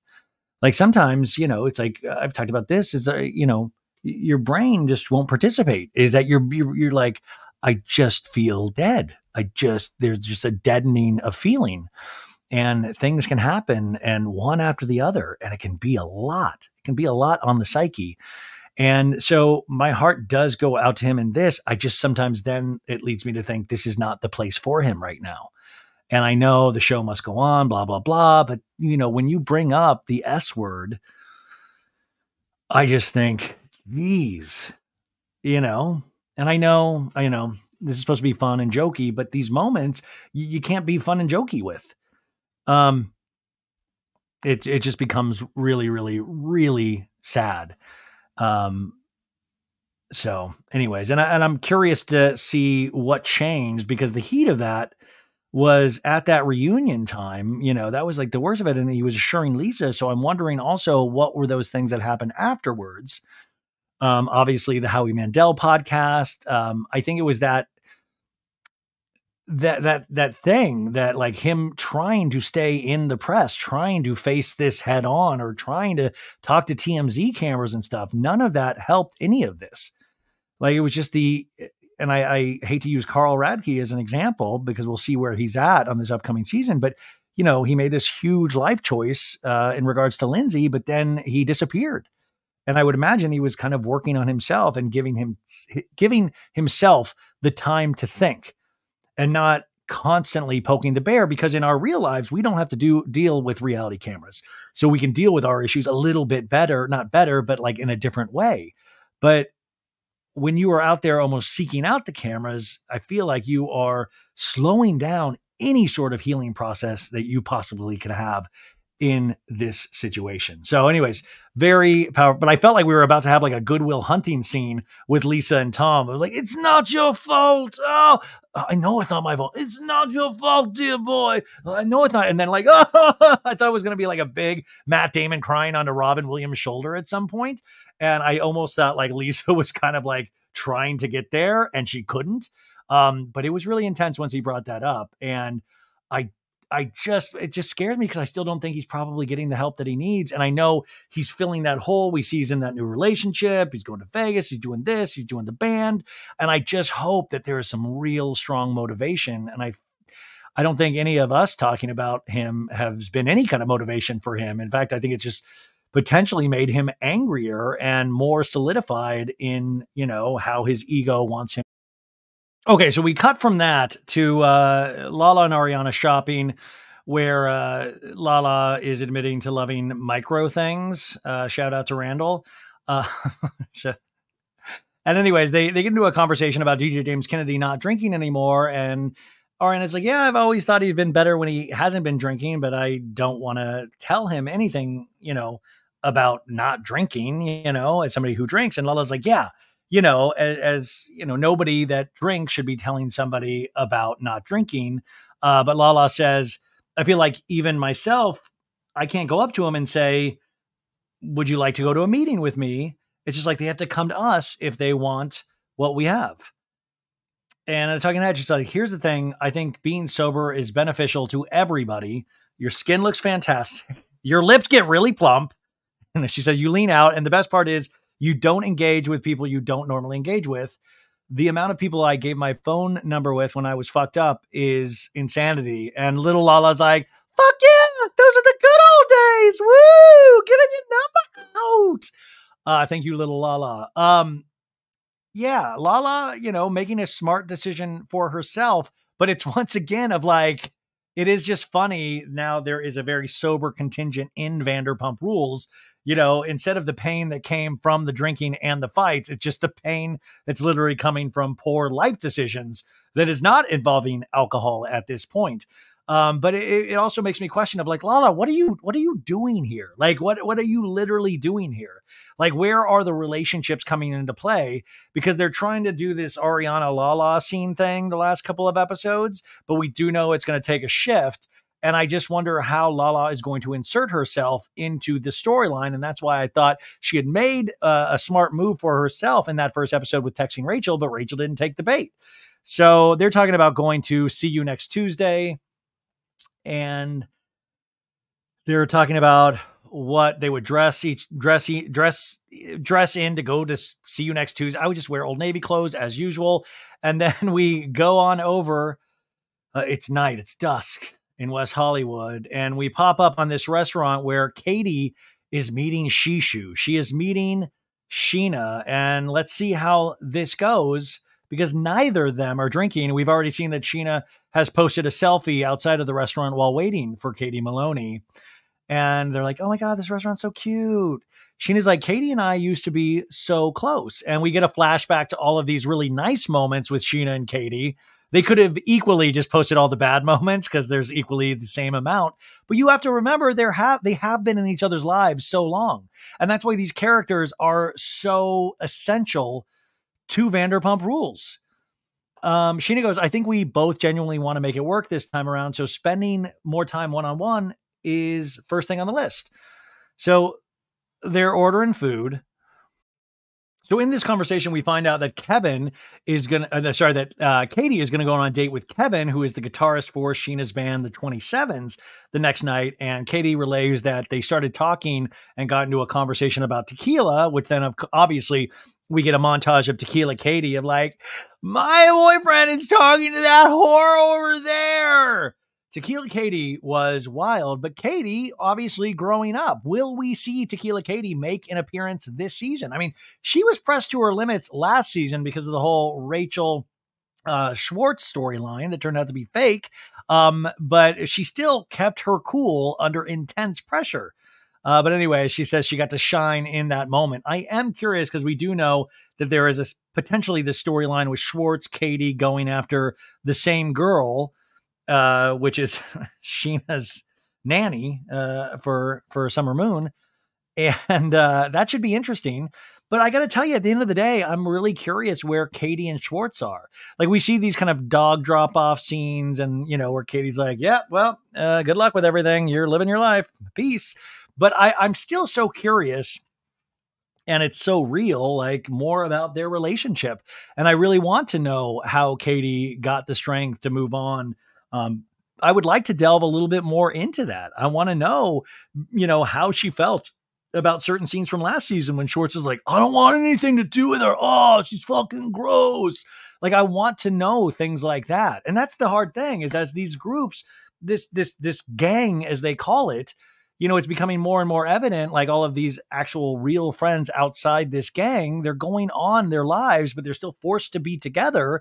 Like sometimes, you know, it's like uh, I've talked about this is, uh, you know, your brain just won't participate is that you're, you're, you're like, I just feel dead. I just, there's just a deadening of feeling and things can happen and one after the other. And it can be a lot, it can be a lot on the psyche. And so my heart does go out to him in this. I just sometimes then it leads me to think this is not the place for him right now. And I know the show must go on, blah, blah, blah. But, you know, when you bring up the S word, I just think, geez, you know, and I know, I know this is supposed to be fun and jokey, but these moments you, you can't be fun and jokey with. Um, it, it just becomes really, really, really sad. Um, so anyways, and, I, and I'm curious to see what changed, because the heat of that was at that reunion time, you know, that was like the worst of it. And he was assuring Lisa. So I'm wondering also, what were those things that happened afterwards? Um, obviously the Howie Mandel podcast. Um, I think it was that, that, that, that thing that like him trying to stay in the press, trying to face this head on, or trying to talk to T M Z cameras and stuff. None of that helped any of this. Like, it was just the, and I, I hate to use Carl Radke as an example, because we'll see where he's at on this upcoming season, but you know, he made this huge life choice uh, in regards to Lindsay, but then he disappeared. And I would imagine he was kind of working on himself and giving him, giving himself the time to think, and not constantly poking the bear, because in our real lives, we don't have to do deal with reality cameras. So we can deal with our issues a little bit better, not better, but like in a different way. But when you are out there almost seeking out the cameras, I feel like you are slowing down any sort of healing process that you possibly could have in this situation. So anyways, very powerful. But I felt like we were about to have like a Goodwill Hunting scene with Lisa and Tom. I was like, it's not your fault. Oh, I know it's not my fault. It's not your fault, dear boy. I know it's not. And then like, oh, I thought it was going to be like a big Matt Damon crying onto Robin Williams' shoulder at some point. And I almost thought like Lisa was kind of like trying to get there and she couldn't. Um, but it was really intense once he brought that up. And I I just, it just scares me, because I still don't think he's probably getting the help that he needs. And I know he's filling that hole. We see he's in that new relationship. He's going to Vegas. He's doing this. He's doing the band. And I just hope that there is some real strong motivation. And I, I don't think any of us talking about him has been any kind of motivation for him. In fact, I think it's just potentially made him angrier and more solidified in, you know, how his ego wants him. Okay, so we cut from that to uh, Lala and Ariana shopping, where uh, Lala is admitting to loving micro things. Uh, shout out to Randall. Uh, and anyways, they, they get into a conversation about D J James Kennedy not drinking anymore. And Ariana's like, yeah, I've always thought he'd been better when he hasn't been drinking, but I don't want to tell him anything, you know, about not drinking, you know, as somebody who drinks. And Lala's like, yeah. You know, as, as, you know, nobody that drinks should be telling somebody about not drinking. Uh, but Lala says, I feel like even myself, I can't go up to him and say, would you like to go to a meeting with me? It's just like they have to come to us if they want what we have. And I'm talking to that, she's like, here's the thing. I think being sober is beneficial to everybody. Your skin looks fantastic. Your lips get really plump. And she says, you lean out. And the best part is, you don't engage with people you don't normally engage with. The amount of people I gave my phone number with when I was fucked up is insanity. And little Lala's like, fuck yeah, those are the good old days. Woo, giving your number out. Uh, thank you, little Lala. Um, yeah, Lala, you know, making a smart decision for herself. But it's once again of like, it is just funny. Now there is a very sober contingent in Vanderpump Rules, you know, instead of the pain that came from the drinking and the fights, it's just the pain that's literally coming from poor life decisions that is not involving alcohol at this point. Um, but it, it also makes me question of like, Lala, what are you, what are you doing here? Like, what, what are you literally doing here? Like, where are the relationships coming into play? Because they're trying to do this Ariana Lala scene thing the last couple of episodes, but we do know it's going to take a shift. And I just wonder how Lala is going to insert herself into the storyline. And that's why I thought she had made uh, a smart move for herself in that first episode with texting Rachel, but Rachel didn't take the bait. So they're talking about going to See You Next Tuesday. And they're talking about what they would dress each dress, dress, dress in to go to See You Next Tuesday. I would just wear Old Navy clothes as usual. And then we go on over. Uh, it's night, it's dusk in West Hollywood. And we pop up on this restaurant where Katie is meeting Shishu. She is meeting Scheana. And let's see how this goes, because neither of them are drinking. We've already seen that Scheana has posted a selfie outside of the restaurant while waiting for Katie Maloney. And they're like, oh my God, this restaurant's so cute. Sheena's like, Katie and I used to be so close. And we get a flashback to all of these really nice moments with Scheana and Katie They could have equally just posted all the bad moments because there's equally the same amount. But you have to remember they have they have been in each other's lives so long. And that's why these characters are so essential to Vanderpump Rules. Um, Scheana goes, I think we both genuinely want to make it work this time around. So spending more time one-on-one is first thing on the list. So they're ordering food. So in this conversation, we find out that Kevin is going to, uh, sorry, that uh, Katie is going to go on a date with Kevin, who is the guitarist for Sheena's band, the twenty-sevens, the next night. And Katie relays that they started talking and got into a conversation about tequila, which then obviously we get a montage of Tequila Katie of like, my boyfriend is talking to that whore over there. Tequila Katie was wild, but Katie, obviously growing up, will we see Tequila Katie make an appearance this season? I mean, she was pressed to her limits last season because of the whole Rachel uh, Schwartz storyline that turned out to be fake, um, but she still kept her cool under intense pressure. Uh, but anyway, she says she got to shine in that moment. I am curious because we do know that there is a, potentially the storyline with Schwartz, Katie going after the same girl, Uh, which is Sheena's nanny uh, for for Summer Moon, and uh, that should be interesting. But I got to tell you, at the end of the day, I'm really curious where Katie and Schwartz are. Like we see these kind of dog drop off scenes, and you know where Katie's like, "Yeah, well, uh, good luck with everything. You're living your life, peace." But I, I'm still so curious. And it's so real, like more about their relationship. And I really want to know how Katie got the strength to move on. Um, I would like to delve a little bit more into that. I want to know, you know, how she felt about certain scenes from last season when Schwartz is like, I don't want anything to do with her. Oh, she's fucking gross. Like, I want to know things like that. And that's the hard thing is as these groups, this, this, this gang, as they call it, you know, it's becoming more and more evident, like all of these actual real friends outside this gang, they're going on their lives, but they're still forced to be together.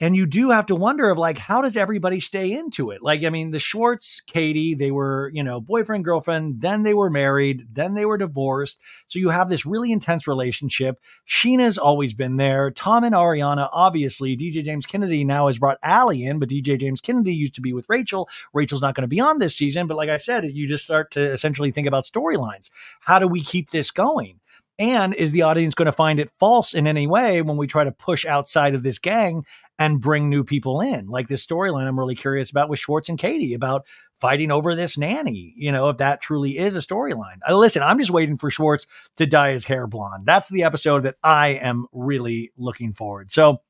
And you do have to wonder of like, how does everybody stay into it? Like, I mean, the Schwartz, Katie, they were, you know, boyfriend, girlfriend, then they were married, then they were divorced. So you have this really intense relationship. Sheena's always been there. Tom and Ariana, obviously. D J James Kennedy now has brought Allie in, but D J James Kennedy used to be with Rachel. Rachel's not going to be on this season. But like I said, you just start to essentially think about storylines. How do we keep this going? And is the audience going to find it false in any way when we try to push outside of this gang and bring new people in? Like this storyline I'm really curious about with Schwartz and Katie about fighting over this nanny, you know, if that truly is a storyline. Listen, I'm just waiting for Schwartz to dye his hair blonde. That's the episode that I am really looking forward. So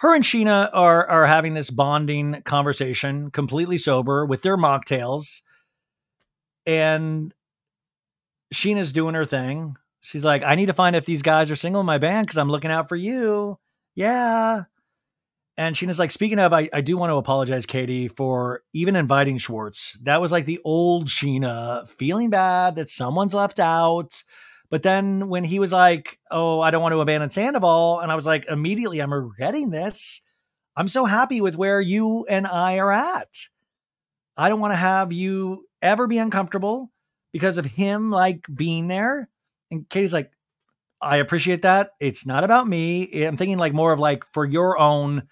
her and Scheana are, are having this bonding conversation, completely sober with their mocktails. And Sheena's doing her thing. She's like, I need to find if these guys are single in my band because I'm looking out for you. Yeah. And Sheena's like, speaking of, I, I do want to apologize, Katie, for even inviting Schwartz. That was like the old Scheana feeling bad that someone's left out. But then when he was like, oh, I don't want to abandon Sandoval. And I was like, immediately, I'm regretting this. I'm so happy with where you and I are at. I don't want to have you ever be uncomfortable because of him, like being there. And Katie's like, I appreciate that. It's not about me. I'm thinking like more of like for your own,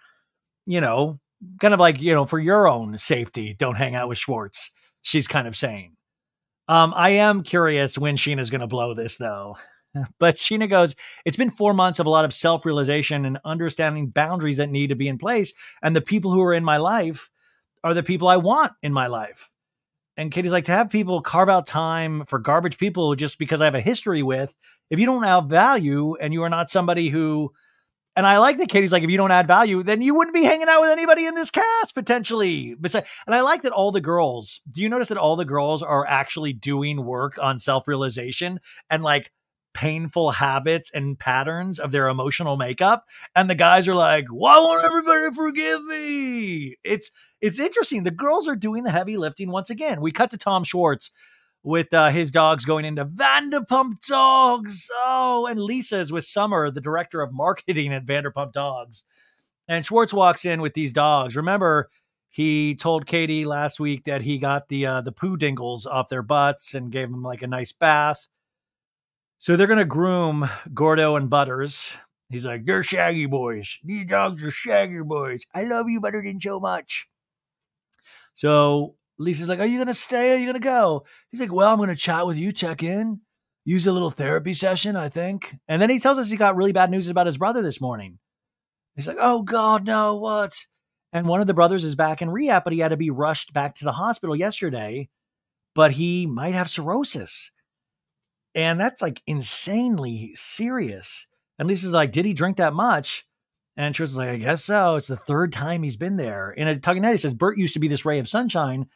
you know, kind of like, you know, for your own safety, don't hang out with Schwartz. She's kind of saying, um, I am curious when Sheena's going to blow this though. But Scheana goes, it's been four months of a lot of self-realization and understanding boundaries that need to be in place. And the people who are in my life are the people I want in my life. And Katie's like, to have people carve out time for garbage people just because I have a history with, if you don't have value and you are not somebody who, and I like that Katie's like, if you don't add value, then you wouldn't be hanging out with anybody in this cast potentially. And I like that all the girls, do you notice that all the girls are actually doing work on self-realization and like painful habits and patterns of their emotional makeup? And the guys are like, why won't everybody forgive me? It's, It's interesting. The girls are doing the heavy lifting once again. We cut to Tom Schwartz with uh, his dogs going into Vanderpump Dogs. Oh, and Lisa's with Summer, the director of marketing at Vanderpump Dogs. And Schwartz walks in with these dogs. Remember, he told Katie last week that he got the uh, the poo dingles off their butts and gave them like a nice bath. So they're going to groom Gordo and Butters. He's like, they're shaggy boys. These dogs are shaggy boys. I love you better than so much. So Lisa's like, are you going to stay? Or are you going to go? He's like, well, I'm going to chat with you, check in, use a little therapy session, I think. And then he tells us he got really bad news about his brother this morning. He's like, oh, God, no, what? And one of the brothers is back in rehab, but he had to be rushed back to the hospital yesterday. But he might have cirrhosis. And that's like insanely serious. And Lisa's like, did he drink that much? And Tristan's like, I guess so. It's the third time he's been there. And at Tugging Nettie says, Bert used to be this ray of sunshine.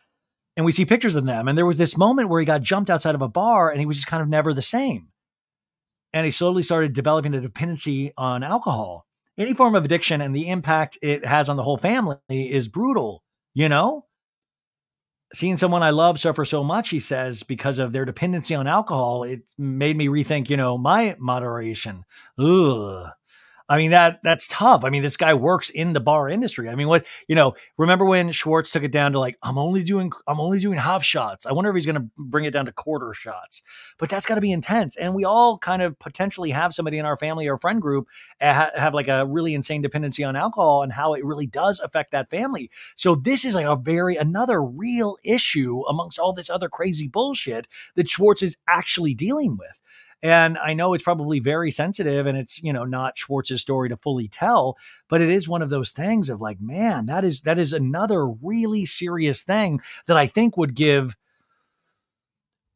And we see pictures of them. And there was this moment where he got jumped outside of a bar and he was just kind of never the same. And he slowly started developing a dependency on alcohol. Any form of addiction and the impact it has on the whole family is brutal, you know? Seeing someone I love suffer so much, he says, because of their dependency on alcohol, it made me rethink, you know, my moderation. Ugh. I mean, that that's tough. I mean, this guy works in the bar industry. I mean, what, you know, remember when Schwartz took it down to like, I'm only doing, I'm only doing half shots. I wonder if he's going to bring it down to quarter shots, but that's got to be intense. And we all kind of potentially have somebody in our family or friend group ha have like a really insane dependency on alcohol and how it really does affect that family. So this is like a very, another real issue amongst all this other crazy bullshit that Schwartz is actually dealing with. And I know it's probably very sensitive and it's, you know, not Schwartz's story to fully tell, but it is one of those things of like, man, that is, that is another really serious thing that I think would give,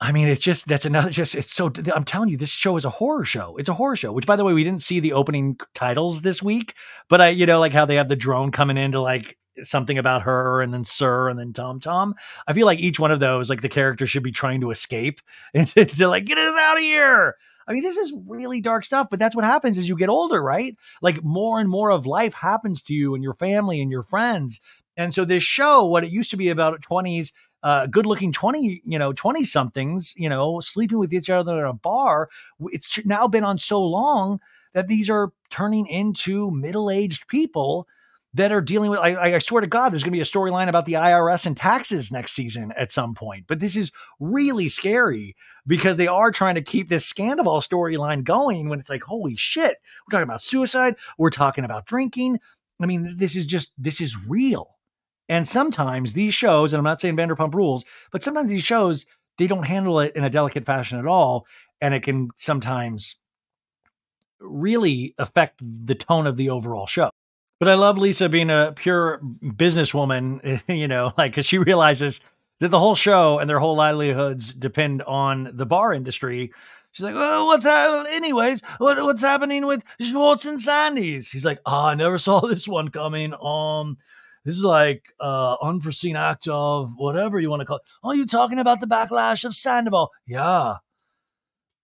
I mean, it's just, that's another, just, it's so, I'm telling you, this show is a horror show. It's a horror show, which by the way, we didn't see the opening titles this week, but I, you know, like how they have the drone coming into like, something about her and then Sir and then Tom Tom. I feel like each one of those, like the character should be trying to escape and to like, get us out of here. I mean, this is really dark stuff, but that's what happens as you get older, right? Like more and more of life happens to you and your family and your friends. And so this show, what it used to be about twenties, uh, good looking twenty, you know, twenty somethings, you know, sleeping with each other at a bar. It's now been on so long that these are turning into middle-aged people that are dealing with, I, I swear to God, there's going to be a storyline about the I R S and taxes next season at some point. But this is really scary because they are trying to keep this Scandoval storyline going when it's like, holy shit, we're talking about suicide. We're talking about drinking. I mean, this is just, this is real. And sometimes these shows, and I'm not saying Vanderpump Rules, but sometimes these shows, they don't handle it in a delicate fashion at all. And it can sometimes really affect the tone of the overall show. But I love Lisa being a pure businesswoman, you know, like, cause she realizes that the whole show and their whole livelihoods depend on the bar industry. She's like, well, what's that? Anyways, what, what's happening with Schwartz and Sandy's? He's like, oh, I never saw this one coming. Um, this is like uh unforeseen act of whatever you want to call it. Oh, you talking about the backlash of Sandoval? Yeah.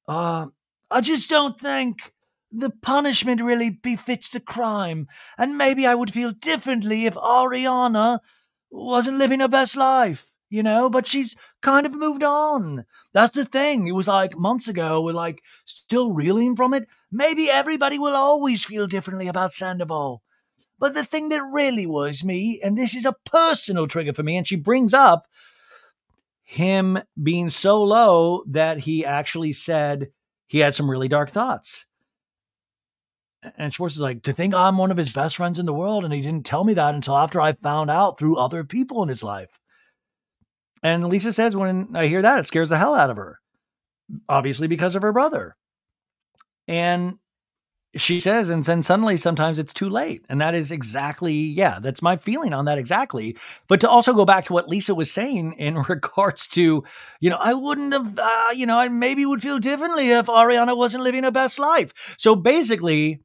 Uh, I just don't think the punishment really befits the crime, and maybe I would feel differently if Ariana wasn't living her best life, you know, but she's kind of moved on. That's the thing. It was like months ago, we're like still reeling from it. Maybe everybody will always feel differently about Sandoval. But the thing that really worries me, and this is a personal trigger for me, and she brings up him being so low that he actually said he had some really dark thoughts. And Schwartz is like, to think I'm one of his best friends in the world. And he didn't tell me that until after I found out through other people in his life. And Lisa says, when I hear that, it scares the hell out of her, obviously because of her brother. And she says, and then suddenly sometimes it's too late. And that is exactly, yeah, that's my feeling on that exactly. But to also go back to what Lisa was saying in regards to, you know, I wouldn't have, uh, you know, I maybe would feel differently if Ariana wasn't living her best life. So basically,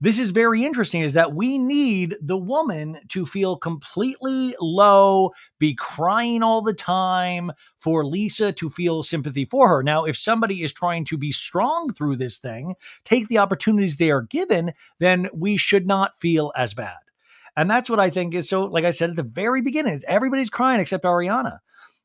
this is very interesting, is that we need the woman to feel completely low, be crying all the time for Lisa to feel sympathy for her. Now, if somebody is trying to be strong through this thing, take the opportunities they are given, then we should not feel as bad. And that's what I think is so, like I said at the very beginning, is everybody's crying except Ariana.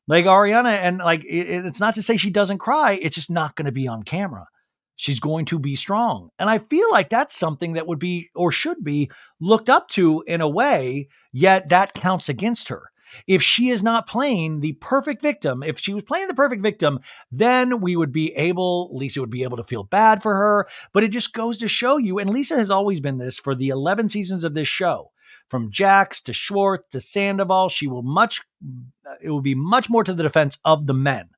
Like Ariana, and like, it, it's not to say she doesn't cry, it's just not going to be on camera. She's going to be strong. And I feel like that's something that would be, or should be, looked up to in a way, yet that counts against her. if she is not playing the perfect victim. If she was playing the perfect victim, then we would be able, Lisa would be able to feel bad for her, but it just goes to show you, and Lisa has always been this for the eleven seasons of this show, from Jax to Schwartz to Sandoval, she will much, it will be much more to the defense of the men.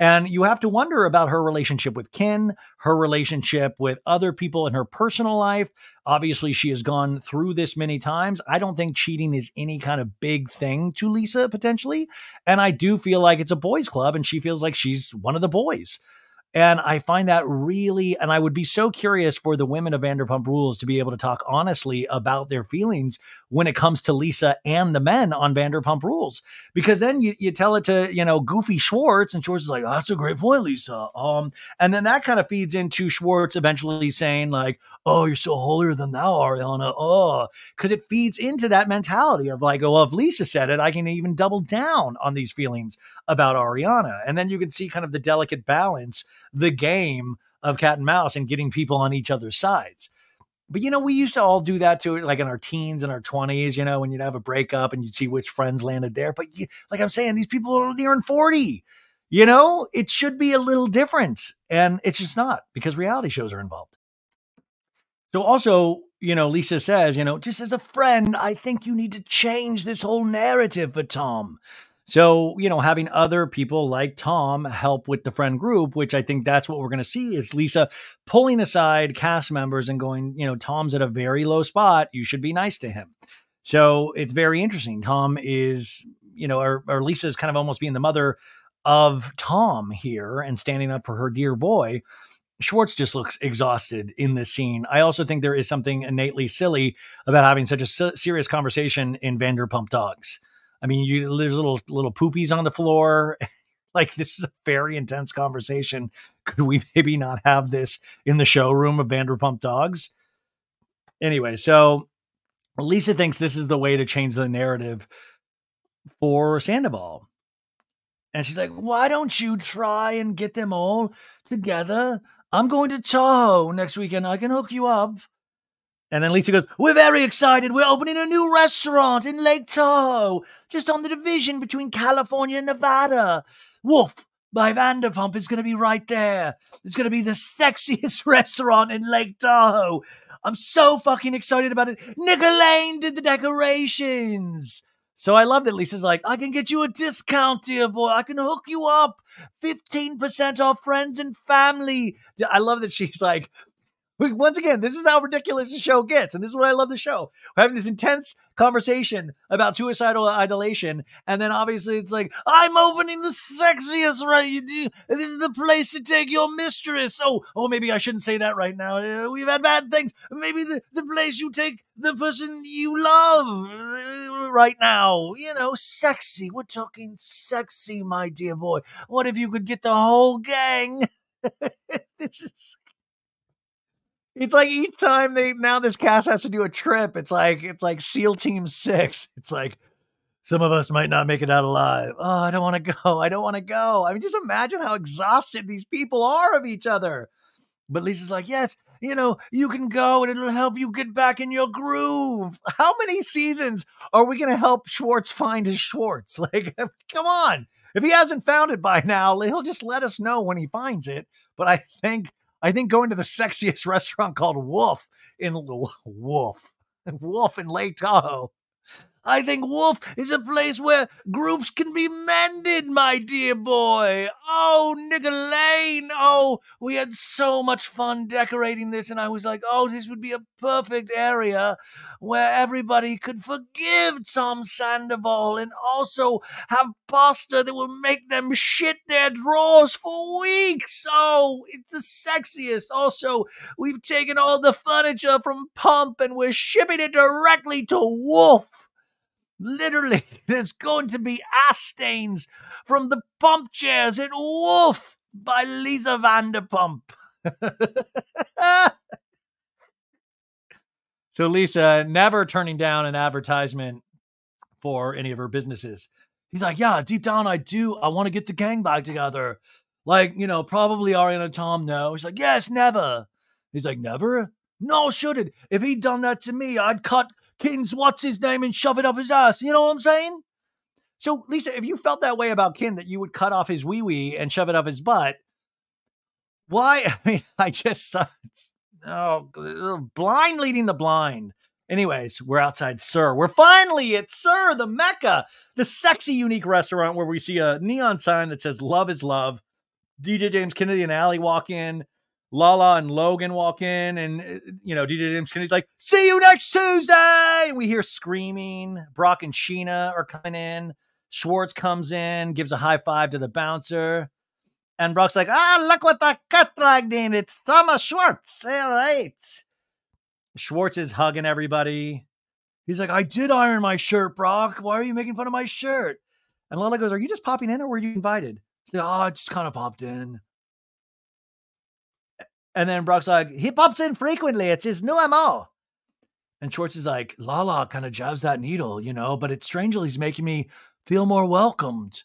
And you have to wonder about her relationship with Ken, her relationship with other people in her personal life. Obviously, she has gone through this many times. I don't think cheating is any kind of big thing to Lisa, potentially. And I do feel like it's a boys' club, and she feels like she's one of the boys. And I find that really, and I would be so curious for the women of Vanderpump Rules to be able to talk honestly about their feelings when it comes to Lisa and the men on Vanderpump Rules, because then you, you tell it to, you know, goofy Schwartz, and Schwartz is like, oh, that's a great point, Lisa. Um, and then that kind of feeds into Schwartz eventually saying like, oh, you're so holier than thou, Ariana. Oh, because it feeds into that mentality of like, oh, well, if Lisa said it, I can even double down on these feelings about Ariana. And then you can see kind of the delicate balance, the game of cat and mouse and getting people on each other's sides. But, you know, we used to all do that too, like in our teens and our twenties, you know, when you'd have a breakup and you'd see which friends landed there. But you, like I'm saying, these people are nearing forty, you know, it should be a little different. And it's just not, because reality shows are involved. So also, you know, Lisa says, you know, just as a friend, I think you need to change this whole narrative for Tom. So, you know, having other people like Tom help with the friend group, which I think that's what we're going to see, is Lisa pulling aside cast members and going, you know, Tom's at a very low spot. You should be nice to him. So it's very interesting. Tom is, you know, or, or Lisa is kind of almost being the mother of Tom here and standing up for her dear boy. Schwartz just looks exhausted in this scene. I also think there is something innately silly about having such a serious conversation in Vanderpump Dogs. I mean, you, there's little little poopies on the floor. Like, this is a very intense conversation. Could we maybe not have this in the showroom of Vanderpump Dogs? Anyway, so Lisa thinks this is the way to change the narrative for Sandoval. And she's like, why don't you try and get them all together? I'm going to Tahoe next weekend. I can hook you up. And then Lisa goes, we're very excited. We're opening a new restaurant in Lake Tahoe, just on the division between California and Nevada. Wolf by Vanderpump is going to be right there. It's going to be the sexiest restaurant in Lake Tahoe. I'm so fucking excited about it. Nick Lane did the decorations. So I love that Lisa's like, I can get you a discount, dear boy. I can hook you up. fifteen percent off friends and family. I love that she's like, once again, this is how ridiculous the show gets. And this is what I love the show. We're having this intense conversation about suicidal idolation. And then obviously it's like, I'm opening the sexiest, right? This is the place to take your mistress. Oh, oh, maybe I shouldn't say that right now. Uh, we've had bad things. Maybe the, the place you take the person you love right now. You know, sexy. We're talking sexy, my dear boy. What if you could get the whole gang? This is... It's like each time they, now this cast has to do a trip. It's like, it's like SEAL Team Six. It's like, some of us might not make it out alive. Oh, I don't want to go. I don't want to go. I mean, just imagine how exhausted these people are of each other. But Lisa's like, yes, you know, you can go and it'll help you get back in your groove. How many seasons are we going to help Schwartz find his Schwartz? Like, come on. If he hasn't found it by now, he'll just let us know when he finds it. But I think, I think going to the sexiest restaurant called Wolf in Wolf, Wolf in Lake Tahoe. I think Wolf is a place where groups can be mended, my dear boy. Oh, Nigga Lane. Oh, we had so much fun decorating this. And I was like, oh, this would be a perfect area where everybody could forgive Tom Sandoval and also have pasta that will make them shit their drawers for weeks. Oh, it's the sexiest. Also, we've taken all the furniture from Pump and we're shipping it directly to Wolf. Literally, there's going to be ass stains from the Pump chairs at Wolf by Lisa Vanderpump. So Lisa, never turning down an advertisement for any of her businesses. He's like, yeah, deep down, I do. I want to get the gang back together. Like, you know, probably Ariana and Tom know. She's like, yes, never. He's like, never? No, shouldn't. If he'd done that to me, I'd cut King's what's his name and shove it up his ass. You know what I'm saying? So, Lisa, if you felt that way about Ken, that you would cut off his wee-wee and shove it up his butt, why? I mean, I just, it's, oh, blind leading the blind. Anyways, we're outside Sir. We're finally at Sir, the Mecca, the sexy, unique restaurant where we see a neon sign that says love is love. D J James Kennedy and Allie walk in. Lala and Logan walk in, and, you know, D J James Kennedy's like, see you next Tuesday. We hear screaming. Brock and Scheana are coming in. Schwartz comes in, gives a high five to the bouncer. And Brock's like, ah, look what I cut dragged in. It's Thomas Schwartz. All right. Schwartz is hugging everybody. He's like, I did iron my shirt, Brock. Why are you making fun of my shirt? And Lala goes, are you just popping in or were you invited? He's like, oh, I just kind of popped in. And then Brock's like, he pops in frequently. It's his new M O. And Schwartz is like, Lala kind of jabs that needle, you know, but it strangely is making me feel more welcomed.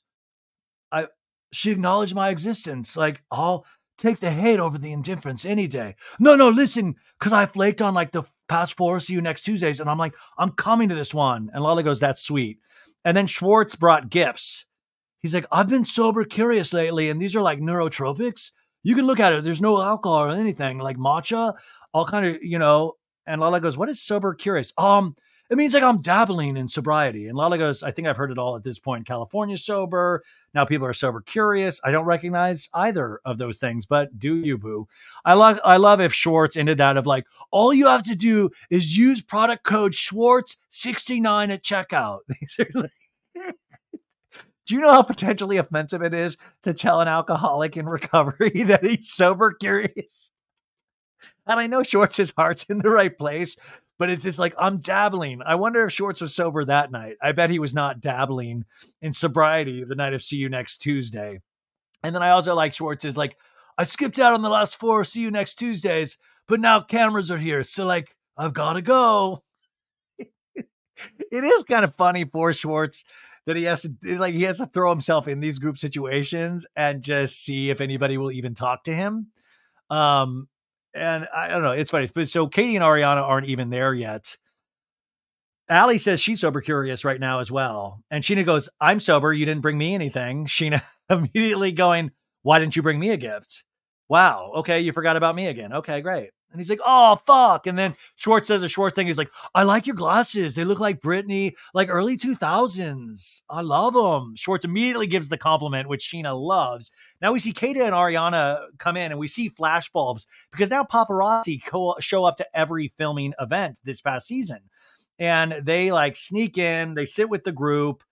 I, she acknowledged my existence. Like, I'll take the hate over the indifference any day. No, no, listen, because I flaked on like the past four See You Next Tuesdays. And I'm like, I'm coming to this one. And Lala goes, that's sweet. And then Schwartz brought gifts. He's like, I've been sober curious lately. And these are like neurotropics. You can look at it. There's no alcohol or anything, like matcha, all kind of, you know. And Lala goes, what is sober curious? Um, it means like I'm dabbling in sobriety. And Lala goes, I think I've heard it all at this point. California's sober. Now people are sober curious. I don't recognize either of those things, but do you, boo? I love, I love if Schwartz ended that of like, all you have to do is use product code Schwartz sixty-nine at checkout. These are like, do you know how potentially offensive it is to tell an alcoholic in recovery that he's sober curious? And I know Schwartz's heart's in the right place, but it's just like, I'm dabbling. I wonder if Schwartz was sober that night. I bet he was not dabbling in sobriety the night of See You Next Tuesday. And then I also like Schwartz is like, I skipped out on the last four See You Next Tuesdays, but now cameras are here. So like, I've got to go. It is kind of funny for Schwartz that he has to like he has to throw himself in these group situations and just see if anybody will even talk to him. Um, and I, I don't know. It's funny. But so Katie and Ariana aren't even there yet. Allie says she's sober curious right now as well. And Scheana goes, I'm sober. You didn't bring me anything. Scheana immediately going, why didn't you bring me a gift? Wow. Okay. You forgot about me again. Okay, great. And he's like, oh, fuck. And then Schwartz does a Schwartz thing. He's like, I like your glasses. They look like Britney, like early two thousands. I love them. Schwartz immediately gives the compliment, which Scheana loves. Now we see Katie and Ariana come in and we see flashbulbs because now paparazzi show up to every filming event this past season. And they like sneak in. They sit with the group.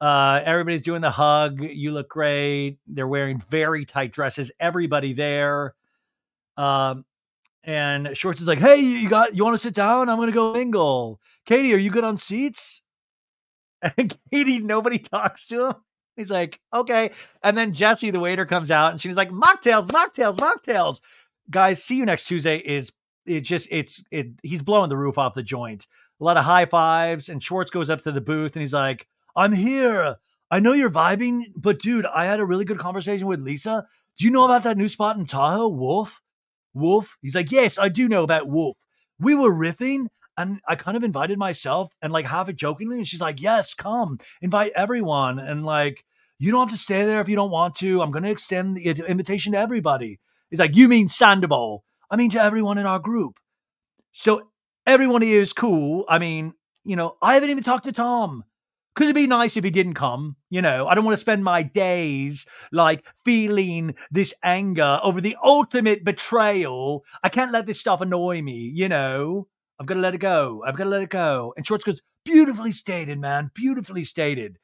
Uh, everybody's doing the hug. You look great. They're wearing very tight dresses. Everybody there. Um. And Schwartz is like, hey, you got, you want to sit down? I'm going to go mingle. Katie, are you good on seats? And Katie, nobody talks to him. He's like, okay. And then Jesse, the waiter, comes out and she's like, mocktails, mocktails, mocktails. Guys, See You Next Tuesday is, it just, it's, it, he's blowing the roof off the joint. A lot of high fives. And Schwartz goes up to the booth and he's like, I'm here. I know you're vibing, but dude, I had a really good conversation with Lisa. Do you know about that new spot in Tahoe, Wolf? Wolf? He's like, yes, I do know about Wolf. We were riffing and I kind of invited myself and like half it jokingly. And she's like, yes, come invite everyone. And like, you don't have to stay there if you don't want to. I'm going to extend the invitation to everybody. He's like, you mean Scandoval? I mean, to everyone in our group. So everyone here is cool. I mean, you know, I haven't even talked to Tom. Because it'd be nice if he didn't come, you know. I don't want to spend my days, like, feeling this anger over the ultimate betrayal. I can't let this stuff annoy me, you know. I've got to let it go. I've got to let it go. And Schwartz goes, beautifully stated, man. Beautifully stated.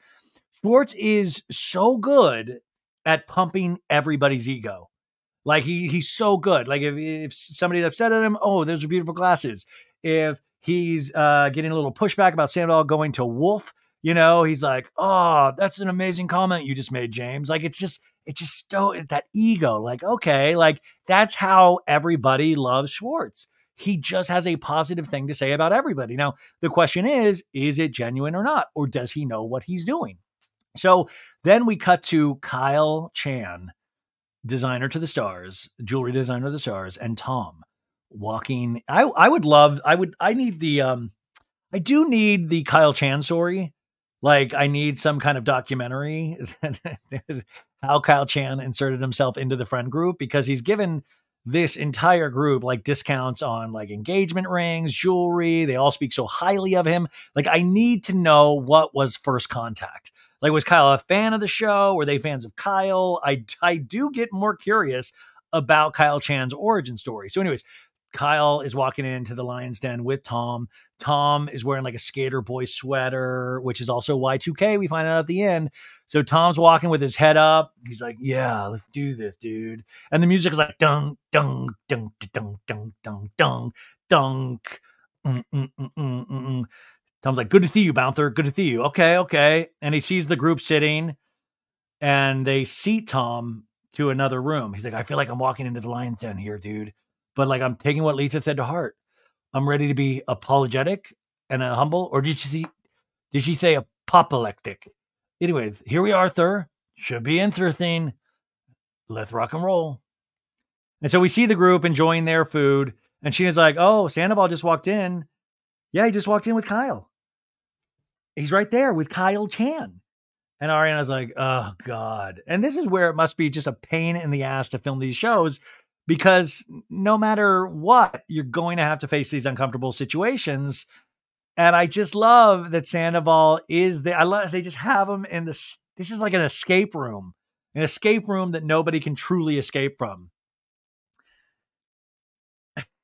Schwartz is so good at pumping everybody's ego. Like, he he's so good. Like, if, if somebody's upset at him, oh, those are beautiful glasses. If he's uh, getting a little pushback about Scandoval going to Wolf, you know, he's like, oh, that's an amazing comment you just made, James. Like, it's just, it's just so, it's that ego. Like, okay, like, that's how everybody loves Schwartz. He just has a positive thing to say about everybody. Now, the question is, is it genuine or not? Or does he know what he's doing? So then we cut to Kyle Chan, designer to the stars, jewelry designer to the stars, and Tom walking. I, I would love, I would, I need the, um, I do need the Kyle Chan story. Like, I need some kind of documentary how Kyle Chan inserted himself into the friend group, because he's given this entire group like discounts on like engagement rings, jewelry. They all speak so highly of him. Like, I need to know what was first contact. Like, was Kyle a fan of the show? Were they fans of Kyle? I, I do get more curious about Kyle Chan's origin story. So anyways, Kyle is walking into the lion's den with Tom. Tom is wearing like a skater boy sweater, which is also Y two K. We find out at the end. So Tom's walking with his head up. He's like, yeah, let's do this, dude. And the music is like, dunk, dunk, dunk, dunk, dunk, dunk, dunk, dunk. Mm, mm, mm, mm, mm, mm. Tom's like, good to see you, Bouncer. Good to see you. Okay, okay. And he sees the group sitting and they seat Tom to another room. He's like, I feel like I'm walking into the lion's den here, dude. But like, I'm taking what Lisa said to heart. I'm ready to be apologetic and uh, humble. Or did she see, did she say apoplectic? Anyways, here we are, Thur. Should be interesting. Let's rock and roll. And so we see the group enjoying their food. And she is like, oh, Sandoval just walked in. Yeah, he just walked in with Kyle. He's right there with Kyle Chan. And Ariana's like, oh, God. And this is where it must be just a pain in the ass to film these shows, because no matter what, you're going to have to face these uncomfortable situations. And I just love that Sandoval is there. I love they just have him in this. This is like an escape room, an escape room that nobody can truly escape from.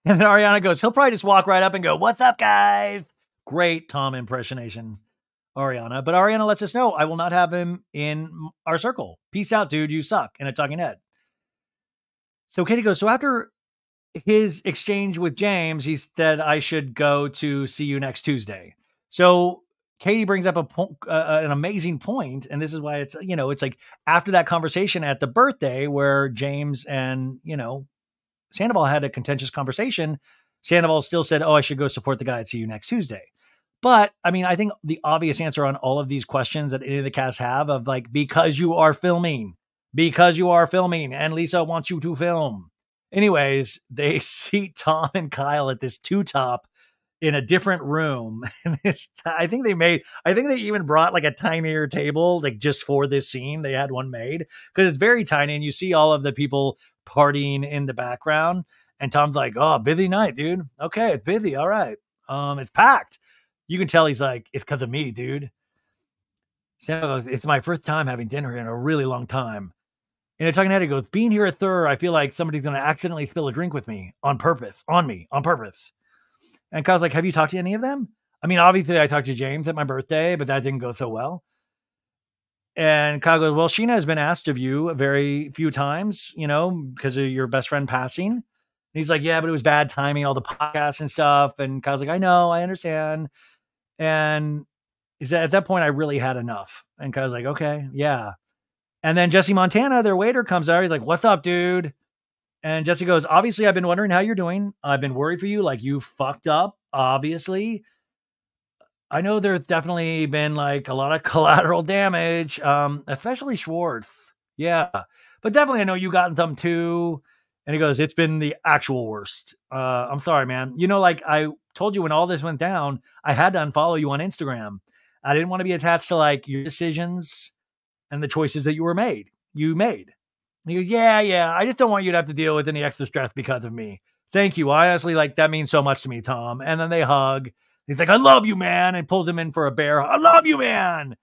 And then Ariana goes, he'll probably just walk right up and go, what's up, guys? Great Tom impersonation, Ariana. But Ariana lets us know, I will not have him in our circle. Peace out, dude. You suck. In a talking head. So Katie goes, so after his exchange with James, he said, I should go to See You Next Tuesday. So Katie brings up a po uh, an amazing point. And this is why it's, you know, it's like after that conversation at the birthday where James and, you know, Sandoval had a contentious conversation, Sandoval still said, oh, I should go support the guy at See You Next Tuesday. But I mean, I think the obvious answer on all of these questions that any of the cast have of like, because you are filming. Because you are filming and Lisa wants you to film. Anyways, they see Tom and Kyle at this two top in a different room. And this, I think they made, I think they even brought like a tinier table, like just for this scene. They had one made because it's very tiny and you see all of the people partying in the background. And Tom's like, oh, busy night, dude. Okay. It's busy. All right. Um, it's packed. You can tell he's like, it's because of me, dude. Sandoval goes, it's my first time having dinner in a really long time. And a talking head, he goes, being here at Thur, I feel like somebody's going to accidentally spill a drink with me on purpose, on me, on purpose. And Kyle's like, have you talked to any of them? I mean, obviously I talked to James at my birthday, but that didn't go so well. And Kyle goes, well, Scheana has been asked of you very few times, you know, because of your best friend passing. And he's like, yeah, but it was bad timing, all the podcasts and stuff. And Kyle's like, I know, I understand. And he said, at that point, I really had enough. And Kyle's like, okay, yeah. And then Jesse Montana, their waiter, comes out. He's like, what's up, dude? And Jesse goes, obviously, I've been wondering how you're doing. I've been worried for you. Like, you fucked up, obviously. I know there's definitely been, like, a lot of collateral damage, um, especially Schwartz. Yeah. But definitely, I know you got them, too. And he goes, it's been the actual worst. Uh, I'm sorry, man. You know, like, I told you when all this went down, I had to unfollow you on Instagram. I didn't want to be attached to, like, your decisions and the choices that you were made, you made. And he goes, yeah, yeah. I just don't want you to have to deal with any extra stress because of me. Thank you. I honestly, like, that means so much to me, Tom. And then they hug. He's like, I love you, man. And pulls him in for a bear hug. I love you, man.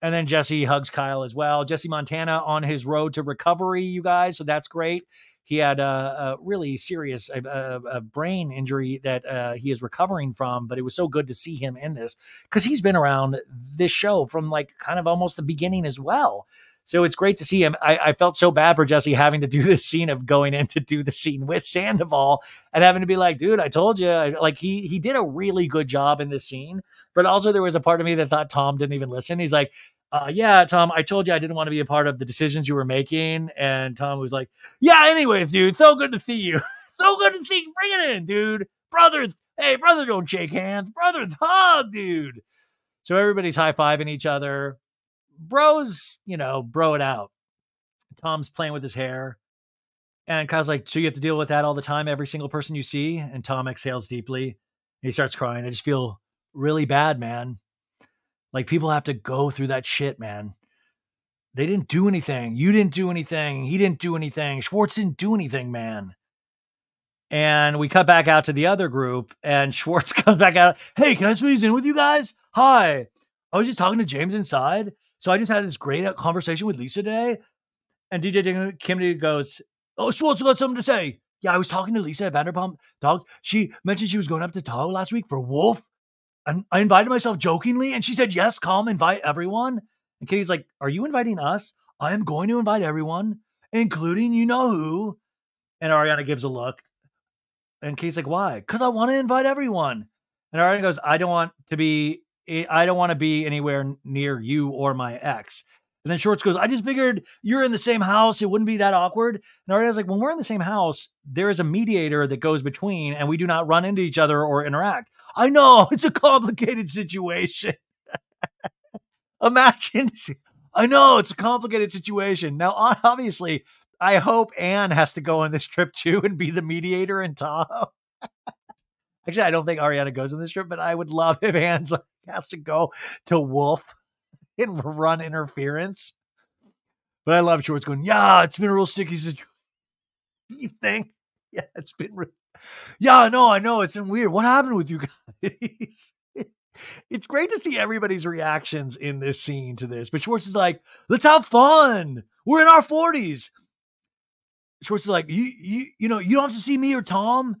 And then Jesse hugs Kyle as well. Jesse Montana on his road to recovery, you guys. So that's great. He had a, a really serious a, a brain injury that uh, he is recovering from, but it was so good to see him in this because he's been around this show from like kind of almost the beginning as well. So it's great to see him. I, I felt so bad for Jesse having to do this scene of going in to do the scene with Sandoval and having to be like, dude, I told you. Like he he did a really good job in this scene, but also there was a part of me that thought Tom didn't even listen. He's like, Uh, yeah, Tom, I told you I didn't want to be a part of the decisions you were making. And Tom was like, yeah, anyways, dude, so good to see you. So good to see you. Bring it in, dude. Brothers. Hey, brothers, don't shake hands. Brothers, hug, dude. So everybody's high-fiving each other. Bros, you know, bro it out. Tom's playing with his hair. And Kyle's like, so you have to deal with that all the time, every single person you see? And Tom exhales deeply. And he starts crying. I just feel really bad, man. Like, people have to go through that shit, man. They didn't do anything. You didn't do anything. He didn't do anything. Schwartz didn't do anything, man. And we cut back out to the other group, and Schwartz comes back out. Hey, can I squeeze in with you guys? Hi. I was just talking to James inside. So I just had this great conversation with Lisa today. And D J Kennedy goes, oh, Schwartz got something to say. Yeah, I was talking to Lisa at Vanderpump Dogs. She mentioned she was going up to Tahoe last week for Wolf. And I invited myself jokingly, and she said, yes, come invite everyone. And Katie's like, are you inviting us? I am going to invite everyone, including you know who. And Ariana gives a look. And Katie's like, why? Because I want to invite everyone. And Ariana goes, I don't want to be, I don't want to be anywhere near you or my ex. And then Schwartz goes, I just figured you're in the same house. It wouldn't be that awkward. And Ariana's like, when we're in the same house, there is a mediator that goes between, and we do not run into each other or interact. I know, it's a complicated situation. Imagine. I know, it's a complicated situation. Now, obviously, I hope Ann has to go on this trip too and be the mediator in Tahoe. Actually, I don't think Ariana goes on this trip, but I would love if Ann has to go to Wolf and run interference. But I love Schwartz going, yeah, it's been a real sticky situation. You think? Yeah, it's been real. Yeah, I know, I know. It's been weird. What happened with you guys? It's great to see everybody's reactions in this scene to this. But Schwartz is like, let's have fun. We're in our forties. Schwartz is like, you, you, you know, you don't have to see me or Tom.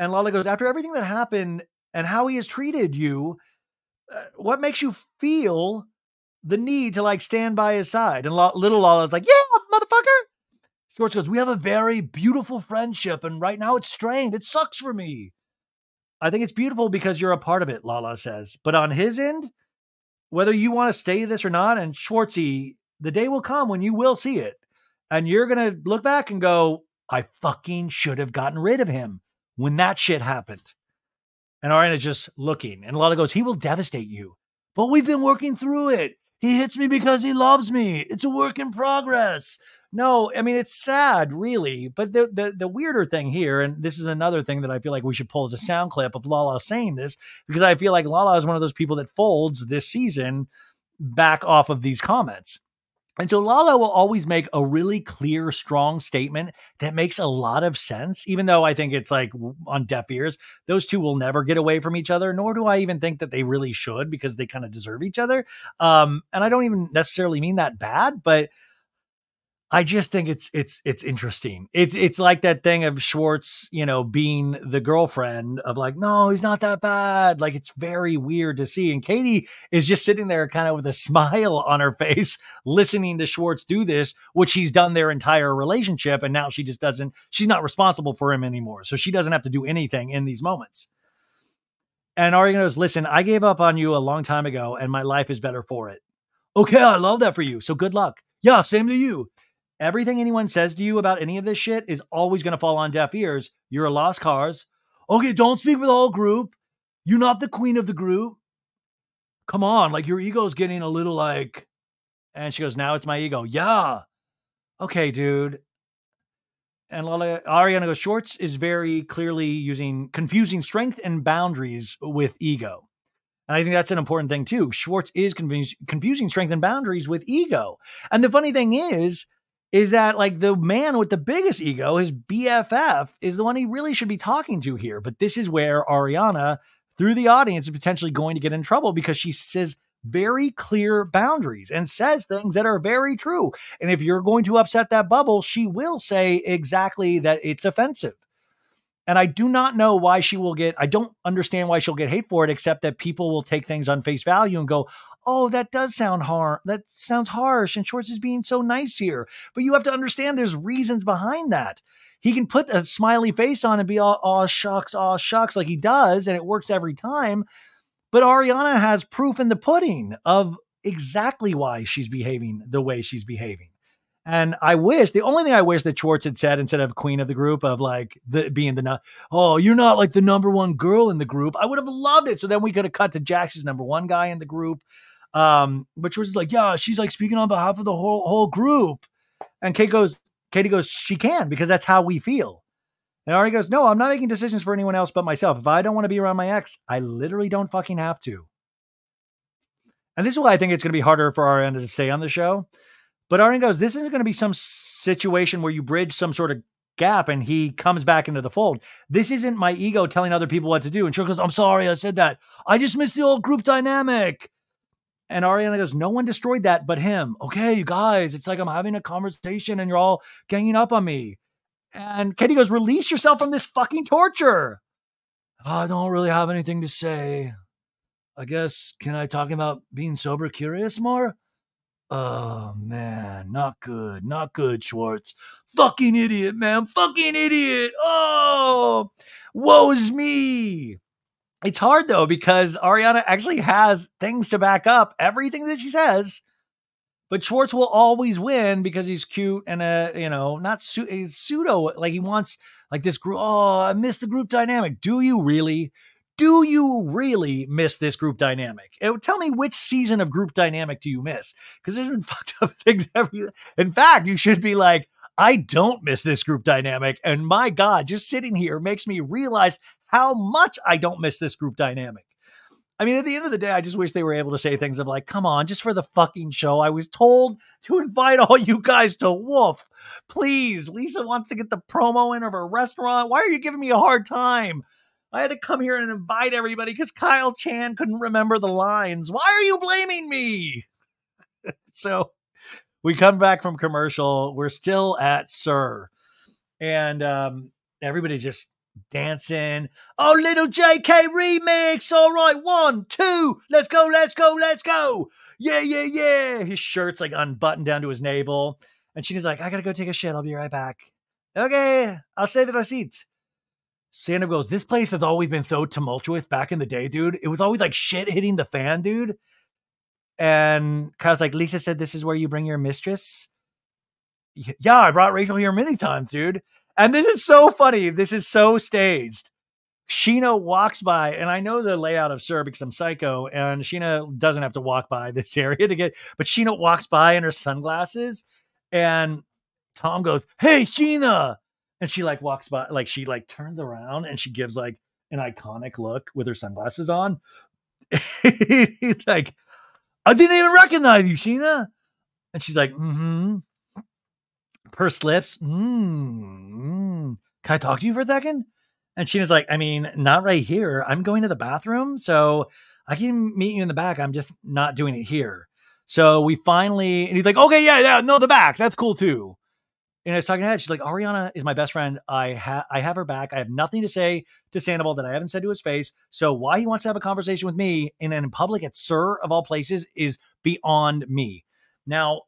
And Lala goes, after everything that happened and how he has treated you, uh, what makes you feel the need to like stand by his side? And La little Lala's like, yeah, motherfucker. Schwartz goes, we have a very beautiful friendship. And right now it's strained. It sucks for me. I think it's beautiful because you're a part of it, Lala says. But on his end, whether you want to stay this or not, and Schwartzy, the day will come when you will see it. And you're going to look back and go, I fucking should have gotten rid of him when that shit happened. And Ariana's just looking. And Lala goes, he will devastate you. But we've been working through it. He hits me because he loves me. It's a work in progress. No, I mean, it's sad, really. But the, the, the weirder thing here, and this is another thing that I feel like we should pull as a sound clip of Lala saying this, because I feel like Lala is one of those people that folds this season back off of these comments. And so Lala will always make a really clear, strong statement that makes a lot of sense, even though I think it's like on deaf ears. Those two will never get away from each other, nor do I even think that they really should, because they kind of deserve each other. Um, and I don't even necessarily mean that bad, but I just think it's it's it's interesting. It's it's like that thing of Schwartz, you know, being the girlfriend of like, no, he's not that bad. Like, it's very weird to see. And Katie is just sitting there kind of with a smile on her face, listening to Schwartz do this, which he's done their entire relationship. And now she just doesn't, she's not responsible for him anymore. So she doesn't have to do anything in these moments. And Ariana goes, listen, I gave up on you a long time ago and my life is better for it. Okay, I love that for you. So good luck. Yeah, same to you. Everything anyone says to you about any of this shit is always going to fall on deaf ears. You're a lost cause. Okay, don't speak for the whole group. You're not the queen of the group. Come on, like, your ego's getting a little like... And she goes, now it's my ego. Yeah. Okay, dude. And Lala, Ariana goes, Schwartz is very clearly using confusing strength and boundaries with ego. And I think that's an important thing, too. Schwartz is confus- confusing strength and boundaries with ego. And the funny thing is... is that like the man with the biggest ego, his B F F, is the one he really should be talking to here. But this is where Ariana, through the audience, is potentially going to get in trouble, because she says very clear boundaries and says things that are very true. And if you're going to upset that bubble, she will say exactly that it's offensive. And I do not know why she will get, I don't understand why she'll get hate for it, except that people will take things on face value and go, oh, that does sound hard. That sounds harsh. And Schwartz is being so nice here. But you have to understand there's reasons behind that. He can put a smiley face on and be all, oh, shucks, oh, shucks, like he does. And it works every time. But Ariana has proof in the pudding of exactly why she's behaving the way she's behaving. And I wish, the only thing I wish that Schwartz had said instead of queen of the group, of like the, being the, oh, you're not like the number one girl in the group. I would have loved it. So then we could have cut to Jax's number one guy in the group. Um, but Schwartz is like, yeah, she's like speaking on behalf of the whole, whole group. And Kate goes, Katie goes, she can, because that's how we feel. And Ari goes, no, I'm not making decisions for anyone else but myself. If I don't want to be around my ex, I literally don't fucking have to. and this is why I think it's going to be harder for Ariana to stay on the show. But Ariana goes, this isn't going to be some situation where you bridge some sort of gap and he comes back into the fold. This isn't my ego telling other people what to do. And she goes, I'm sorry, I said that. I just missed the old group dynamic. And Ariana goes, no one destroyed that but him. Okay, you guys, it's like I'm having a conversation and you're all ganging up on me. And Katie goes, release yourself from this fucking torture. I don't really have anything to say. I guess, can I talk about being sober curious more? Oh, man, not good. Not good, Schwartz. Fucking idiot, man. Fucking idiot. Oh, woe is me. It's hard, though, because Ariana actually has things to back up everything that she says. But Schwartz will always win because he's cute and, uh, you know, not su he's pseudo. Like, he wants, like, this group. Oh, I miss the group dynamic. Do you really? Do you really miss this group dynamic? It, tell me which season of group dynamic do you miss? Because there's been fucked up things every. In fact, you should be like, I don't miss this group dynamic. And my God, just sitting here makes me realize how much I don't miss this group dynamic. I mean, at the end of the day, I just wish they were able to say things of like, come on, just for the fucking show. I was told to invite all you guys to Wolf. Please, Lisa wants to get the promo in of her restaurant. Why are you giving me a hard time? I had to come here and invite everybody because Kyle Chan couldn't remember the lines. Why are you blaming me? So we come back from commercial. We're still at Sir. And um, everybody's just dancing. Oh, little J K remix. All right. One, two. Let's go. Let's go. Let's go. Yeah, yeah, yeah. His shirt's like unbuttoned down to his navel. And she's like, I got to go take a shit. I'll be right back. Okay. I'll save the receipts. Santa goes, this place has always been so tumultuous back in the day, dude. It was always like shit hitting the fan, dude. And Kyle's like, Lisa said, this is where you bring your mistress. Yeah, I brought Rachel here many times, dude. And this is so funny. This is so staged. Scheana walks by, and I know the layout of Sir because I'm psycho, and Scheana doesn't have to walk by this area to get, but Scheana walks by in her sunglasses, and Tom goes, hey, Scheana. And she like walks by, like she like turns around and she gives like an iconic look with her sunglasses on. He's like, I didn't even recognize you, Scheana. And she's like, mm-hmm. Pursed lips. Mm-hmm. Can I talk to you for a second? And Sheena's like, I mean, not right here. I'm going to the bathroom. So I can meet you in the back. I'm just not doing it here. So we finally, and he's like, okay, yeah, yeah, no, the back. That's cool too. And I was talking to her. She's like, Ariana is my best friend. I, ha I have her back. I have nothing to say to Sandoval that I haven't said to his face. So why he wants to have a conversation with me and in public at Sir, of all places, is beyond me. Now,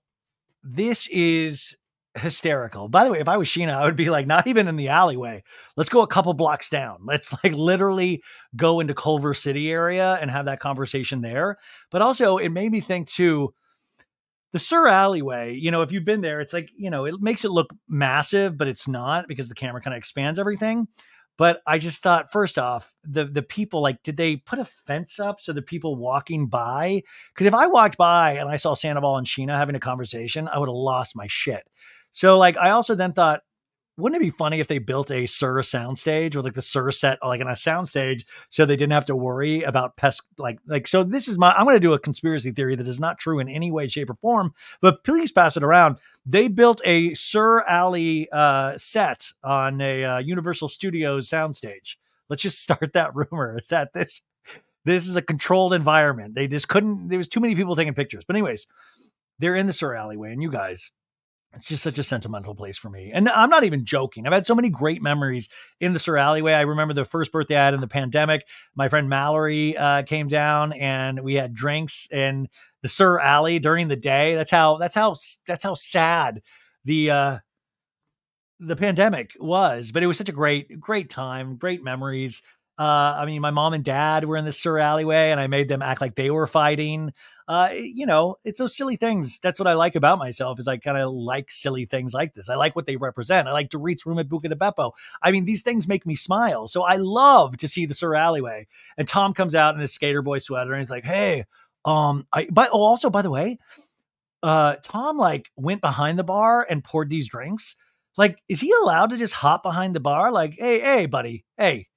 this is hysterical. By the way, if I was Scheana, I would be like, not even in the alleyway. Let's go a couple blocks down. Let's like literally go into Culver City area and have that conversation there. But also it made me think too, the Sir alleyway, you know, if you've been there, it's like, you know, it makes it look massive, but it's not because the camera kind of expands everything. But I just thought, first off, the, the people, like, did they put a fence up so the people walking by? Because if I walked by and I saw Sandoval and Scheana having a conversation, I would have lost my shit. So like, I also then thought, wouldn't it be funny if they built a Sir soundstage or like the Sir set, like in a soundstage, so they didn't have to worry about pest, like, like, so this is my, I'm going to do a conspiracy theory that is not true in any way, shape or form, but please pass it around. They built a Sir alley uh, set on a uh, Universal Studios soundstage. Let's just start that rumor. It's that this, this is a controlled environment. They just couldn't, there was too many people taking pictures, but anyways, they're in the Sir alleyway and you guys, it's just such a sentimental place for me. And I'm not even joking. I've had so many great memories in the Sir alleyway. I remember the first birthday I had in the pandemic. My friend Mallory uh, came down and we had drinks in the Sir alley during the day. That's how, that's how, that's how sad the, uh, the pandemic was, but it was such a great, great time, great memories. Uh, I mean, my mom and dad were in the Sir alleyway and I made them act like they were fighting. Uh, you know, it's those silly things. That's what I like about myself is I kind of like silly things like this. I like what they represent. I like Dorit's room at Buca di Beppo. I mean, these things make me smile. So I love to see the Sir alleyway. And Tom comes out in his skater boy sweater and he's like, hey, um, I, but oh, also, by the way, uh, Tom like went behind the bar and poured these drinks. Like, is he allowed to just hop behind the bar? Like, hey, hey, buddy, hey.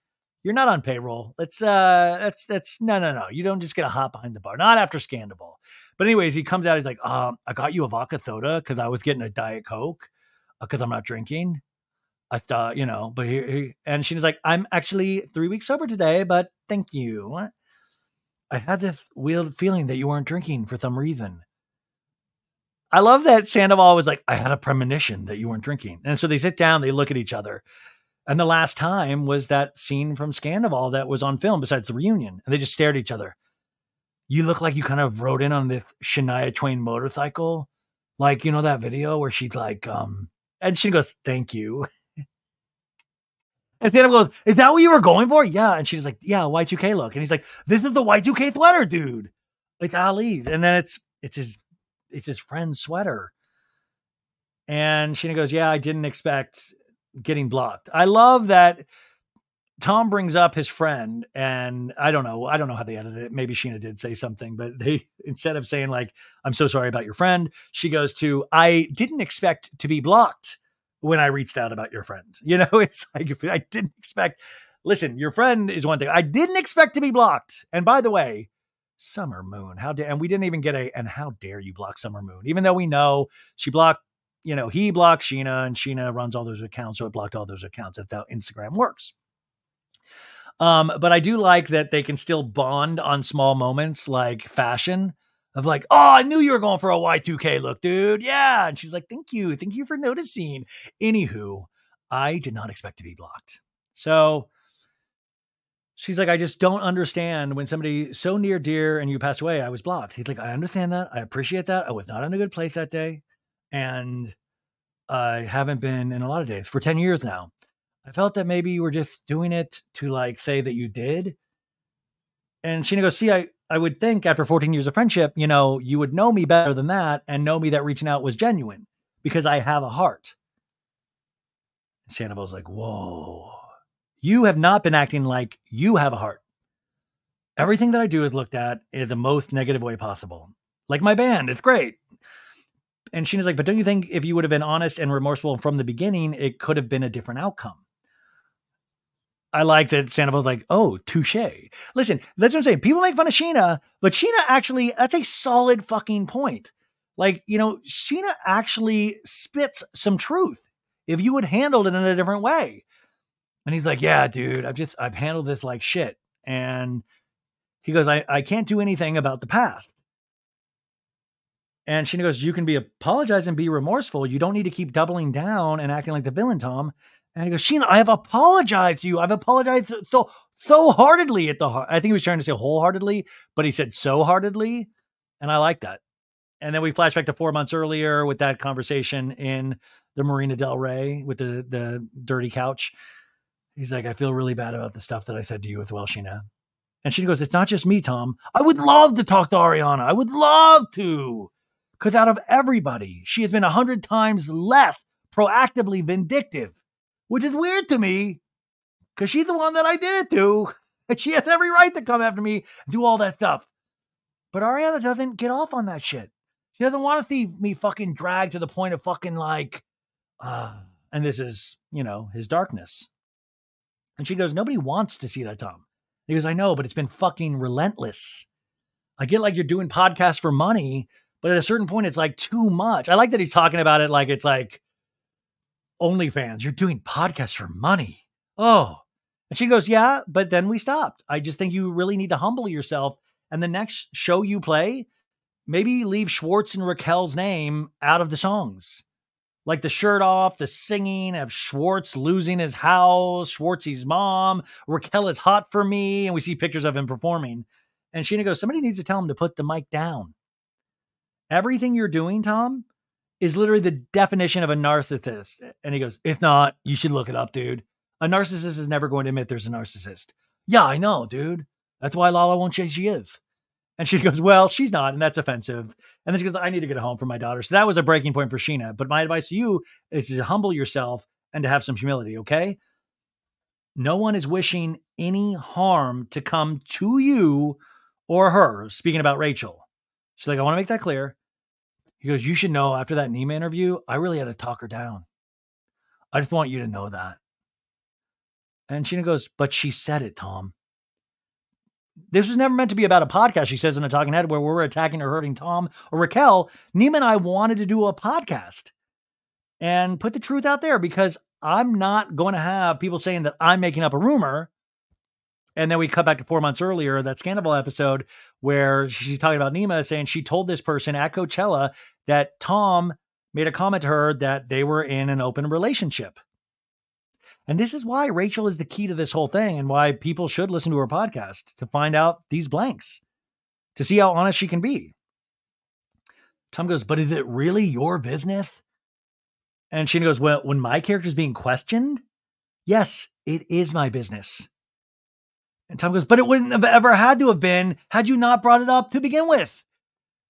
You're not on payroll. That's uh, that's that's no, no, no. You don't just get a hop behind the bar. Not after Scandoval. But anyways, he comes out. He's like, um, I got you a vodka soda because I was getting a Diet Coke because uh, I'm not drinking. I thought, you know, but he, he and she's like, I'm actually three weeks sober today, but thank you. I had this weird feeling that you weren't drinking for some reason. I love that Sandoval was like, I had a premonition that you weren't drinking. And so they sit down, they look at each other. And the last time was that scene from Scandoval that was on film besides the reunion. And they just stared at each other. You look like you kind of rode in on the Shania Twain motorcycle. Like, you know, that video where she's like, um, and she goes, thank you. And Sandoval goes, is that what you were going for? Yeah. And she's like, yeah, Y two K look. And he's like, this is the Y two K sweater, dude. It's Ali. And then it's, it's his, it's his friend's sweater. And Scheana goes, yeah, I didn't expect getting blocked. I love that Tom brings up his friend, and I don't know, I don't know how they edited it. Maybe Scheana did say something, but they, instead of saying like, I'm so sorry about your friend, she goes to, I didn't expect to be blocked when I reached out about your friend. You know, it's like, if I didn't expect, listen, your friend is one thing. I didn't expect to be blocked. And by the way, Summer Moon, how dare, and we didn't even get a, and how dare you block Summer Moon, even though we know she blocked, you know, he blocked Scheana, and Scheana runs all those accounts. So it blocked all those accounts. That's how Instagram works. Um, but I do like that they can still bond on small moments like fashion of like, oh, I knew you were going for a Y two K look, dude. Yeah. And she's like, thank you. Thank you for noticing. Anywho, I did not expect to be blocked. So she's like, I just don't understand when somebody so near dear and you passed away, I was blocked. He's like, I understand that. I appreciate that. I was not in a good place that day. And I haven't been in a lot of days for ten years now. I felt that maybe you were just doing it to like say that you did. And Scheana goes, see, I, I would think after fourteen years of friendship, you know, you would know me better than that and know me that reaching out was genuine because I have a heart. And Sandoval's like, whoa, you have not been acting like you have a heart. Everything that I do is looked at in the most negative way possible. Like my band, it's great. And Sheena's like, but don't you think if you would have been honest and remorseful from the beginning, it could have been a different outcome? I like that Sandoval's like, oh, touche. Listen, that's what I'm saying. People make fun of Scheana, but Scheana actually, that's a solid fucking point. Like, you know, Scheana actually spits some truth if you had handled it in a different way. And he's like, yeah, dude, I've just, I've handled this like shit. And he goes, I, I can't do anything about the past. And Scheana goes, you can be apologize and be remorseful. You don't need to keep doubling down and acting like the villain, Tom. And he goes, Scheana, I have apologized to you. I've apologized so, so heartedly at the heart. I think he was trying to say wholeheartedly, but he said so heartedly. And I like that. And then we flash back to four months earlier with that conversation in the Marina Del Rey with the, the dirty couch. He's like, I feel really bad about the stuff that I said to you as well, Scheana. And Scheana goes, it's not just me, Tom. I would love to talk to Ariana. I would love to. Because out of everybody, she has been a hundred times less proactively vindictive, which is weird to me because she's the one that I did it to. And she has every right to come after me and do all that stuff. But Ariana doesn't get off on that shit. She doesn't want to see me fucking dragged to the point of fucking like, uh, and this is, you know, his darkness. And she goes, nobody wants to see that, Tom. And he goes, I know, but it's been fucking relentless. I get like you're doing podcasts for money. But at a certain point, it's like too much. I like that he's talking about it like it's like OnlyFans. You're doing podcasts for money. Oh. And Scheana goes, yeah, but then we stopped. I just think you really need to humble yourself. And the next show you play, maybe leave Schwartz and Raquel's name out of the songs. Like the shirt off, the singing of Schwartz losing his house, Schwartzy's mom, Raquel is hot for me. And we see pictures of him performing. And Scheana goes, somebody needs to tell him to put the mic down. Everything you're doing, Tom, is literally the definition of a narcissist. And he goes, if not, you should look it up, dude. A narcissist is never going to admit there's a narcissist. Yeah, I know, dude. That's why Lala won't say she is. And she goes, well, she's not. And that's offensive. And then she goes, I need to get home for my daughter. So that was a breaking point for Scheana. But my advice to you is to humble yourself and to have some humility. Okay. No one is wishing any harm to come to you or her. Speaking about Rachel. She's like, I want to make that clear. He goes, you should know after that Nima interview, I really had to talk her down. I just want you to know that. And Scheana goes, but she said it, Tom. This was never meant to be about a podcast, she says in A Talking Head, where we're attacking or hurting Tom or Raquel. Nima and I wanted to do a podcast and put the truth out there, because I'm not going to have people saying that I'm making up a rumor. And then we cut back to four months earlier, that Scandoval episode where she's talking about Nima, saying she told this person at Coachella that Tom made a comment to her that they were in an open relationship. And this is why Rachel is the key to this whole thing, and why people should listen to her podcast, to find out these blanks, to see how honest she can be. Tom goes, but is it really your business? And Scheana goes, well, when my character is being questioned, yes, it is my business. And Tom goes, but it wouldn't have ever had to have been had you not brought it up to begin with.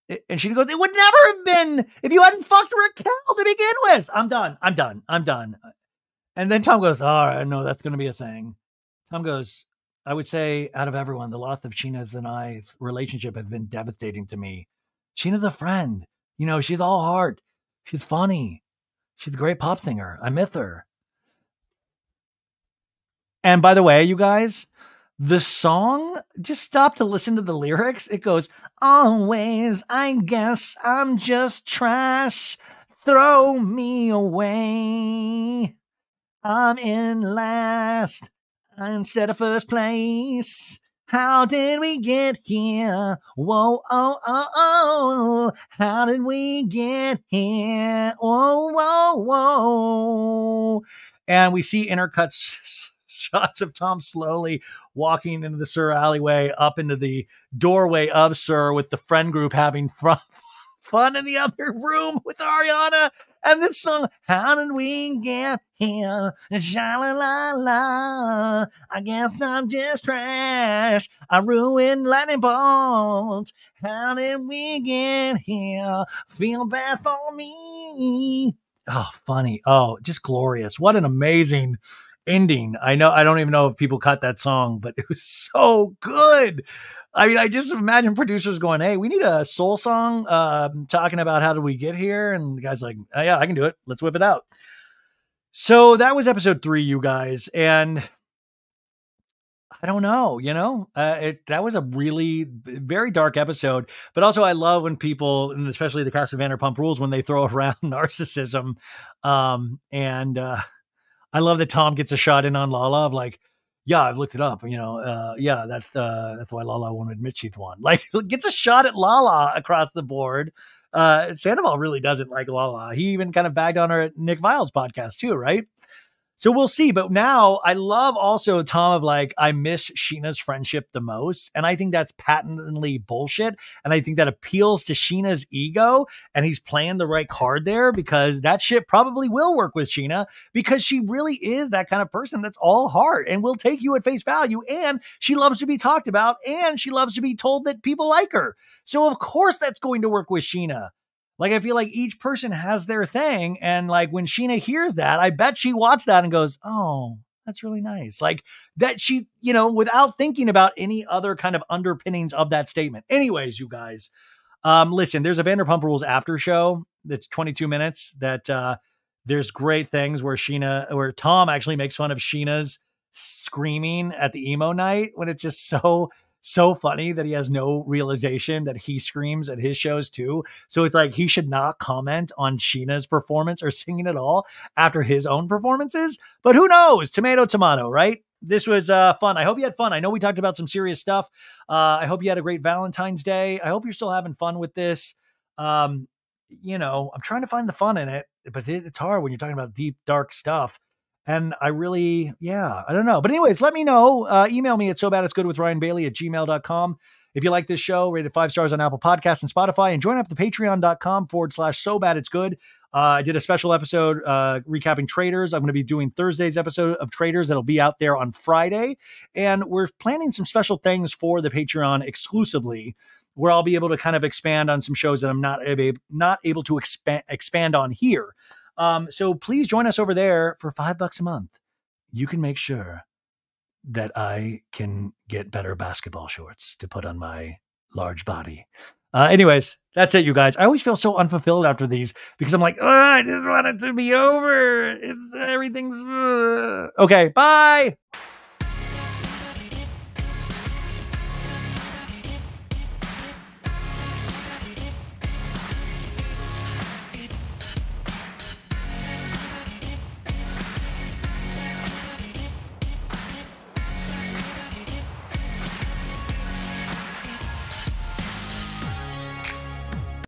And Scheana goes, it would never have been if you hadn't fucked Raquel to begin with. I'm done. I'm done. I'm done. And then Tom goes, all right, no, that's going to be a thing. Tom goes, I would say out of everyone, the loss of Sheena's and I's relationship has been devastating to me. Sheena's a friend. You know, she's all heart. She's funny. She's a great pop singer. I miss her. And by the way, you guys, the song, just stop to listen to the lyrics. It goes, always, I guess I'm just trash. Throw me away. I'm in last instead of first place. How did we get here? Whoa, oh, oh, oh. How did we get here? Whoa, whoa, whoa. And we see intercuts shots of Tom slowly walking into the Sir alleyway, up into the doorway of Sir, with the friend group having fun. fun in the other room with Ariana, and this song, how did we get here? Sha-la-la-la. I guess I'm just trash. I ruined lightning bolts. How did we get here? Feel bad for me. Oh, funny. Oh, just glorious. What an amazing ending. I know, I don't even know if people caught that song, but it was so good. I mean, I just imagine producers going, hey, we need a soul song uh, talking about how did we get here? And the guy's like, oh, yeah, I can do it. Let's whip it out. So that was episode three, you guys. And I don't know, you know, uh, it, that was a really very dark episode. But also I love when people, and especially the cast of Vanderpump Rules, when they throw around narcissism. Um, and, uh, I love that Tom gets a shot in on Lala of like, yeah, I've looked it up. You know, uh, yeah, that's uh, that's why Lala won't admit she's won. Like, gets a shot at Lala across the board. Uh, Sandoval really doesn't like Lala. He even kind of bagged on her at Nick Viall's podcast too, right? So we'll see. But now I love also Tom of like, I miss Sheena's friendship the most. And I think that's patently bullshit. And I think that appeals to Sheena's ego. And he's playing the right card there, because that shit probably will work with Scheana, because she really is that kind of person that's all heart and will take you at face value. And she loves to be talked about, and she loves to be told that people like her. So of course that's going to work with Scheana. Like, I feel like each person has their thing. And like when Scheana hears that, I bet she watched that and goes, oh, that's really nice. Like that she, you know, without thinking about any other kind of underpinnings of that statement. Anyways, you guys, um, listen, there's a Vanderpump Rules after show that's twenty-two minutes that uh, there's great things where Scheana, where Tom actually makes fun of Sheena's screaming at the emo night, when it's just so so funny that he has no realization that he screams at his shows too. So it's like, he should not comment on Sheena's performance or singing at all after his own performances, but who knows? Tomato, tomato, right? This was uh, fun. I hope you had fun. I know we talked about some serious stuff. Uh, I hope you had a great Valentine's Day. I hope you're still having fun with this. Um, you know, I'm trying to find the fun in it, but it, it's hard when you're talking about deep, dark stuff. And I really, yeah, I don't know. But anyways, let me know. Uh, email me at so bad it's good with Ryan Bailey at gmail dot com. If you like this show, rate it five stars on Apple Podcasts and Spotify, and join up the patreon dot com forward slash so bad it's good. Uh, I did a special episode uh, recapping Traders. I'm going to be doing Thursday's episode of Traders. That'll be out there on Friday. And we're planning some special things for the Patreon exclusively, where I'll be able to kind of expand on some shows that I'm not, not able to expand, expand on here. Um, so please join us over there for five bucks a month. You can make sure that I can get better basketball shorts to put on my large body. Uh, anyways, that's it, you guys. I always feel so unfulfilled after these because I'm like, I just want it to be over. It's everything's uh. Okay. Bye.